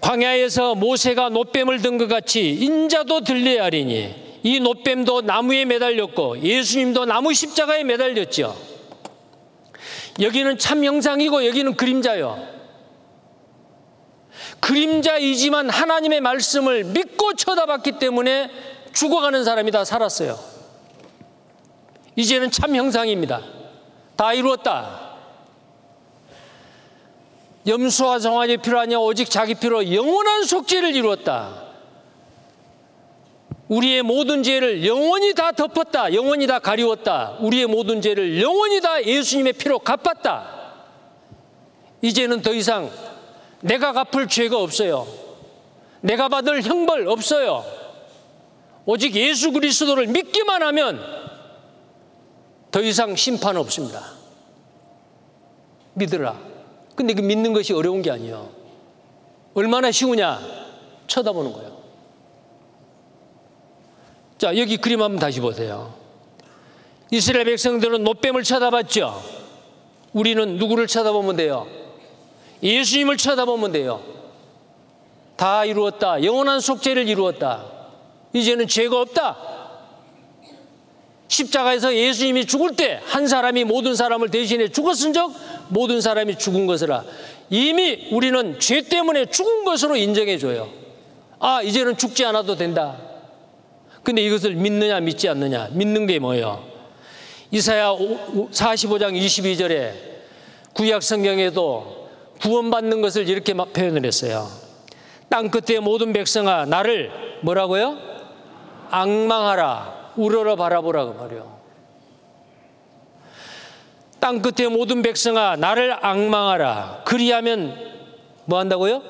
광야에서 모세가 놋뱀을 든 것 같이 인자도 들레하리니 이 놋뱀도 나무에 매달렸고 예수님도 나무 십자가에 매달렸죠. 여기는 참 형상이고 여기는 그림자요. 그림자이지만 하나님의 말씀을 믿고 쳐다봤기 때문에 죽어가는 사람이 다 살았어요. 이제는 참 형상입니다. 다 이루었다. 염소와 정아지 필요하냐 오직 자기 필요로 영원한 속죄를 이루었다. 우리의 모든 죄를 영원히 다 덮었다. 영원히 다 가리웠다. 우리의 모든 죄를 영원히 다 예수님의 피로 갚았다. 이제는 더 이상 내가 갚을 죄가 없어요. 내가 받을 형벌 없어요. 오직 예수 그리스도를 믿기만 하면 더 이상 심판 없습니다. 믿으라. 근데 그 믿는 것이 어려운 게 아니에요. 얼마나 쉬우냐? 쳐다보는 거예요. 자, 여기 그림 한번 다시 보세요. 이스라엘 백성들은 놋뱀을 쳐다봤죠. 우리는 누구를 쳐다보면 돼요? 예수님을 쳐다보면 돼요. 다 이루었다. 영원한 속죄를 이루었다. 이제는 죄가 없다. 십자가에서 예수님이 죽을 때 한 사람이 모든 사람을 대신해 죽었은즉 모든 사람이 죽은 것이라. 이미 우리는 죄 때문에 죽은 것으로 인정해줘요. 아, 이제는 죽지 않아도 된다. 근데 이것을 믿느냐 믿지 않느냐. 믿는 게 뭐예요? 이사야 사십오 장 이십이 절에 구약 성경에도 구원받는 것을 이렇게 표현을 했어요. 땅 끝에 모든 백성아 나를 뭐라고요? 앙망하라, 우러러 바라보라 그 말이요. 땅 끝에 모든 백성아 나를 앙망하라. 그리하면 뭐 한다고요?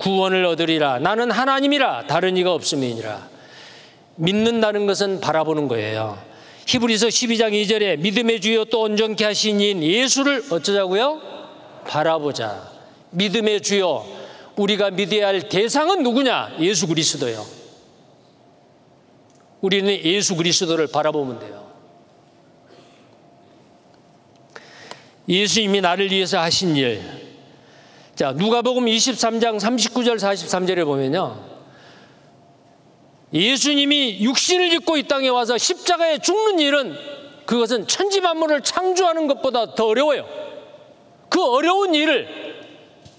구원을 얻으리라. 나는 하나님이라 다른 이가 없음이니라. 믿는다는 것은 바라보는 거예요. 히브리서 십이 장 이 절에 믿음의 주요 또 온전케 하신 이인 예수를 어쩌자고요? 바라보자. 믿음의 주요, 우리가 믿어야 할 대상은 누구냐? 예수 그리스도요. 우리는 예수 그리스도를 바라보면 돼요. 예수님이 나를 위해서 하신 일. 자, 누가복음 이십삼 장 삼십구 절 사십삼 절에 보면요, 예수님이 육신을 입고 이 땅에 와서 십자가에 죽는 일은, 그것은 천지 만물을 창조하는 것보다 더 어려워요. 그 어려운 일을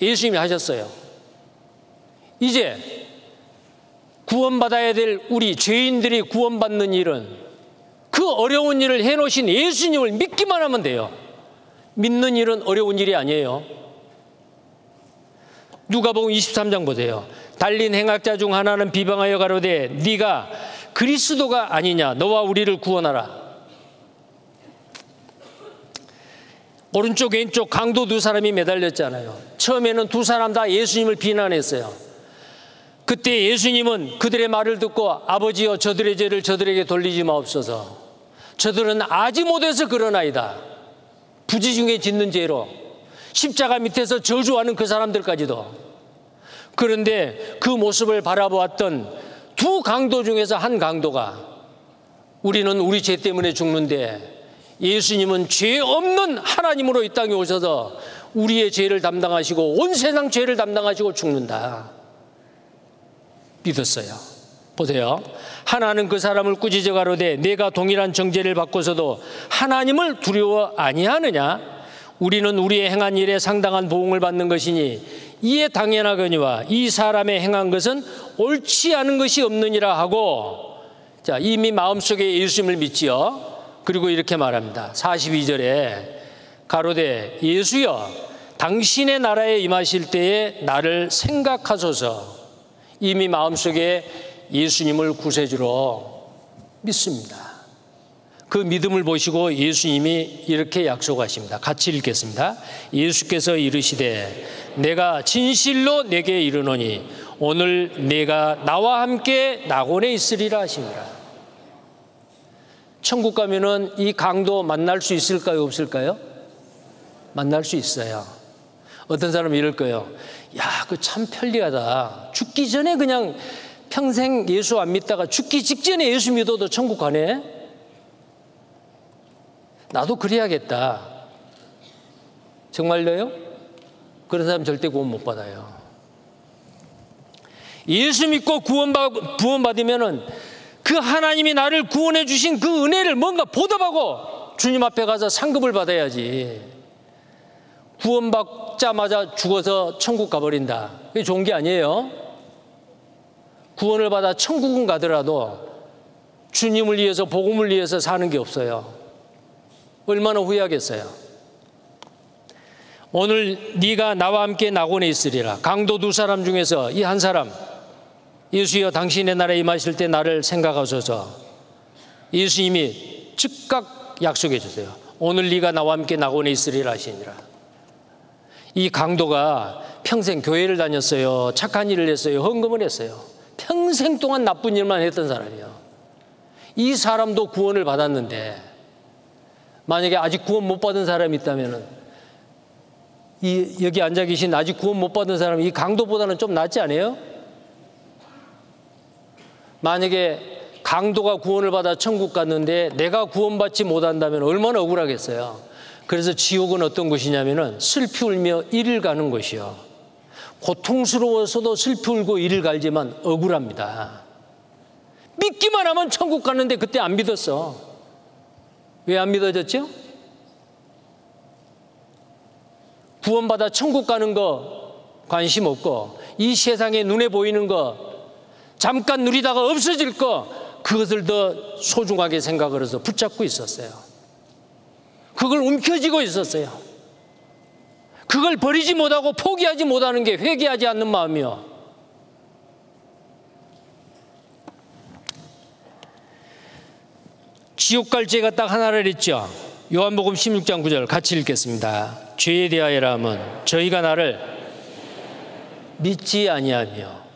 예수님이 하셨어요. 이제 구원받아야 될 우리 죄인들이 구원받는 일은 그 어려운 일을 해놓으신 예수님을 믿기만 하면 돼요. 믿는 일은 어려운 일이 아니에요. 누가복음 이십삼 장 보세요. 달린 행악자 중 하나는 비방하여 가로되 네가 그리스도가 아니냐 너와 우리를 구원하라. 오른쪽 왼쪽 강도 두 사람이 매달렸잖아요. 처음에는 두 사람 다 예수님을 비난했어요. 그때 예수님은 그들의 말을 듣고 아버지여 저들의 죄를 저들에게 돌리지 마옵소서. 저들은 아지 못해서 그러나이다. 부지중에 짓는 죄로 십자가 밑에서 저주하는 그 사람들까지도. 그런데 그 모습을 바라보았던 두 강도 중에서 한 강도가, 우리는 우리 죄 때문에 죽는데 예수님은 죄 없는 하나님으로 이 땅에 오셔서 우리의 죄를 담당하시고 온 세상 죄를 담당하시고 죽는다. 믿었어요. 보세요. 하나는 그 사람을 꾸짖어 가로되 내가 동일한 정죄를 받고서도 하나님을 두려워 아니하느냐. 우리는 우리의 행한 일에 상당한 보응을 받는 것이니 이에 당연하거니와 이 사람의 행한 것은 옳지 않은 것이 없느니라 하고. 자, 이미 마음속에 예수님을 믿지요. 그리고 이렇게 말합니다. 사십이 절에 가로되 예수여 당신의 나라에 임하실 때에 나를 생각하소서. 이미 마음속에 예수님을 구세주로 믿습니다. 그 믿음을 보시고 예수님이 이렇게 약속하십니다. 같이 읽겠습니다. 예수께서 이르시되 내가 진실로 내게 이르노니 오늘 내가 나와 함께 낙원에 있으리라 하십니다. 천국 가면은 이 강도 만날 수 있을까요, 없을까요? 만날 수 있어요. 어떤 사람은 이럴 거예요. 야, 그 참 편리하다. 죽기 전에 그냥 평생 예수 안 믿다가 죽기 직전에 예수 믿어도 천국 가네. 나도 그래야겠다. 정말로요? 그런 사람 절대 구원 못 받아요. 예수 믿고 구원받으면 그 하나님이 나를 구원해 주신 그 은혜를 뭔가 보답하고 주님 앞에 가서 상급을 받아야지. 구원받자마자 죽어서 천국 가버린다. 그게 좋은 게 아니에요. 구원을 받아 천국은 가더라도 주님을 위해서 복음을 위해서 사는 게 없어요. 얼마나 후회하겠어요. 오늘 네가 나와 함께 낙원에 있으리라. 강도 두 사람 중에서 이 한 사람, 예수여 당신의 나라에 임하실 때 나를 생각하소서. 예수님이 즉각 약속해 주세요. 오늘 네가 나와 함께 낙원에 있으리라 하시니라. 이 강도가 평생 교회를 다녔어요. 착한 일을 했어요. 헌금을 했어요. 평생 동안 나쁜 일만 했던 사람이에요. 이 사람도 구원을 받았는데, 만약에 아직 구원 못 받은 사람이 있다면, 이 여기 앉아 계신 아직 구원 못 받은 사람은 이 강도보다는 좀 낫지 않아요? 만약에 강도가 구원을 받아 천국 갔는데 내가 구원받지 못한다면 얼마나 억울하겠어요. 그래서 지옥은 어떤 곳이냐면 슬피 울며 이를 가는 곳이요. 고통스러워서도 슬피 울고 이를 갈지만 억울합니다. 믿기만 하면 천국 갔는데 그때 안 믿었어. 왜 안 믿어졌죠? 구원받아 천국 가는 거 관심 없고, 이 세상에 눈에 보이는 거 잠깐 누리다가 없어질 거, 그것을 더 소중하게 생각을 해서 붙잡고 있었어요. 그걸 움켜쥐고 있었어요. 그걸 버리지 못하고 포기하지 못하는 게 회개하지 않는 마음이요. 지옥 갈 죄가 딱 하나를 했죠. 요한복음 십육 장 구 절 같이 읽겠습니다. 죄에 대하여라 하면 저희가 나를 믿지 아니하며.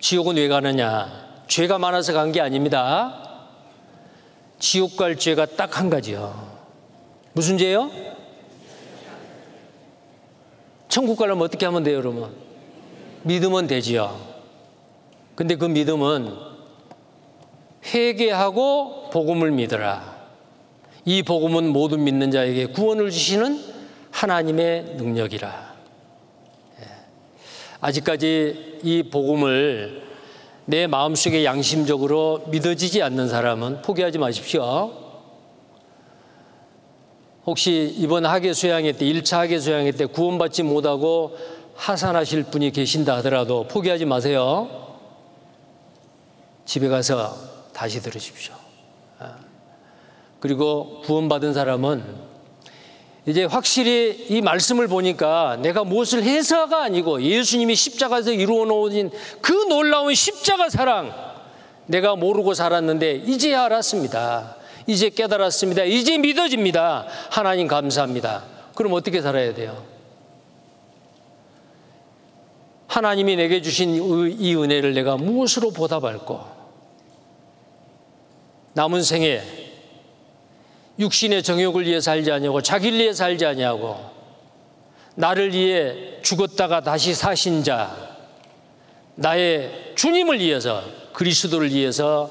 지옥은 왜 가느냐? 죄가 많아서 간 게 아닙니다. 지옥 갈 죄가 딱 한 가지요. 무슨 죄요? 천국 가려면 어떻게 하면 돼요, 여러분? 믿으면 되지요. 근데 그 믿음은 회개하고 복음을 믿으라. 이 복음은 모든 믿는 자에게 구원을 주시는 하나님의 능력이라. 아직까지 이 복음을 내 마음속에 양심적으로 믿어지지 않는 사람은 포기하지 마십시오. 혹시 이번 학예 수양회 때, 일 차 학예 수양회 때 구원받지 못하고 하산하실 분이 계신다 하더라도 포기하지 마세요. 집에 가서 다시 들으십시오. 그리고 구원받은 사람은 이제 확실히 이 말씀을 보니까 내가 무엇을 해서가 아니고 예수님이 십자가에서 이루어 놓으신 그 놀라운 십자가 사랑, 내가 모르고 살았는데 이제야 알았습니다. 이제 깨달았습니다. 이제 믿어집니다. 하나님 감사합니다. 그럼 어떻게 살아야 돼요? 하나님이 내게 주신 이 은혜를 내가 무엇으로 보답할꼬? 남은 생에 육신의 정욕을 위해 살지 아니하고 자기를 위해 살지 아니하고 나를 위해 죽었다가 다시 사신 자, 나의 주님을 위해서, 그리스도를 위해서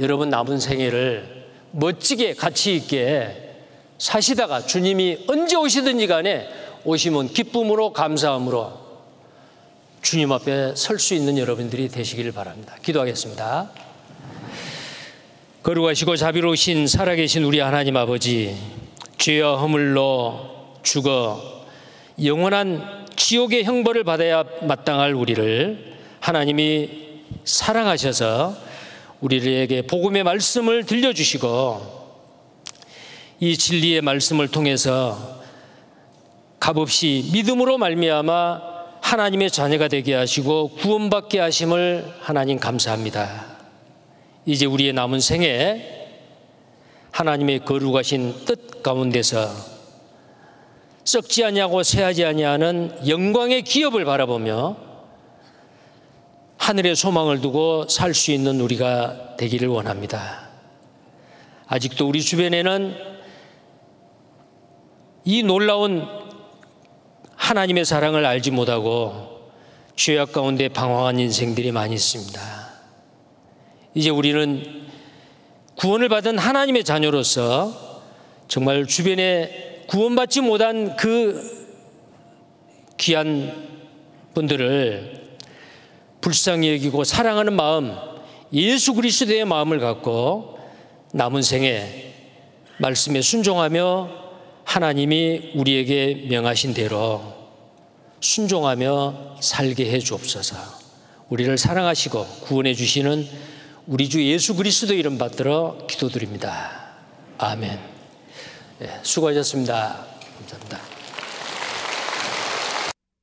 여러분 남은 생애를 멋지게 가치 있게 사시다가 주님이 언제 오시든지 간에 오시면 기쁨으로 감사함으로 주님 앞에 설 수 있는 여러분들이 되시기를 바랍니다. 기도하겠습니다. 거룩하시고 자비로우신 살아계신 우리 하나님 아버지, 죄와 허물로 죽어 영원한 지옥의 형벌을 받아야 마땅할 우리를 하나님이 사랑하셔서 우리에게 복음의 말씀을 들려주시고 이 진리의 말씀을 통해서 값없이 믿음으로 말미암아 하나님의 자녀가 되게 하시고 구원받게 하심을 하나님 감사합니다. 이제 우리의 남은 생에 하나님의 거룩하신 뜻 가운데서 썩지 아니하고 쇠하지 아니하는 영광의 기업을 바라보며 하늘의 소망을 두고 살 수 있는 우리가 되기를 원합니다. 아직도 우리 주변에는 이 놀라운 하나님의 사랑을 알지 못하고 죄악 가운데 방황한 인생들이 많이 있습니다. 이제 우리는 구원을 받은 하나님의 자녀로서 정말 주변에 구원받지 못한 그 귀한 분들을 불쌍히 여기고 사랑하는 마음, 예수 그리스도의 마음을 갖고 남은 생에 말씀에 순종하며 하나님이 우리에게 명하신 대로 순종하며 살게 해 주옵소서. 우리를 사랑하시고 구원해 주시는 우리 주 예수 그리스도 이름 받들어 기도드립니다. 아멘. 네, 수고하셨습니다. 감사합니다.